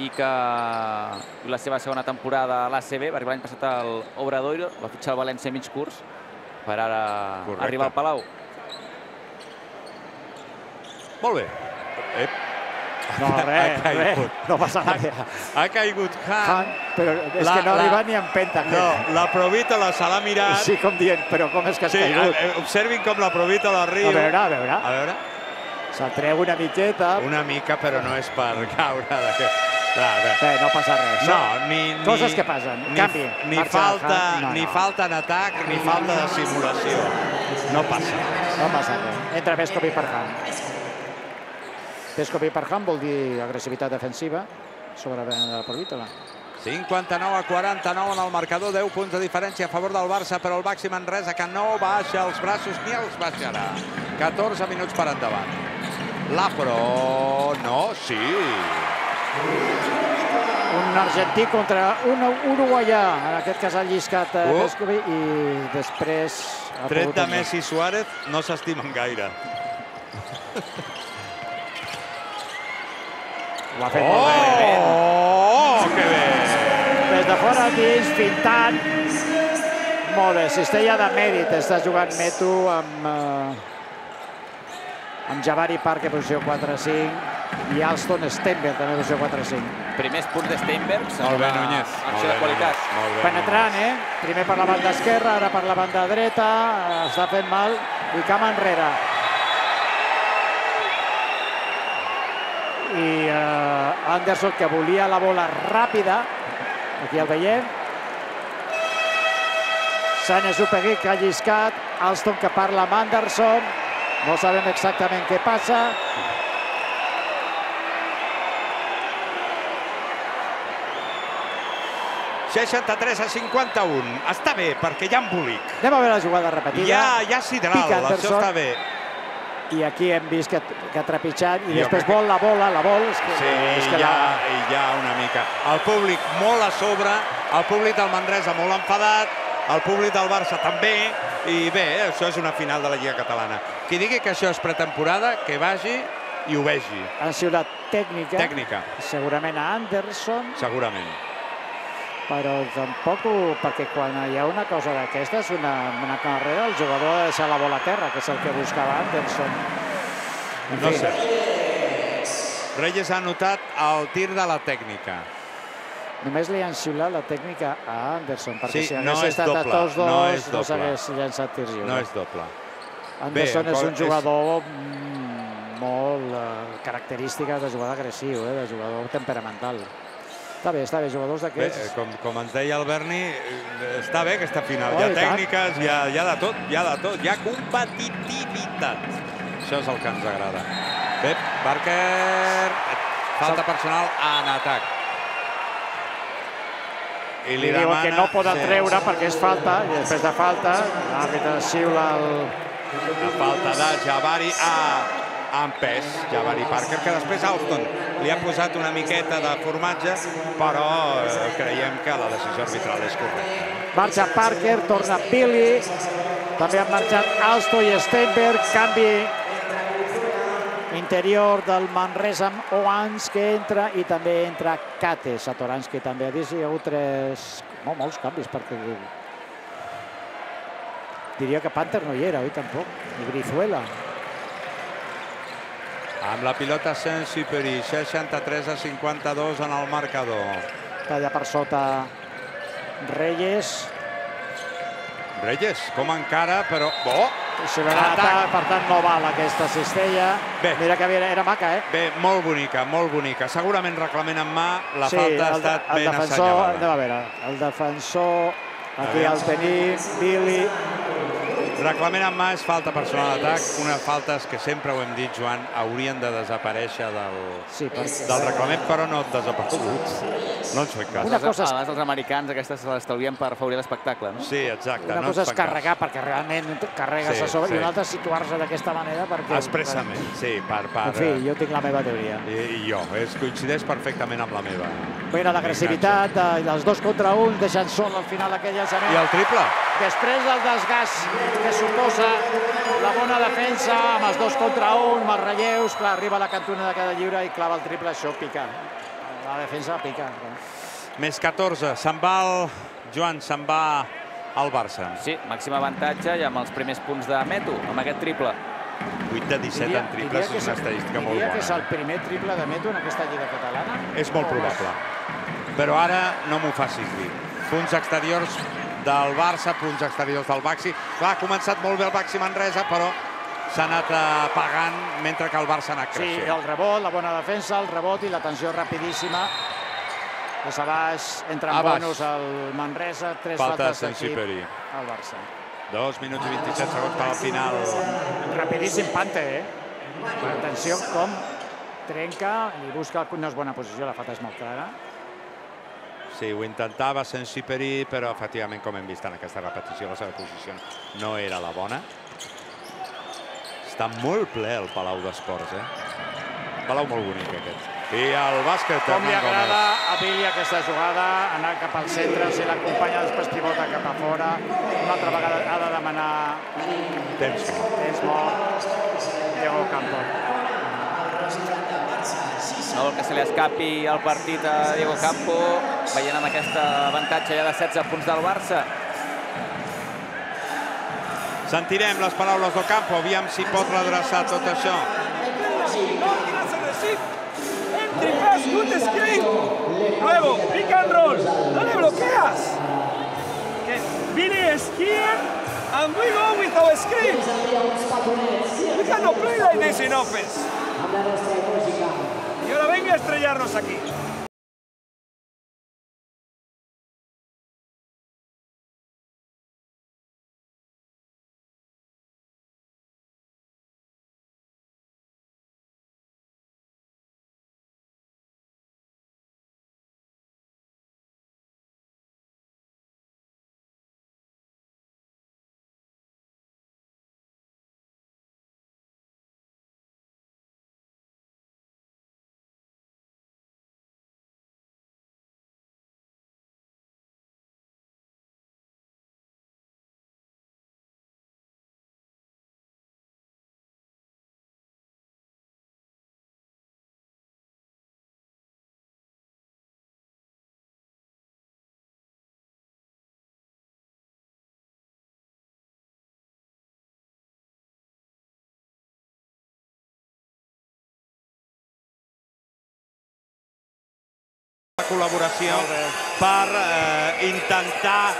i que la seva segona temporada a l'ACB, va arribar l'any passat a l'Obradoiro, va fitxar el València mig curs per ara arribar al Palau. Molt bé. No, res, no passa res. Ha caigut Han. Però és que no ha arribat ni a empenta. No, la Provitola se l'ha mirat. Sí, com dient, però com és que has caigut? Observin com la Provitola riu. A veure, a veure. A veure. Se'l treu una miqueta. Una mica, però no és per caure d'aquest... Bé, no passa res. Coses que passen. Canvi. Ni falta en atac, ni falta de simulació. No passa res. No passa res. Entra Vescovi per Han. Vescovi per Han vol dir agressivitat defensiva sobre la Porvítola. 59-49 en el marcador, 10 punts de diferència a favor del Barça, però el Baxi Manresa que no baixa els braços ni els baixarà. 14 minuts per endavant. L'Afro... No, sí... Un argentí contra un uruguaià, en aquest cas ha lliscat Vescovi i després... Tret de Messi i Suárez no s'estimen gaire. Ho ha fet molt bé. Oh, que bé! Des de fora dins, pintant. Molt bé, cistella de mèrit. Està jugant Meto amb Jabari Parker, posició 4-5. I Alston Stenberg, també posició 4-5. Primers punts de Stenberg. Molt bé, Núñez. Acció de qualitat. Penetrant, eh? Primer per la banda esquerra, ara per la banda dreta. Està fent mal i cama enrere. I Anderson, que volia la bola ràpida. Aquí el veiem. Sanes Upegui, que ha lliscat. Alston, que parla amb Anderson. No sabem exactament què passa. ...63-51. Està bé, perquè hi ha embolic. Anem a veure la jugada repetida. Hi ha sidral, això està bé. I aquí hem vist que ha trepitjat i després vol la bola, la vol... Sí, hi ha una mica. El públic molt a sobre, el públic del Manresa molt enfadat, el públic del Barça també, i bé, això és una final de la Lliga Catalana. Qui digui que això és pretemporada, que vagi i ho vegi. Ha sigut la tècnica. Tècnica. Segurament a Anderson. Segurament. Però tampoc, perquè quan hi ha una cosa d'aquesta és una carrera, el jugador ha de deixar la bola a terra, que és el que buscava Anderson. No sé. Reyes ha anotat el tir de la tècnica. Només li han xiulat la tècnica a Anderson, perquè si hagués estat a tots dos no s'hagués llançat tir lliure. No és doble. Anderson és un jugador molt característic de jugador agressiu, de jugador temperamental. Està bé, jugadors d'aquests... Com ens deia el Berni, està bé aquesta final. Hi ha tècniques, hi ha de tot, hi ha competitivitat. Això és el que ens agrada. Pep, Barker... Falta personal en atac. I li diuen que no poden treure perquè és falta, i després de falta, l'àrbitre xiula el... La falta de Jabari a... amb pes, Jabari Parker, que després Alston li ha posat una miqueta de formatge, però creiem que la decisió arbitral és correcta. Marxa Parker, torna Billy, també han marxat Alston i Stenberg, canvi interior del Manresa amb Oans, que entra, i també entra Kate Satoranski, que també ha dit, hi ha hagut molts canvis, perquè diria que Panther no hi era, oi, tampoc, ni Brizuela. Amb la pilota Saint-Supery, 63-52 en el marcador. Talla per sota Reyes. Reyes, com encara, però... Oh! Atac. Per tant, no val aquesta cistella. Bé. Mira que era maca, eh? Bé, molt bonica, molt bonica. Segurament reclament en mà, la falta ha estat ben assenyalada. Anem a veure, el defensor, aquí el tenim, Billy... Reclament en mà és falta personal d'atac, unes faltes que sempre ho hem dit, Joan, haurien de desaparèixer del reglament, però no desapareguts. No ens fem cas. Una cosa és que els americans aquestes l'estalvien per afavorir l'espectacle, no? Sí, exacte. Una cosa és carregar, perquè realment carregues a sobre, i una altra és situar-se d'aquesta manera perquè... Expressament, sí, per... En fi, jo tinc la meva teoria. I jo, coincideix perfectament amb la meva. Mira, l'agressivitat, els dos contra un, deixant sol al final aquella genera. I el triple. Després del desgast que suposa la bona defensa amb els dos contra un, amb els relleus, clar, arriba a la cantonada de cada lliure i clava el triple, això pica. La defensa pica. Més 14, se'n va el... Joan, se'n va al Barça. Sí, màxim avantatge i amb els primers punts de Meto, amb aquest triple. 8 de 17 en triples és una estadística molt bona. Diria que és el primer triple de Meto en aquesta lliga catalana? És molt probable. Però ara no m'ho facis dir. Punts exteriors del Barça, punts exteriors del Baxi. Clar, ha començat molt bé el Baxi Manresa, però s'ha anat apagant mentre que el Barça ha anat creixent. Sí, el rebot, la bona defensa, el rebot i la tensió rapidíssima. Des a baix, entra en bonus el Manresa, tres faltes d'equip al Barça. 2 minuts i 27 segons per al final. Rapidíssim Pante, eh? Atenció, com trenca i busca... No és bona posició, la falta és molt clara. Sí, ho intentava Saint-Exupéry, però efectivament, com hem vist en aquesta repetició, la seva posició no era la bona. Està molt ple el Palau d'Esports, eh? Palau molt bonic, aquest. I el bàsquet... Com li agrada a Billy aquesta jugada, anar cap al centre, si l'acompanya, després pivota cap a fora. Una altra vegada ha de demanar... Temps mort. Temps mort. Diego Campo. No vol que se li escapi el partit a Diego Campo, veient amb aquest avantatge ja de 16 punts del Barça. Sentirem les paraules d'Ocampo, aviam si pot redreçar tot això. Entri-pass, good screen, luego pick and roll, no le bloqueas. Billy is here and we go with our screen. We cannot play like this in offense. Y ahora venga a estrellarnos aquí. Col·laboració per intentar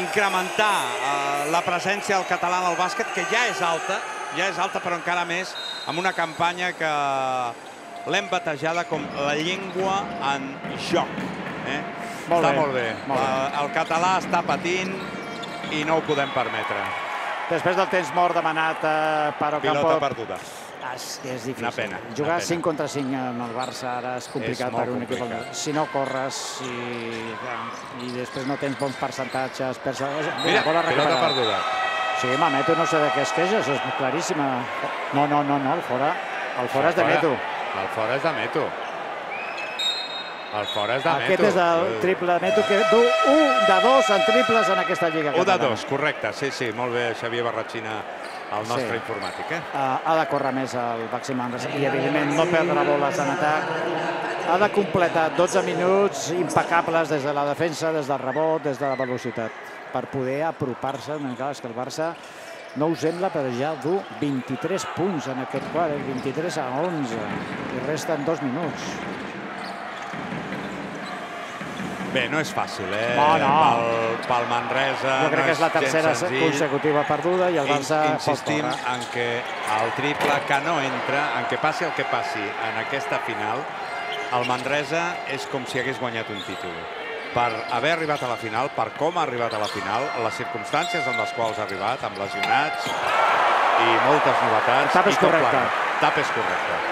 incrementar la presència del català del bàsquet, que ja és alta, però encara més amb una campanya que l'hem batejada com la llengua en joc. Està molt bé. El català està patint i no ho podem permetre. Després del temps mort demanat per Ocampo... Pilota perduda. És difícil. Jugar 5 contra 5 amb el Barça ara és complicat per un equip. Si no corres i després no tens bons percentatges... Mira, pilota perduda. Sí, home, Meto no sé de què es queixa, això és claríssima. No, no, no, el fora és de Meto. El fora és de Meto. El fora és de Meto. Aquest és el triple de Meto, que du 1 de 2 en triples en aquesta lliga. 1 de 2, correcte. Sí, sí, molt bé, Xavier Barratxina. El nostre informàtic, eh? Ha de córrer més el Baxi Manresa i, evidentment, no perdre boles en atac. Ha de completar 12 minuts impecables des de la defensa, des del rebot, des de la velocitat, per poder apropar-se. És que el Barça no ho sembla, però ja du 23 punts en aquest quart, 23 a 11, i resten 2 minuts. Bé, no és fàcil, eh? Pel Manresa. Jo crec que és la tercera consecutiva perduda i el Barça pot tornar. Insistim en que el triple que no entra, en que passi el que passi en aquesta final, el Manresa és com si hagués guanyat un títol. Per haver arribat a la final, per com ha arribat a la final, les circumstàncies amb les quals ha arribat, amb lesionats i moltes novetats. Tap és correcte. Tap és correcte.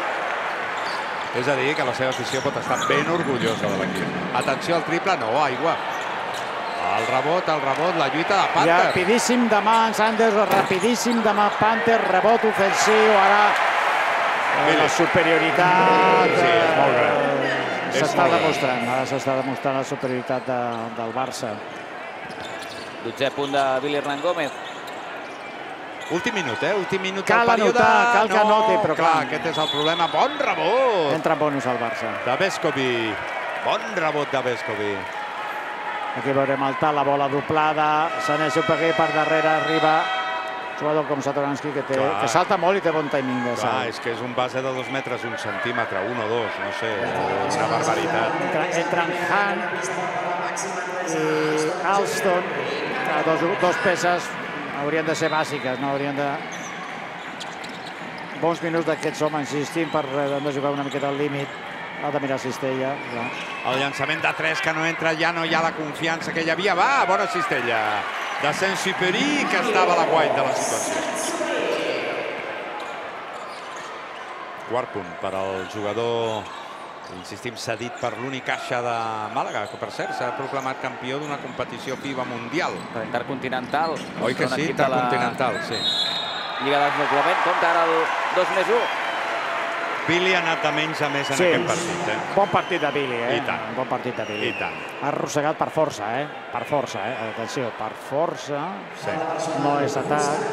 És a dir, que la seva afició pot estar ben orgullosa de l'equip. Atenció al triple, no, aigua. El rebot, la lluita de Panther. Rapidíssim de mà, Sanders, rapidíssim de mà, Panther, rebot ofensiu, ara la superioritat... Sí, és molt gran. S'està demostrant, ara s'està demostrant la superioritat del Barça. 12è punt de Billy Hernán Gómez. Últim minut, eh? Últim minut del període. Cal que anoti, però clar, aquest és el problema. Bon rebot! Entra bonus al Barça. De Vescovi. Bon rebot de Vescovi. Aquí veurem el tal, la bola doblada. Sané Supergué per darrere, arriba. Jugador com Satoranski, que salta molt i té bon timing. Clar, és que és un base de 2 metres, 1 centímetre, 1 o 2, no sé, una barbaritat. Entren Han i Alston, dos peces haurien de ser bàsiques, no haurien de... Bons minuts d'aquests homes insistint per jugar una miqueta al límit. Ha de mirar Cistella. El llançament de 3 que no entra, ja no hi ha la confiança que hi havia. Va, bona Cistella. De Saint-Supéry, que estava a la guait de la situació. Quart punt per al jugador, insistim, cedit per l'Unicaja de Màlaga, que per cert s'ha proclamat campió d'una competició FIBA mundial. Intercontinental. Oi que sí, intercontinental, sí. Lliga del Desdoblament, compta ara el 2+1. Billy ha anat de menys a més en aquest partit. Bon partit de Billy, eh? I tant. Bon partit de Billy. I tant. Ha arrossegat per força, eh? Per força, eh? Atenció, per força. No és atac.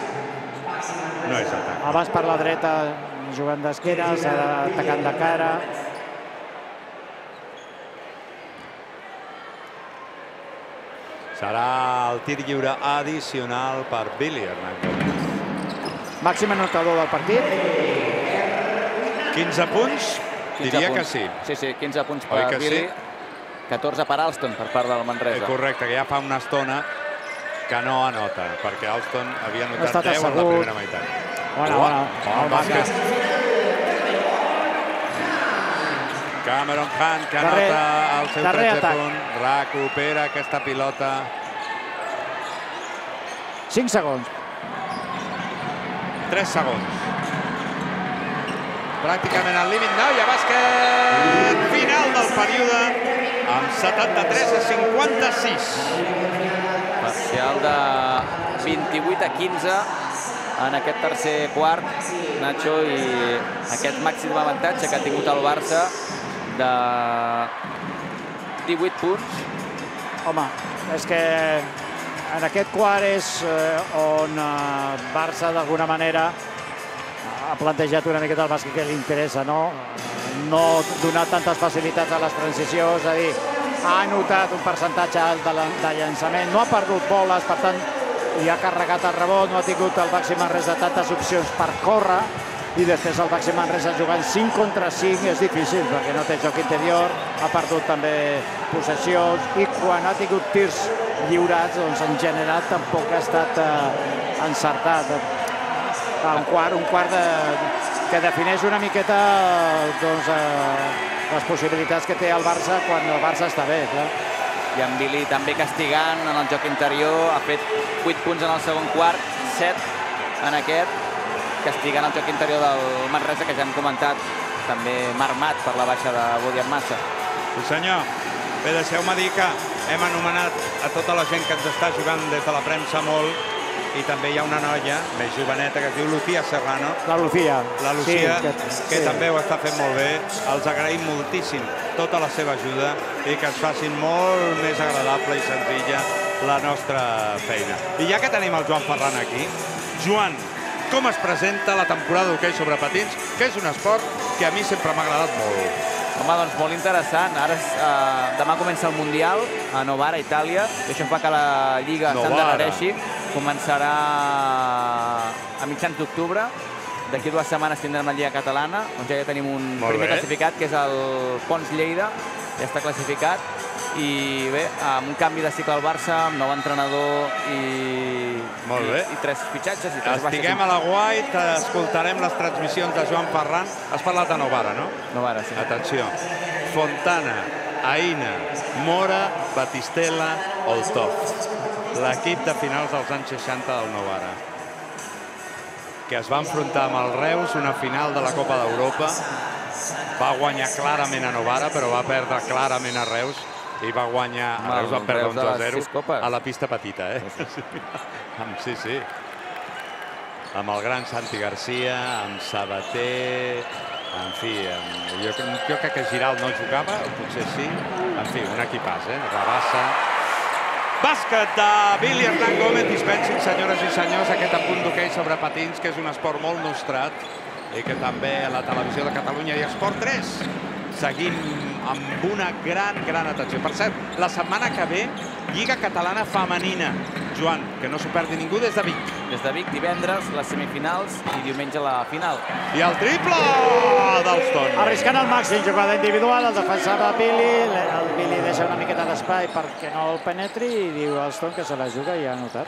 No és atac. Abans per la dreta jugant d'esqueres, ara atacant de cara. Serà el tir lliure addicional per Billy Hernán Gómez. Màxim anotador del partit. 15 punts? Diria que sí. Sí, sí, 15 punts per Billy. 14 per Alston per part del Manresa. Correcte, que ja fa una estona que no anota, perquè Alston havia anotat 10 en la primera meitat. Bona bàsquet. Cameron Hunt, que anota el seu 13 punt, recupera aquesta pilota. 5 segons. 3 segons. Pràcticament al límit, noia, bàsquet! Final del període, amb 73-56. Parcial de 28-15. En aquest tercer quart, Nacho, i aquest màxim avantatge que ha tingut el Barça de 18 punts. Home, és que en aquest quart és on el Barça d'alguna manera ha plantejat una miqueta el bàsquet que li interessa, no? No donar tantes facilitats a les transicions, és a dir, ha anotat un percentatge alt de llançament, no ha perdut boles, per tant, i ha carregat el rebot, no ha tingut el Baxi Manresa tantes opcions per córrer, i després el Baxi Manresa jugant 5 contra 5 és difícil, perquè no té joc interior, ha perdut també possessions, i quan ha tingut tirs lliurats, doncs en general tampoc ha estat encertat. Un quart que defineix una miqueta les possibilitats que té el Barça quan el Barça està bé, clar. I en Billy també castigant en el joc interior, ha fet 8 punts en el segon quart, 7 en aquest, castigant el joc interior del Manresa, que ja hem comentat, també marmat per la baixa de Bodi Massa. Sí senyor, bé, deixeu-me dir que hem anomenat a tota la gent que ens està jugant des de la premsa molt, i també hi ha una noia més joveneta que es diu Lucía Serrano. La Lucía. La Lucía, que també ho està fent molt bé. Els agraïm moltíssim tota la seva ajuda i que ens facin molt més agradable i senzilla la nostra feina. I ja que tenim el Joan Ferran aquí, Joan, com es presenta la temporada d'hoquei sobre patins, que és un esport que a mi sempre m'ha agradat molt? Home, doncs molt interessant. Demà comença el Mundial a Novara, Itàlia, i això fa que la Lliga s'endarrereixi. Començarà a mitjans d'octubre. D'aquí a 2 setmanes tindrem la Lliga Catalana, on ja tenim un primer classificat, que és el Pons Lleida, ja està classificat. I bé, amb un canvi de cicle al Barça, amb nou entrenador i tres fitxatges. Estiguem a la White, escoltarem les transmissions de Joan Ferran. Has parlat de Novara, no? Novara, sí. Atenció. Fontana, Aina, Mora, Batistela, Oltov. L'equip de finals dels anys 60 del Novara, que es va enfrontar amb el Reus, una final de la Copa d'Europa. Va guanyar clarament a Novara, però va perdre clarament a Reus. I va guanyar a Reus, va perdre 11-0 a la pista petita. Sí, sí. Amb el gran Santi Garcia, amb Sabater... En fi, jo crec que Giral no jugava, potser sí. En fi, un equipàs, Rabassa. Bàsquet de Billy Hernán Gómez. Dispensin, senyores i senyors, aquest apunt d'hoquei sobre patins, que és un esport molt nostrat i que també a la televisió de Catalunya i Esport 3 seguim amb una gran atenció. Per cert, la setmana que ve, Lliga Catalana Femenina. Joan, que no s'ho perdi ningú des de Vic. Des de Vic, divendres, les semifinals i diumenge la final. I el triple d'Alston. Arriscant al màxim, jugada individual, el defensava Billy. El Billy deixa una miqueta d'espai perquè no el penetri i diu Alston que se la juga i ha anotat.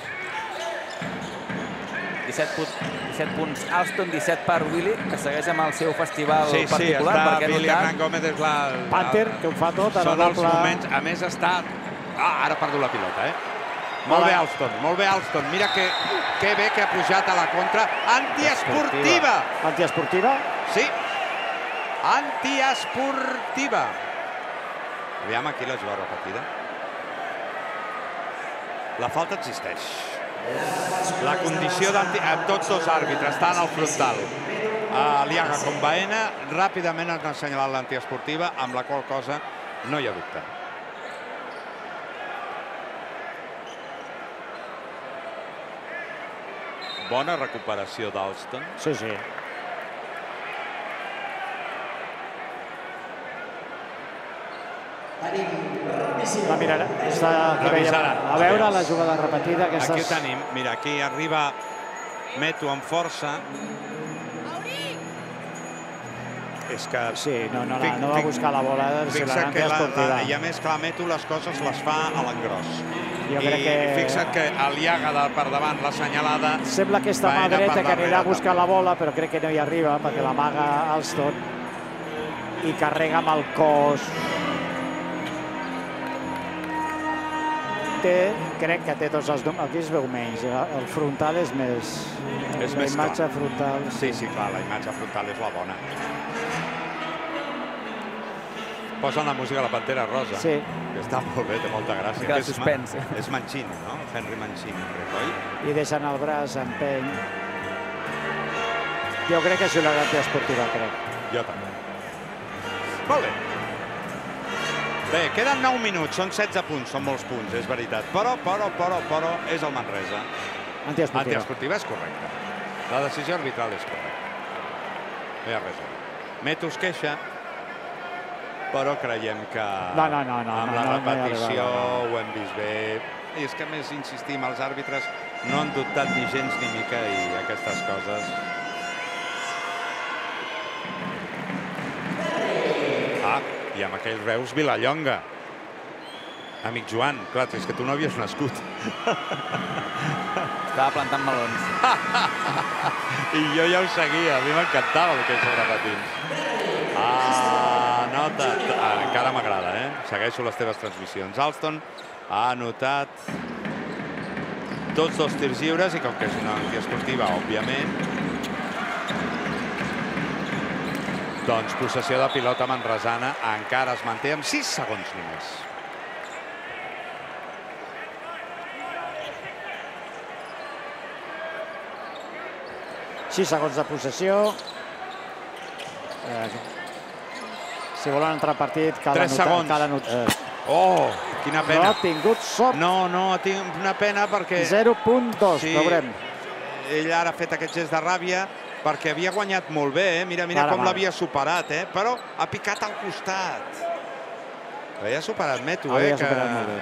17 punts Alston, 17 per Willy, que segueix amb el seu festival particular. Sí, està Billy Hernán Gómez, és la... Pater, que ho fa tot. Són els moments, a més està... Ah, ara perdo la pilota, Molt bé, Alston, molt bé, Alston. Mira que bé que ha pujat a la contra. Antiesportiva! Antiesportiva? Sí. Antiesportiva. Aviam, aquí la jugada repetida. La falta existeix. La condició de tots dos àrbitres està en el frontal. Aliaga com Baena, ràpidament han assenyalat l'antiesportiva, amb la qual cosa no hi ha dubte. Bona recuperació d'Alston. Sí, sí. La mirarà. A veure la jugada repetida. Aquí ho tenim. Mira, aquí arriba Meto amb força. És que... Sí, no va a buscar la bola. Fixa't que a més que la Meto les coses les fa a l'engròs. I fixa't que Aliaga per davant l'assenyalada. Sembla aquesta mà dreta que anirà a buscar la bola, però crec que no hi arriba perquè l'amaga Alston i carrega amb el cos. Crec que té tots els noms. Aquí es veu menys. El frontal és més... La imatge frontal... Sí, sí, clar, la imatge frontal és la bona. Posen la música a la Pantera Rosa. Sí. Que està molt bé, té molta gràcia. Que suspens. És Mancini, no? Henry Mancini, crec, oi? I deixen el braç, empeny. Jo crec que és una gràcia esportiva, crec. Jo també. Molt bé. Bé, queden 9 minuts, són 16 punts, són molts punts, és veritat. Però, és el Manresa. Antiesportiva és correcta. La decisió arbitral és correcta. No hi ha res. Meto es queixa, però creiem que amb la repetició ho hem vist bé. I és que, a més, insistim, els àrbitres no han dubtat ni gens ni mica i aquestes coses... I amb aquell Reus Vilallonga. Amic Joan, clar, és que tu no havies nascut. Estava plantant melons. I jo ja ho seguia, a mi m'encantava el que és sobre patins. Nota, encara m'agrada, segueixo les teves transmissions. Alston ha anotat tots dos tirs lliures i com que és una antiesportiva, òbviament, doncs possessió de pilota manresana encara es manté amb 6 segons només. De possessió. Si volen entrar a partit, cal anotar. 3 segons. Oh, quina pena. No ha tingut sort. No, tinc una pena perquè... 0.2, veurem. Ell ara ha fet aquest gest de ràbia perquè havia guanyat molt bé, mira com l'havia superat, però ha picat al costat. L'havia superat Meto,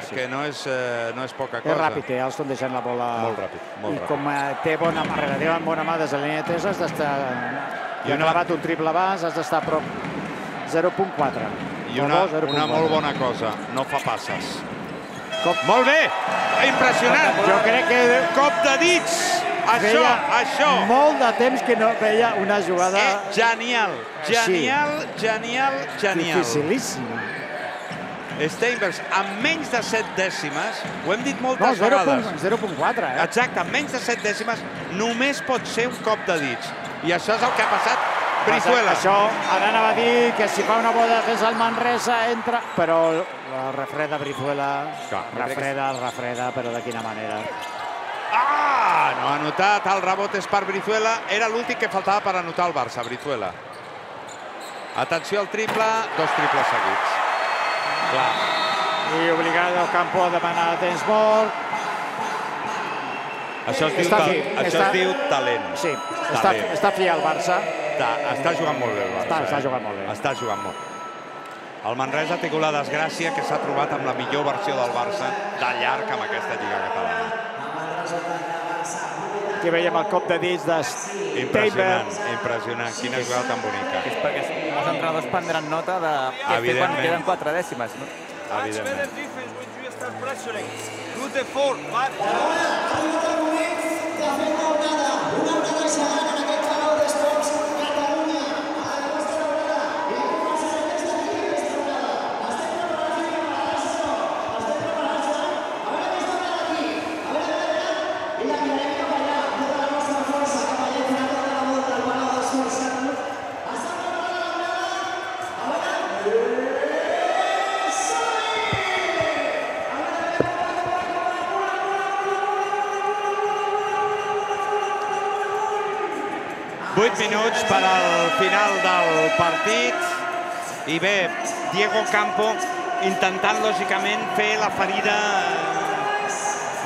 que no és poca cosa. És ràpid, Alston deixant la bola... Molt ràpid, molt ràpid. I com té bona mà, relativament bona mà des de la línia de 3, has d'estar... I ha acabat un triple abans, has d'estar a prop 0.4. I una molt bona cosa, no fa passes. Molt bé! Impressionant! Jo crec que... Cop de dits! Això, això! Molt de temps que no veia una jugada... Genial! Genial, genial, genial! Dificilíssima. Steinbergs, amb menys de 7 dècimes, ho hem dit moltes vegades... No, 0.4, eh? Exacte, amb menys de 7 dècimes només pot ser un cop de dits. I això és el que ha passat Brizuela. Això, Arana va dir que si fa una boda que és el Manresa, entra... Però refreda Brizuela, refreda, però de quina manera. Ah! No ha anotat, el rebot és per Brizuela. Era l'últim que faltava per anotar el Barça, Brizuela. Atenció al triple, 2 triples seguits. I obligat al Campo a demanar temps mort. Això es diu talent. Sí, està fi al Barça. Està jugant molt bé el Barça. Està jugant molt bé. Està jugant molt. El Manresa té la desgràcia que s'ha trobat amb la millor versió del Barça de llarg amb aquesta Lliga Catalana. Aquí veiem el cop de dits de Steinbergs. Impressionant, impressionant. Quina jugada tan bonica. És perquè els entrenadors prendran nota de què fer quan queden 4 dècimes. Minuts per al final del partit i bé, Diego Campo intentant lògicament fer la ferida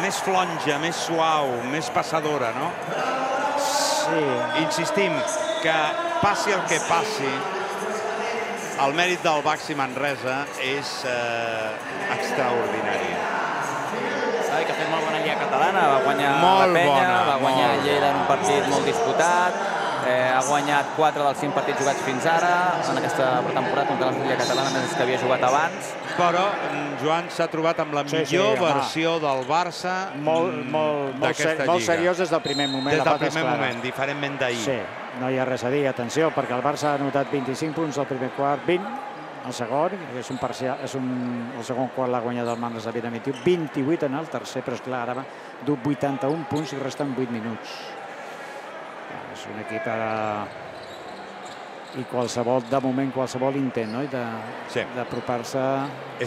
més flonja, més suau, més passadora, no? Sí. Insistim que passi el que passi, el mèrit del Baxi Manresa és extraordinari. Que ha fet molt bona Lliga Catalana, va guanyar la Penya, va guanyar Lleida en un partit molt disputat, ha guanyat 4 dels 5 partits jugats fins ara, en aquesta temporada contra la Lliga Catalana, més que havia jugat abans. Però Joan s'ha trobat amb la millor versió del Barça d'aquesta Lliga. Molt seriós des del primer moment. Des del primer moment, diferentment d'ahir. Sí, no hi ha res a dir, atenció, perquè el Barça ha anotat 25 punts al primer quart, 20 al segon, el segon quart l'ha guanyat el Manresa de 21, 28 en el tercer, però és clar, ara du 81 punts i resten 8 minuts. És un equip i qualsevol, de moment, qualsevol intent d'apropar-se...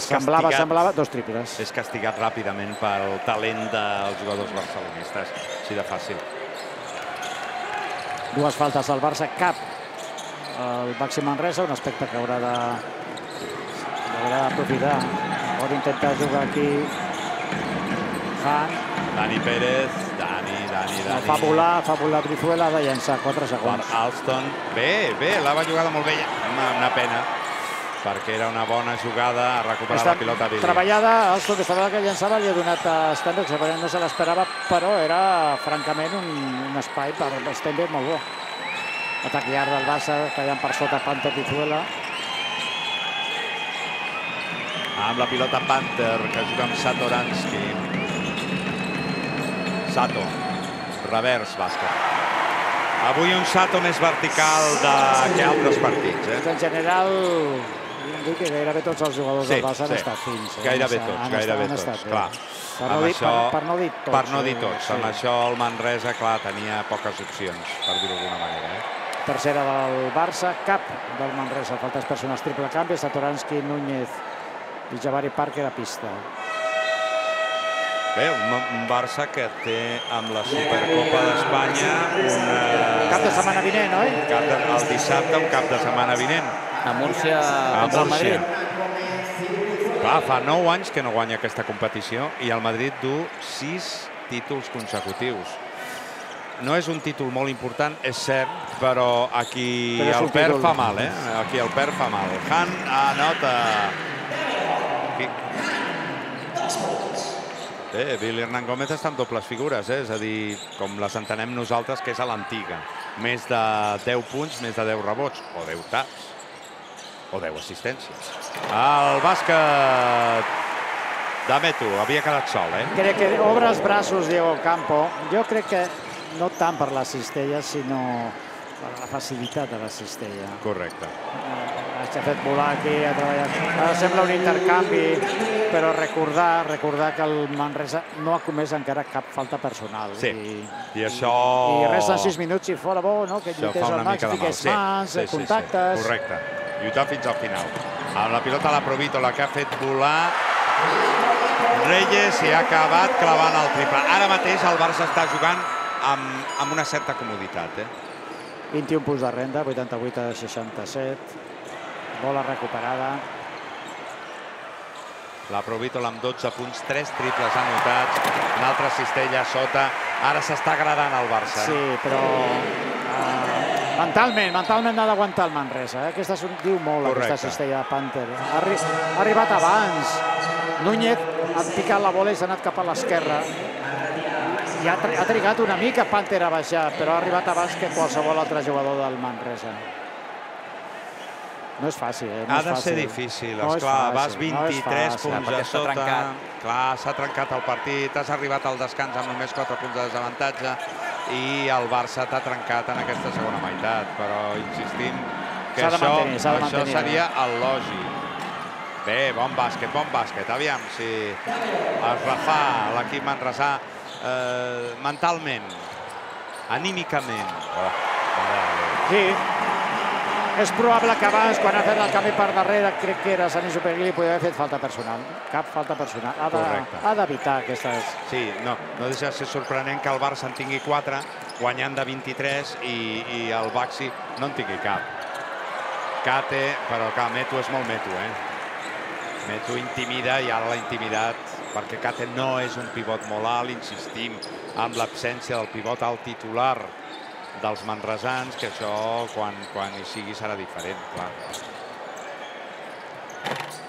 Semblava 2 triples. És castigat ràpidament pel talent dels jugadors barcelonistes, així de fàcil. 2 faltes al Barça, cap al Baxi Manresa, un aspecte que haurà d'aprofitar. Pot intentar jugar aquí Han. Dani Pérez, Dani. Fa volar Brizuela, ha de llançar 4 segons. Alston, bé, l'ha jugada molt bé. Una pena, perquè era una bona jugada a recuperar la pilota. Treballada, Alston, que estava que llançava, li ha donat a Steinberg, no se l'esperava, però era, francament, un espai per Steinberg molt bo. Atac llarg del Barça, tallant per sota Panther Brizuela. Amb la pilota Panther, que juga amb Satoranski. Sato, revers, bàsquet. Avui un Sato més vertical que altres partits. En general, gairebé tots els jugadors del Barça han estat fins. Gairebé tots, clar. Per no dir tots. Per no dir tots. Amb això el Manresa, clar, tenia poques opcions, per dir-ho d'alguna manera. Tercera del Barça, cap del Manresa. Faltes persones, triple canvi, Satoranski, Núñez i Jabari Parker a pista. Bé, un Barça que té amb la Supercopa d'Espanya un... Cap de setmana vinent, oi? El dissabte, un cap de setmana vinent. A Múrcia, contra el Madrid. Clar, fa 9 anys que no guanya aquesta competició i el Madrid du 6 títols consecutius. No és un títol molt important, és cert, però aquí el perd fa mal, eh? Aquí el perd fa mal. Han anota... Billy Hernán Gómez està en dobles figures, és a dir, com les entenem nosaltres, que és a l'antiga. Més de 10 punts, més de 10 rebots, o 10 taps. o 10 assistències. El bàsquet d'Ameto havia quedat sol, eh? Crec que obre els braços Diego Campo. Jo crec que no tant per la cistella, sinó per la facilitat de la cistella. Correcte. S'ha fet volar aquí, ha treballat. Ara sembla un intercanvi, però recordar que el Manresa no ha comès encara cap falta personal. Sí, i això... I resten 6 minuts i fora bo, no? Que lluités al màx, fiques mans, contactes... Correcte, lluitar fins al final. Amb la pilota la Provítola, que ha fet volar... Reyes s'hi ha acabat clavant el triple. Ara mateix el Barça està jugant amb una certa comoditat, eh? 21 punts de renda, 88-67. Bola recuperada. La Provítola amb 12 punts, 3 triples anotats, una altra cistella sota. Ara s'està agradant el Barça. Sí, però mentalment ha d'aguantar el Manresa. Aquesta diu molt, aquesta cistella de Panther. Ha arribat abans. Núñez ha picat la bola i s'ha anat cap a l'esquerra. I ha trigat una mica Panther a baixar, però ha arribat abans que qualsevol altre jugador del Manresa. No és fàcil, eh? Ha de ser difícil, esclar, vas 23 punts a sota, clar, s'ha trencat el partit, has arribat al descans amb només 4 punts de desavantatge i el Barça t'ha trencat en aquesta segona meitat, però insistim que això seria el lògic. Bé, bon bàsquet, aviam si es refà l'equip manresà mentalment, anímicament. Sí. És probable que abans, quan ha fet el canvi per darrere, crec que era Sanís Supergui, li podia haver fet falta personal. Cap falta personal. Ha d'evitar aquestes... Sí, no deixa de ser sorprenent que el Barça en tingui 4, guanyant de 23, i el Baxi no en tingui cap. Cate, però que Meto és molt Meto, eh? Meto intimida i ara l'ha intimidat, perquè Cate no és un pivot molt alt, insistim, amb l'absència del pivot alt titular dels manresans, que això, quan hi sigui, serà diferent, clar.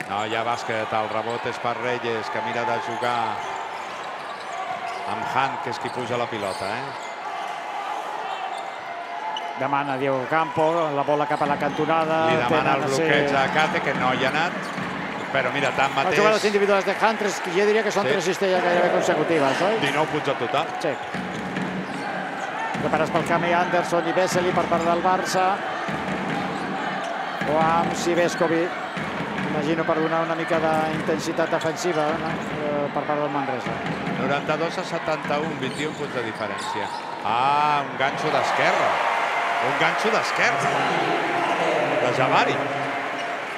No, hi ha bàsquet, el rebot és per Reyes, que mira de jugar amb Han, que és qui puja la pilota, eh? Demana Diego Campo, la bola cap a la cantonada. Li demana el bloqueig a Cate, que no hi ha anat, però mira, tanmateix... Els jugadors individuals de Han, jo diria que són 3 cistelles gairebé consecutives, oi? 19 punts al total. Sí. Prepares pel camí Anderson i Vesely per part del Barça. O amb Siveskovi. Imagino per donar una mica d'intensitat defensiva per part del Manresa. 92-71, 21 punts de diferència. Ah, un ganxo d'esquerra. Un ganxo d'esquerra. De Jabari.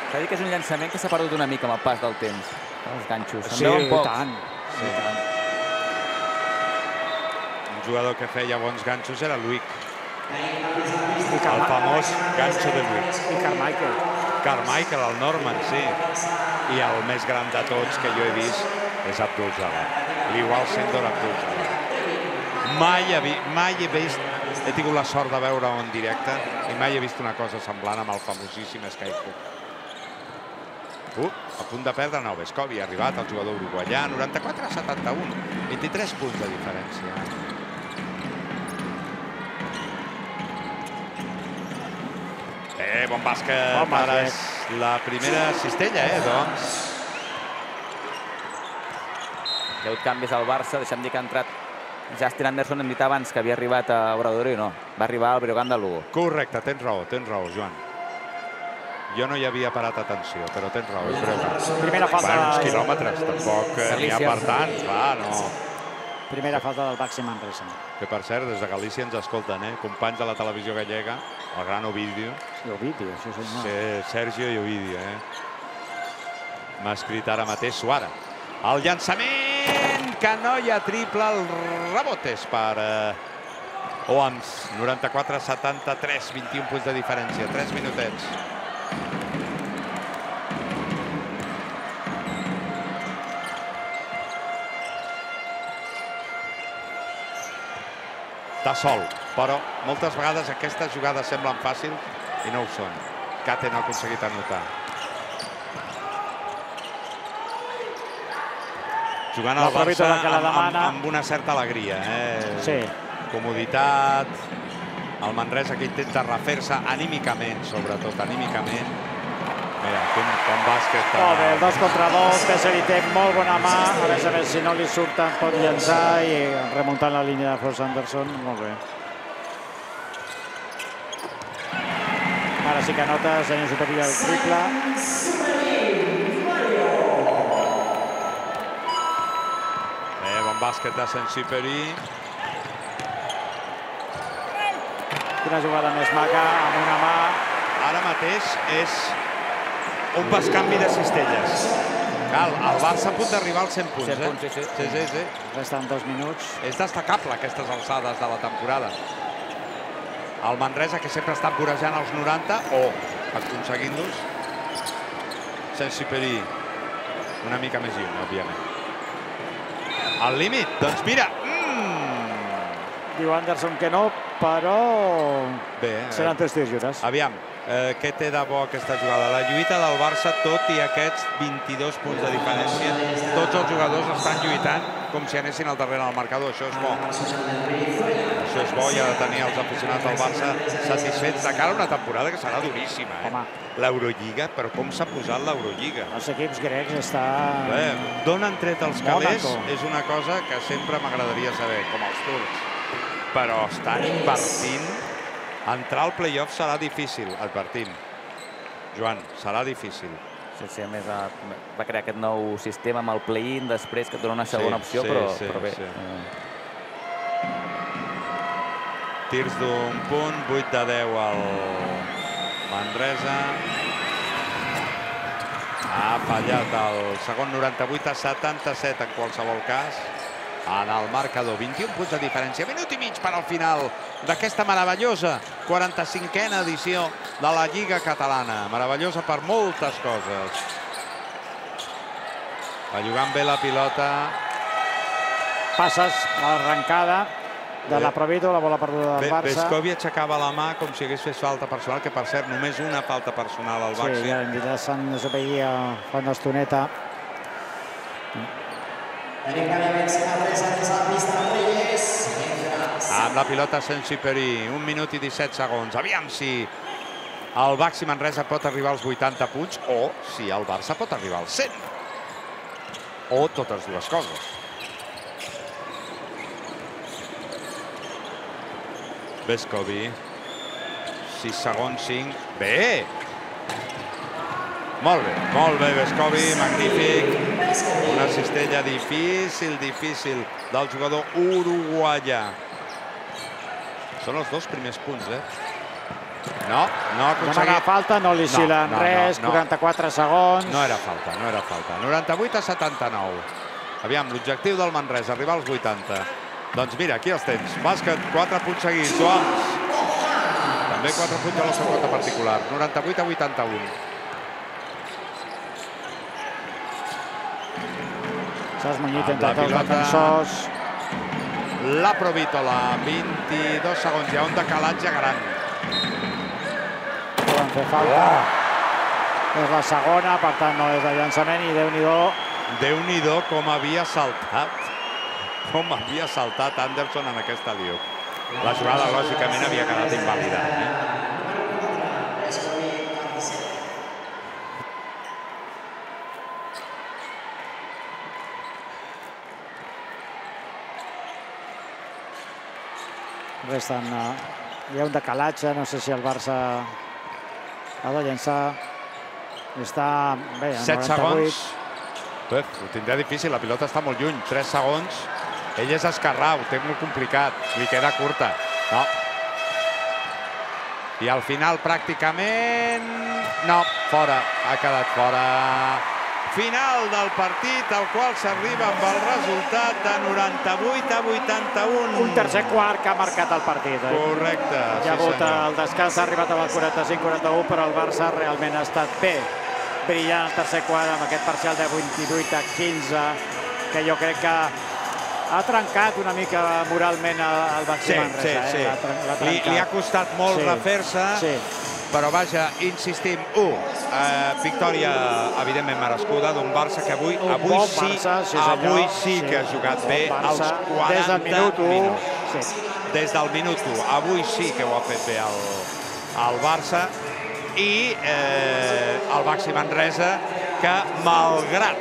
S'ha dit que és un llançament que s'ha perdut una mica amb el pas del temps. Els ganxos. Sí, i tant. El jugador que feia bons ganxos era Luick. El famós ganxo de Luick. I Carmichael. Carmichael, el Norman, sí. I el més gran de tots que jo he vist és Abdul-Jabbar. L'igual Sendor Abdul-Jabbar. Mai he vist... He tingut la sort de veure-ho en directe i mai he vist una cosa semblant amb el famosíssim Sky Hook. A punt de perdre, Vescovi. Ha arribat el jugador uruguaià. 94-71. 23 punts de diferència. Bon bàsquet, ara és la primera cistella, doncs. Hi ha hagut canvis al Barça, deixem dir que ha entrat Justin Anderson, hem dit abans que havia arribat a Obradoiro i no, va arribar al Breogán de Lugo. Correcte, tens raó, Joan. Jo no hi havia parat atenció, però tens raó, és Breogán. Primera falta... Uns quilòmetres, tampoc n'hi ha per tant, clar, no... Primera falta del Baxi Manresa. Que, per cert, des de Galícia ens escolten, eh? Companys de la televisió gallega, el gran Ovidio. Ovidio, això és el nom. Sergio i Ovidio, eh? M'ha escrit ara mateix Suara. El llançament, que no hi ha triple, el rebot és per Oams. 94-73, 21 punts de diferència, 3 minutets. De sol, però moltes vegades aquestes jugades semblen fàcils i no ho són. Cate no ha aconseguit anotar. Jugant al Barça amb una certa alegria. Comoditat. El Manresa que intenta refer-se anímicament, sobretot anímicament. Mira, quin bàsquet. Molt bé, el 2 contra 2, Tesseritec, molt bona mà. A més a més, si no li surten, pot llançar i remuntant la línia de Frost Anderson. Molt bé. Ara sí que nota, Senyor Superliga, el triple. Bon bàsquet de Senyor Superliga. Quina jugada més maca, amb una mà. Ara mateix és un bescanvi de cistelles. El Barça ha pogut arribar als 100 punts. Resten 2 minuts. És destacable, aquestes alçades de la temporada. El Manresa, que sempre està vorejant els 90, o aconseguint-los. Sense Perí, una mica més lliure, òbviament. Al límit, doncs mira. Diu Anderson que no, però seran 3 tirs lliures. Aviam, què té de bo aquesta jugada? La lluita del Barça, tot i aquests 22 punts de diferència, tots els jugadors estan lluitant com si anessin al darrere del marcador. Això és bo. Això és bo i ha de tenir els aficionats del Barça satisfets de cara a una temporada que serà duríssima. L'Eurolliga, però com s'ha posat l'Eurolliga? Els equips grecs estan... D'on han tret els calés és una cosa que sempre m'agradaria saber, com els turcs. Però estan invertint. Entrar al play-off serà difícil, advertint. Joan, serà difícil. Sí, a més va crear aquest nou sistema amb el play-in, després que et dona una segona opció, però bé. Tirs d'un punt, 8 de 10 al Manresa. Ha fallat el segon, 98-77 en qualsevol cas. En el marcador, 21 punts de diferència. Minut i mig per al final d'aquesta meravellosa 45a edició de la Lliga Catalana. Meravellosa per moltes coses. Va jugant bé la pilota. Passes a l'arrencada de la Provito, la bola perduda del Barça. Vescovi aixecava la mà com si hagués fet falta personal, que per cert només una falta personal al Baxi. Sí, ja hem dit a Sant Josep fa una estoneta. Amb la pilota sense Perí, 1 minut i 17 segons. Aviam si el Baxi Manresa pot arribar als 80 punts o si el Barça pot arribar als 100. O totes dues coses. Vescovi, 6 segons, 5. Bé! Molt bé, Vescovi, magnífic. Una cistella difícil, difícil, del jugador uruguaià. Són els 2 primers punts, No, no ha aconseguit. No era falta, no li xilen res, 44 segons. No era falta, no era falta. 98-79. Aviam, l'objectiu del Manresa, arribar als 80. Doncs mira, aquí els tens. Bàsquet, 4 punts seguits, Joans. També 4 punts a la seva quota particular. 98-81. S'ha esmunyit entre els defensors. La Provítola, 22 segons. Hi ha un decalatge gran. Poden fer falta. És la segona, per tant, no és de llançament. I Déu-n'hi-do. Déu-n'hi-do com havia saltat. Com havia saltat Anderson en aquesta lío. La jugada, lògicament, havia quedat invàlida. Resten, hi ha un decalatge, no sé si el Barça ha de llançar. Està bé, en 98. 7 segons. Ho tindrà difícil, la pilota està molt lluny. 3 segons. Ell és esquerrà, ho té molt complicat. Li queda curta. No. I al final, pràcticament... No, fora. Ha quedat fora. Final del partit, al qual s'arriba amb el resultat de 98-81. Un tercer quart que ha marcat el partit. Correcte, sí senyor. Ja vota el descans, ha arribat al 45-41, però el Barça realment ha estat bé. Brillant el tercer quart amb aquest parcial de 28-15, que jo crec que ha trencat una mica moralment el Baxi Manresa. Sí, li ha costat molt refer-se. Però vaja, insistim, victòria evidentment merescuda d'un Barça que avui sí que ha jugat bé als 40 minuts. Des del minut 1, avui sí que ho ha fet bé al Barça, i el Baxi Manresa, que malgrat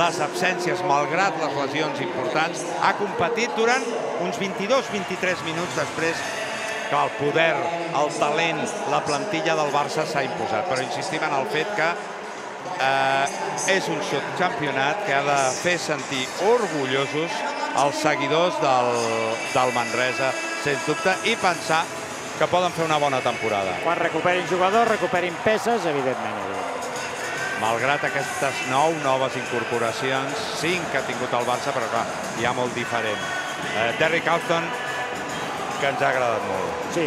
les absències, malgrat les lesions importants, ha competit durant uns 22-23 minuts després que el poder, el talent, la plantilla del Barça s'ha imposat. Però insistim en el fet que és un subcampionat que ha de fer sentir orgullosos els seguidors del Manresa, sens dubte, i pensar que poden fer una bona temporada. Quan recuperin jugadors, recuperin peces, evidentment. Malgrat aquestes 9 noves incorporacions, 5 que ha tingut el Barça, però clar, hi ha molt diferent. Terry Calston, que ens ha agradat molt. Sí,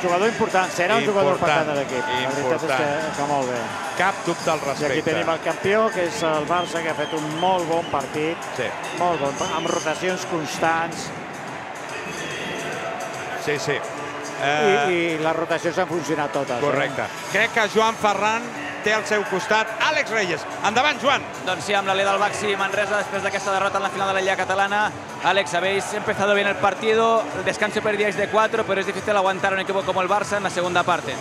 jugador important, serà un jugador important de l'equip. La veritat és que molt bé. Cap dubte al respecte. I aquí tenim el campió, que és el Barça, que ha fet un molt bon partit, molt bon, amb rotacions constants. Sí, sí. I les rotacions han funcionat totes. Correcte. Crec que Joan Ferran té al seu costat Àlex Reyes. Endavant, Joan! Doncs sí, amb l'alè del Baxi Manresa, després d'aquesta derrota en la final de la Lliga Catalana. Àlex, habéis empezado bien el partido, el descanso perdíais de 4, pero es difícil aguantar un equipo como el Barça en la segunda parte.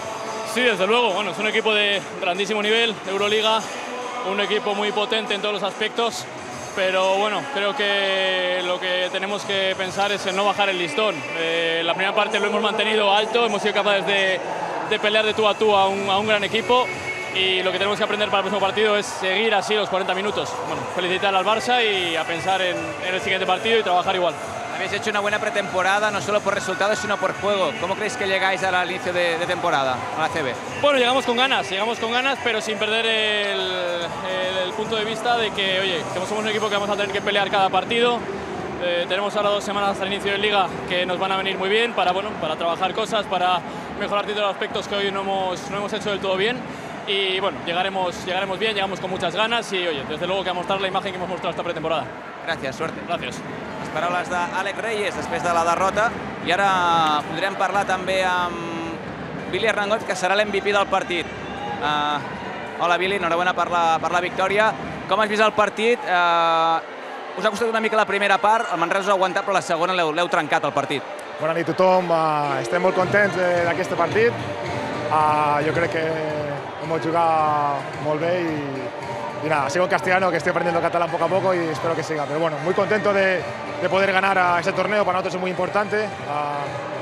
Sí, desde luego. Bueno, es un equipo de grandísimo nivel, de Euroliga, un equipo muy potente en todos los aspectos, pero bueno, creo que lo que tenemos que pensar es en no bajar el listón. La primera parte lo hemos mantenido alto, hemos sido capaces de pelear de tú a tú a un gran equipo, y lo que tenemos que aprender para el próximo partido es seguir así los 40 minutos. Bueno, felicitar al Barça y a pensar en el siguiente partido y trabajar igual. Habéis hecho una buena pretemporada, no solo por resultados, sino por juego. ¿Cómo creéis que llegáis al inicio de temporada a la CB? Bueno, llegamos con ganas, pero sin perder el punto de vista de que, oye, que somos un equipo que vamos a tener que pelear cada partido. Tenemos ahora 2 semanas al inicio de Liga que nos van a venir muy bien para, bueno, para trabajar cosas, para mejorar ciertos aspectos que hoy no hemos hecho del todo bien. Y bueno, llegaremos bien, llegamos con muchas ganas y, oye, desde luego que a mostrar la imagen que hemos mostrado esta pretemporada. Gràcies, suerte. Gràcies. Les paraules d'Àlex Reyes després de la derrota, i ara podrem parlar també amb Billy Arnangot, que serà l'MVP del partit. Hola, Billy, enhorabona per la victòria. Com has vist el partit? Us ha costat una mica la primera part, el Manresa us ha aguantat, però la segona l'heu trencat, el partit. Bona nit a tothom, estem molt contents d'aquest partit. Jo crec que hem jugat molt bé i... Y nada, sigo en castellano, que estoy aprendiendo catalán poco a poco y espero que siga. Pero bueno, muy contento de poder ganar a ese torneo, para nosotros es muy importante.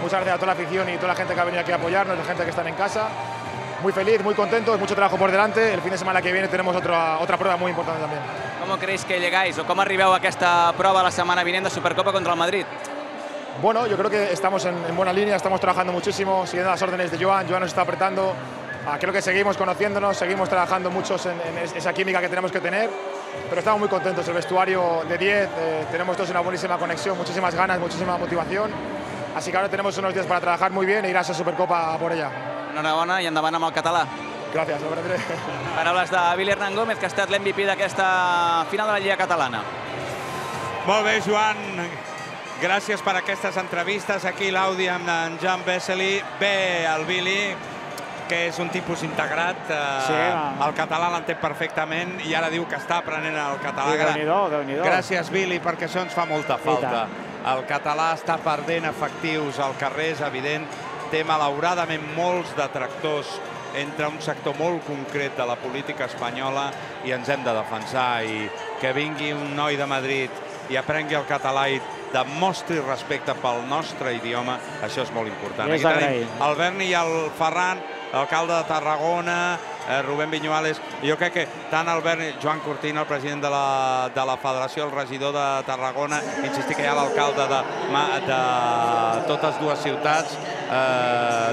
Muchas gracias a toda la afición y toda la gente que ha venido aquí a apoyarnos, la gente que está en casa. Muy feliz, muy contento, mucho trabajo por delante. El fin de semana que viene tenemos otra prueba muy importante también. ¿Cómo creéis que llegáis o cómo arribáis a esta prueba la semana viniendo a Supercopa contra el Madrid? Bueno, yo creo que estamos en buena línea, estamos trabajando muchísimo, siguiendo las órdenes de Joan. Joan nos está apretando. Creo que seguimos conociéndonos, seguimos trabajando muchos en esa química que tenemos que tener, pero estamos muy contentos. El vestuario de 10, tenemos todos una buenísima conexión, muchísimas ganas, muchísima motivación. Así que ahora tenemos unos días para trabajar muy bien e ir a esa Supercopa por ella. Enhorabona i endavant amb el català. Gràcies, ho prendré. Paraules de Billy Hernán Gómez, que ha estat l'MVP d'aquesta final de la Lliga Catalana. Molt bé, Joan. Gràcies per aquestes entrevistes. Aquí l'Audi amb en Jan Vesely. Bé, el Billy, que és un tipus integrat, el català l'entén perfectament i ara diu que està aprenent el català. Gràcies, Billy, perquè això ens fa molta falta. El català està perdent efectius al carrer, és evident. Té malauradament molts detractors entre un sector molt concret de la política espanyola i ens hem de defensar. I que vingui un noi de Madrid i aprengui el català i demostri respecte pel nostre idioma, això és molt important. Aquí tenim el Berni i el Ferran, l'alcalde de Tarragona, Rubén Viñuales. Jo crec que tant el Berni, Joan Cortina, el president de la federació, el regidor de Tarragona, insistir que hi ha l'alcalde de totes dues ciutats,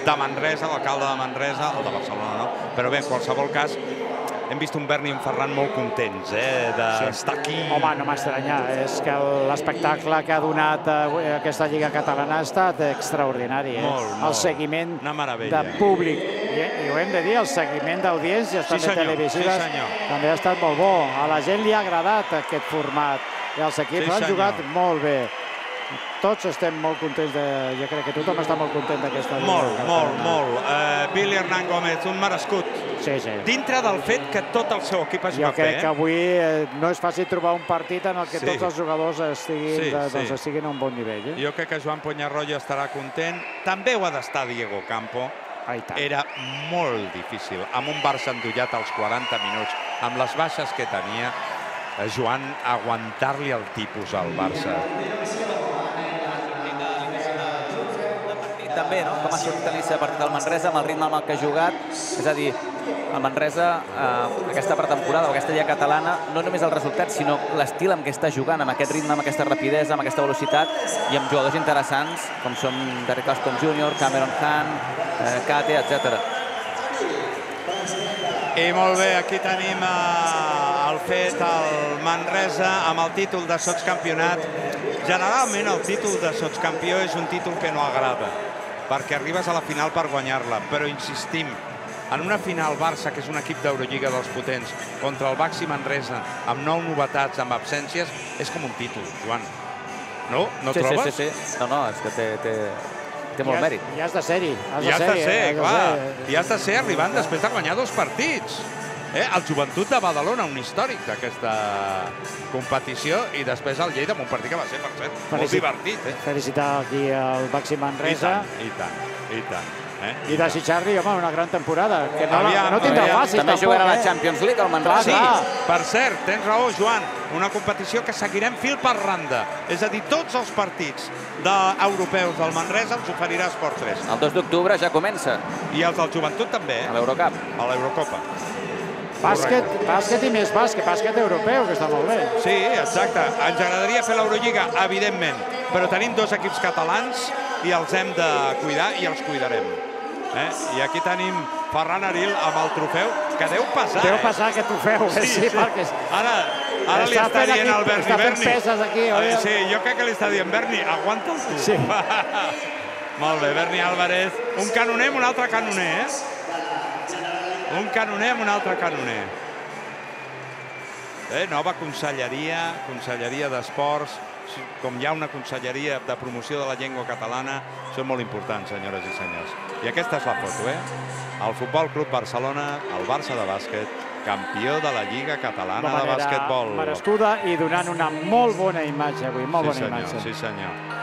de Manresa, l'alcalde de Manresa, el de Barcelona no, però bé, en qualsevol cas, hem vist un Berni i un Ferran molt contents d'estar aquí. Home, no m'estranya, és que l'espectacle que ha donat aquesta Lliga Catalana ha estat extraordinari. El seguiment de públic, i ho hem de dir, el seguiment d'audiències també televisives també ha estat molt bo. A la gent li ha agradat aquest format i els equips han jugat molt bé. Tots estem molt contents, jo crec que tothom està molt content d'aquesta... Molt. Billy Hernán Gómez, un merescut. Sí. Dintre del fet que tot el seu equip es va fer. Jo crec que avui no és fàcil trobar un partit en el que tots els jugadors estiguin a un bon nivell. Jo crec que Joan Peñarroya estarà content. També ho ha d'estar Diego Campo. Era molt difícil. Amb un Barça endollat als 40 minuts, amb les baixes que tenia, Joan, aguantar-li el tipus al Barça. També, no? Com ha sortit l'inici de partit del Manresa, amb el ritme amb el que ha jugat. És a dir, el Manresa, aquesta pretemporada, o aquesta lliga catalana, no només el resultat, sinó l'estil amb què està jugant, amb aquest ritme, amb aquesta rapidesa, amb aquesta velocitat, i amb jugadors interessants, com són Derrick Coscom Jr., Cameron Hahn, Kate, etc. I molt bé, aquí tenim el fet al Manresa amb el títol de sotscampionat. Generalment el títol de sotscampió és un títol que no agrada, perquè arribes a la final per guanyar-la, però insistim, en una final Barça, que és un equip d'Eurolliga dels potents, contra el Baxi Manresa, amb 9 novetats, amb absències, és com un títol, Joan. No? No trobes? Sí. No, és que té molt mèrit. I has de ser-hi. I has de ser arribant després de guanyar 2 partits. El Joventut de Badalona, un històric d'aquesta competició, i després el Lleida amb un partit que va ser, per cert, molt divertit. Felicitar aquí el Baxi Manresa. I tant. I desitjar-li, home, una gran temporada. No tindrà fàcil. També jugarà a la Champions League, el Manresa. Sí, per cert, tens raó, Joan. Una competició que seguirem fil per randa. És a dir, tots els partits europeus del Manresa els oferirà Esport 3. El 2 d'octubre ja comença. I els del Joventut també. A l'Eurocup. A l'Eurocopa. Bàsquet i més bàsquet, bàsquet europeu, que està molt bé. Sí, exacte. Ens agradaria fer l'Eurolliga, evidentment, però tenim 2 equips catalans i els hem de cuidar i els cuidarem. I aquí tenim Ferran Aril amb el trofeu, que deu pesar. Deu pesar aquest trofeu, sí, perquè... Ara li està dient al Berni. Està fent peses aquí, oi? Sí, jo crec que li està dient, Berni, aguanta'l tu. Sí. Molt bé, Berni Álvarez. Un canoner amb un altre canoner, Nova Conselleria d'Esports, com hi ha una Conselleria de Promoció de la Llengua Catalana, són molt importants, senyores i senyors. I aquesta és la foto, El Futbol Club Barcelona, el Barça de bàsquet, campió de la Lliga Catalana de Bàsquetbol. De manera merescuda i donant una molt bona imatge avui, molt bona imatge. Sí, senyor.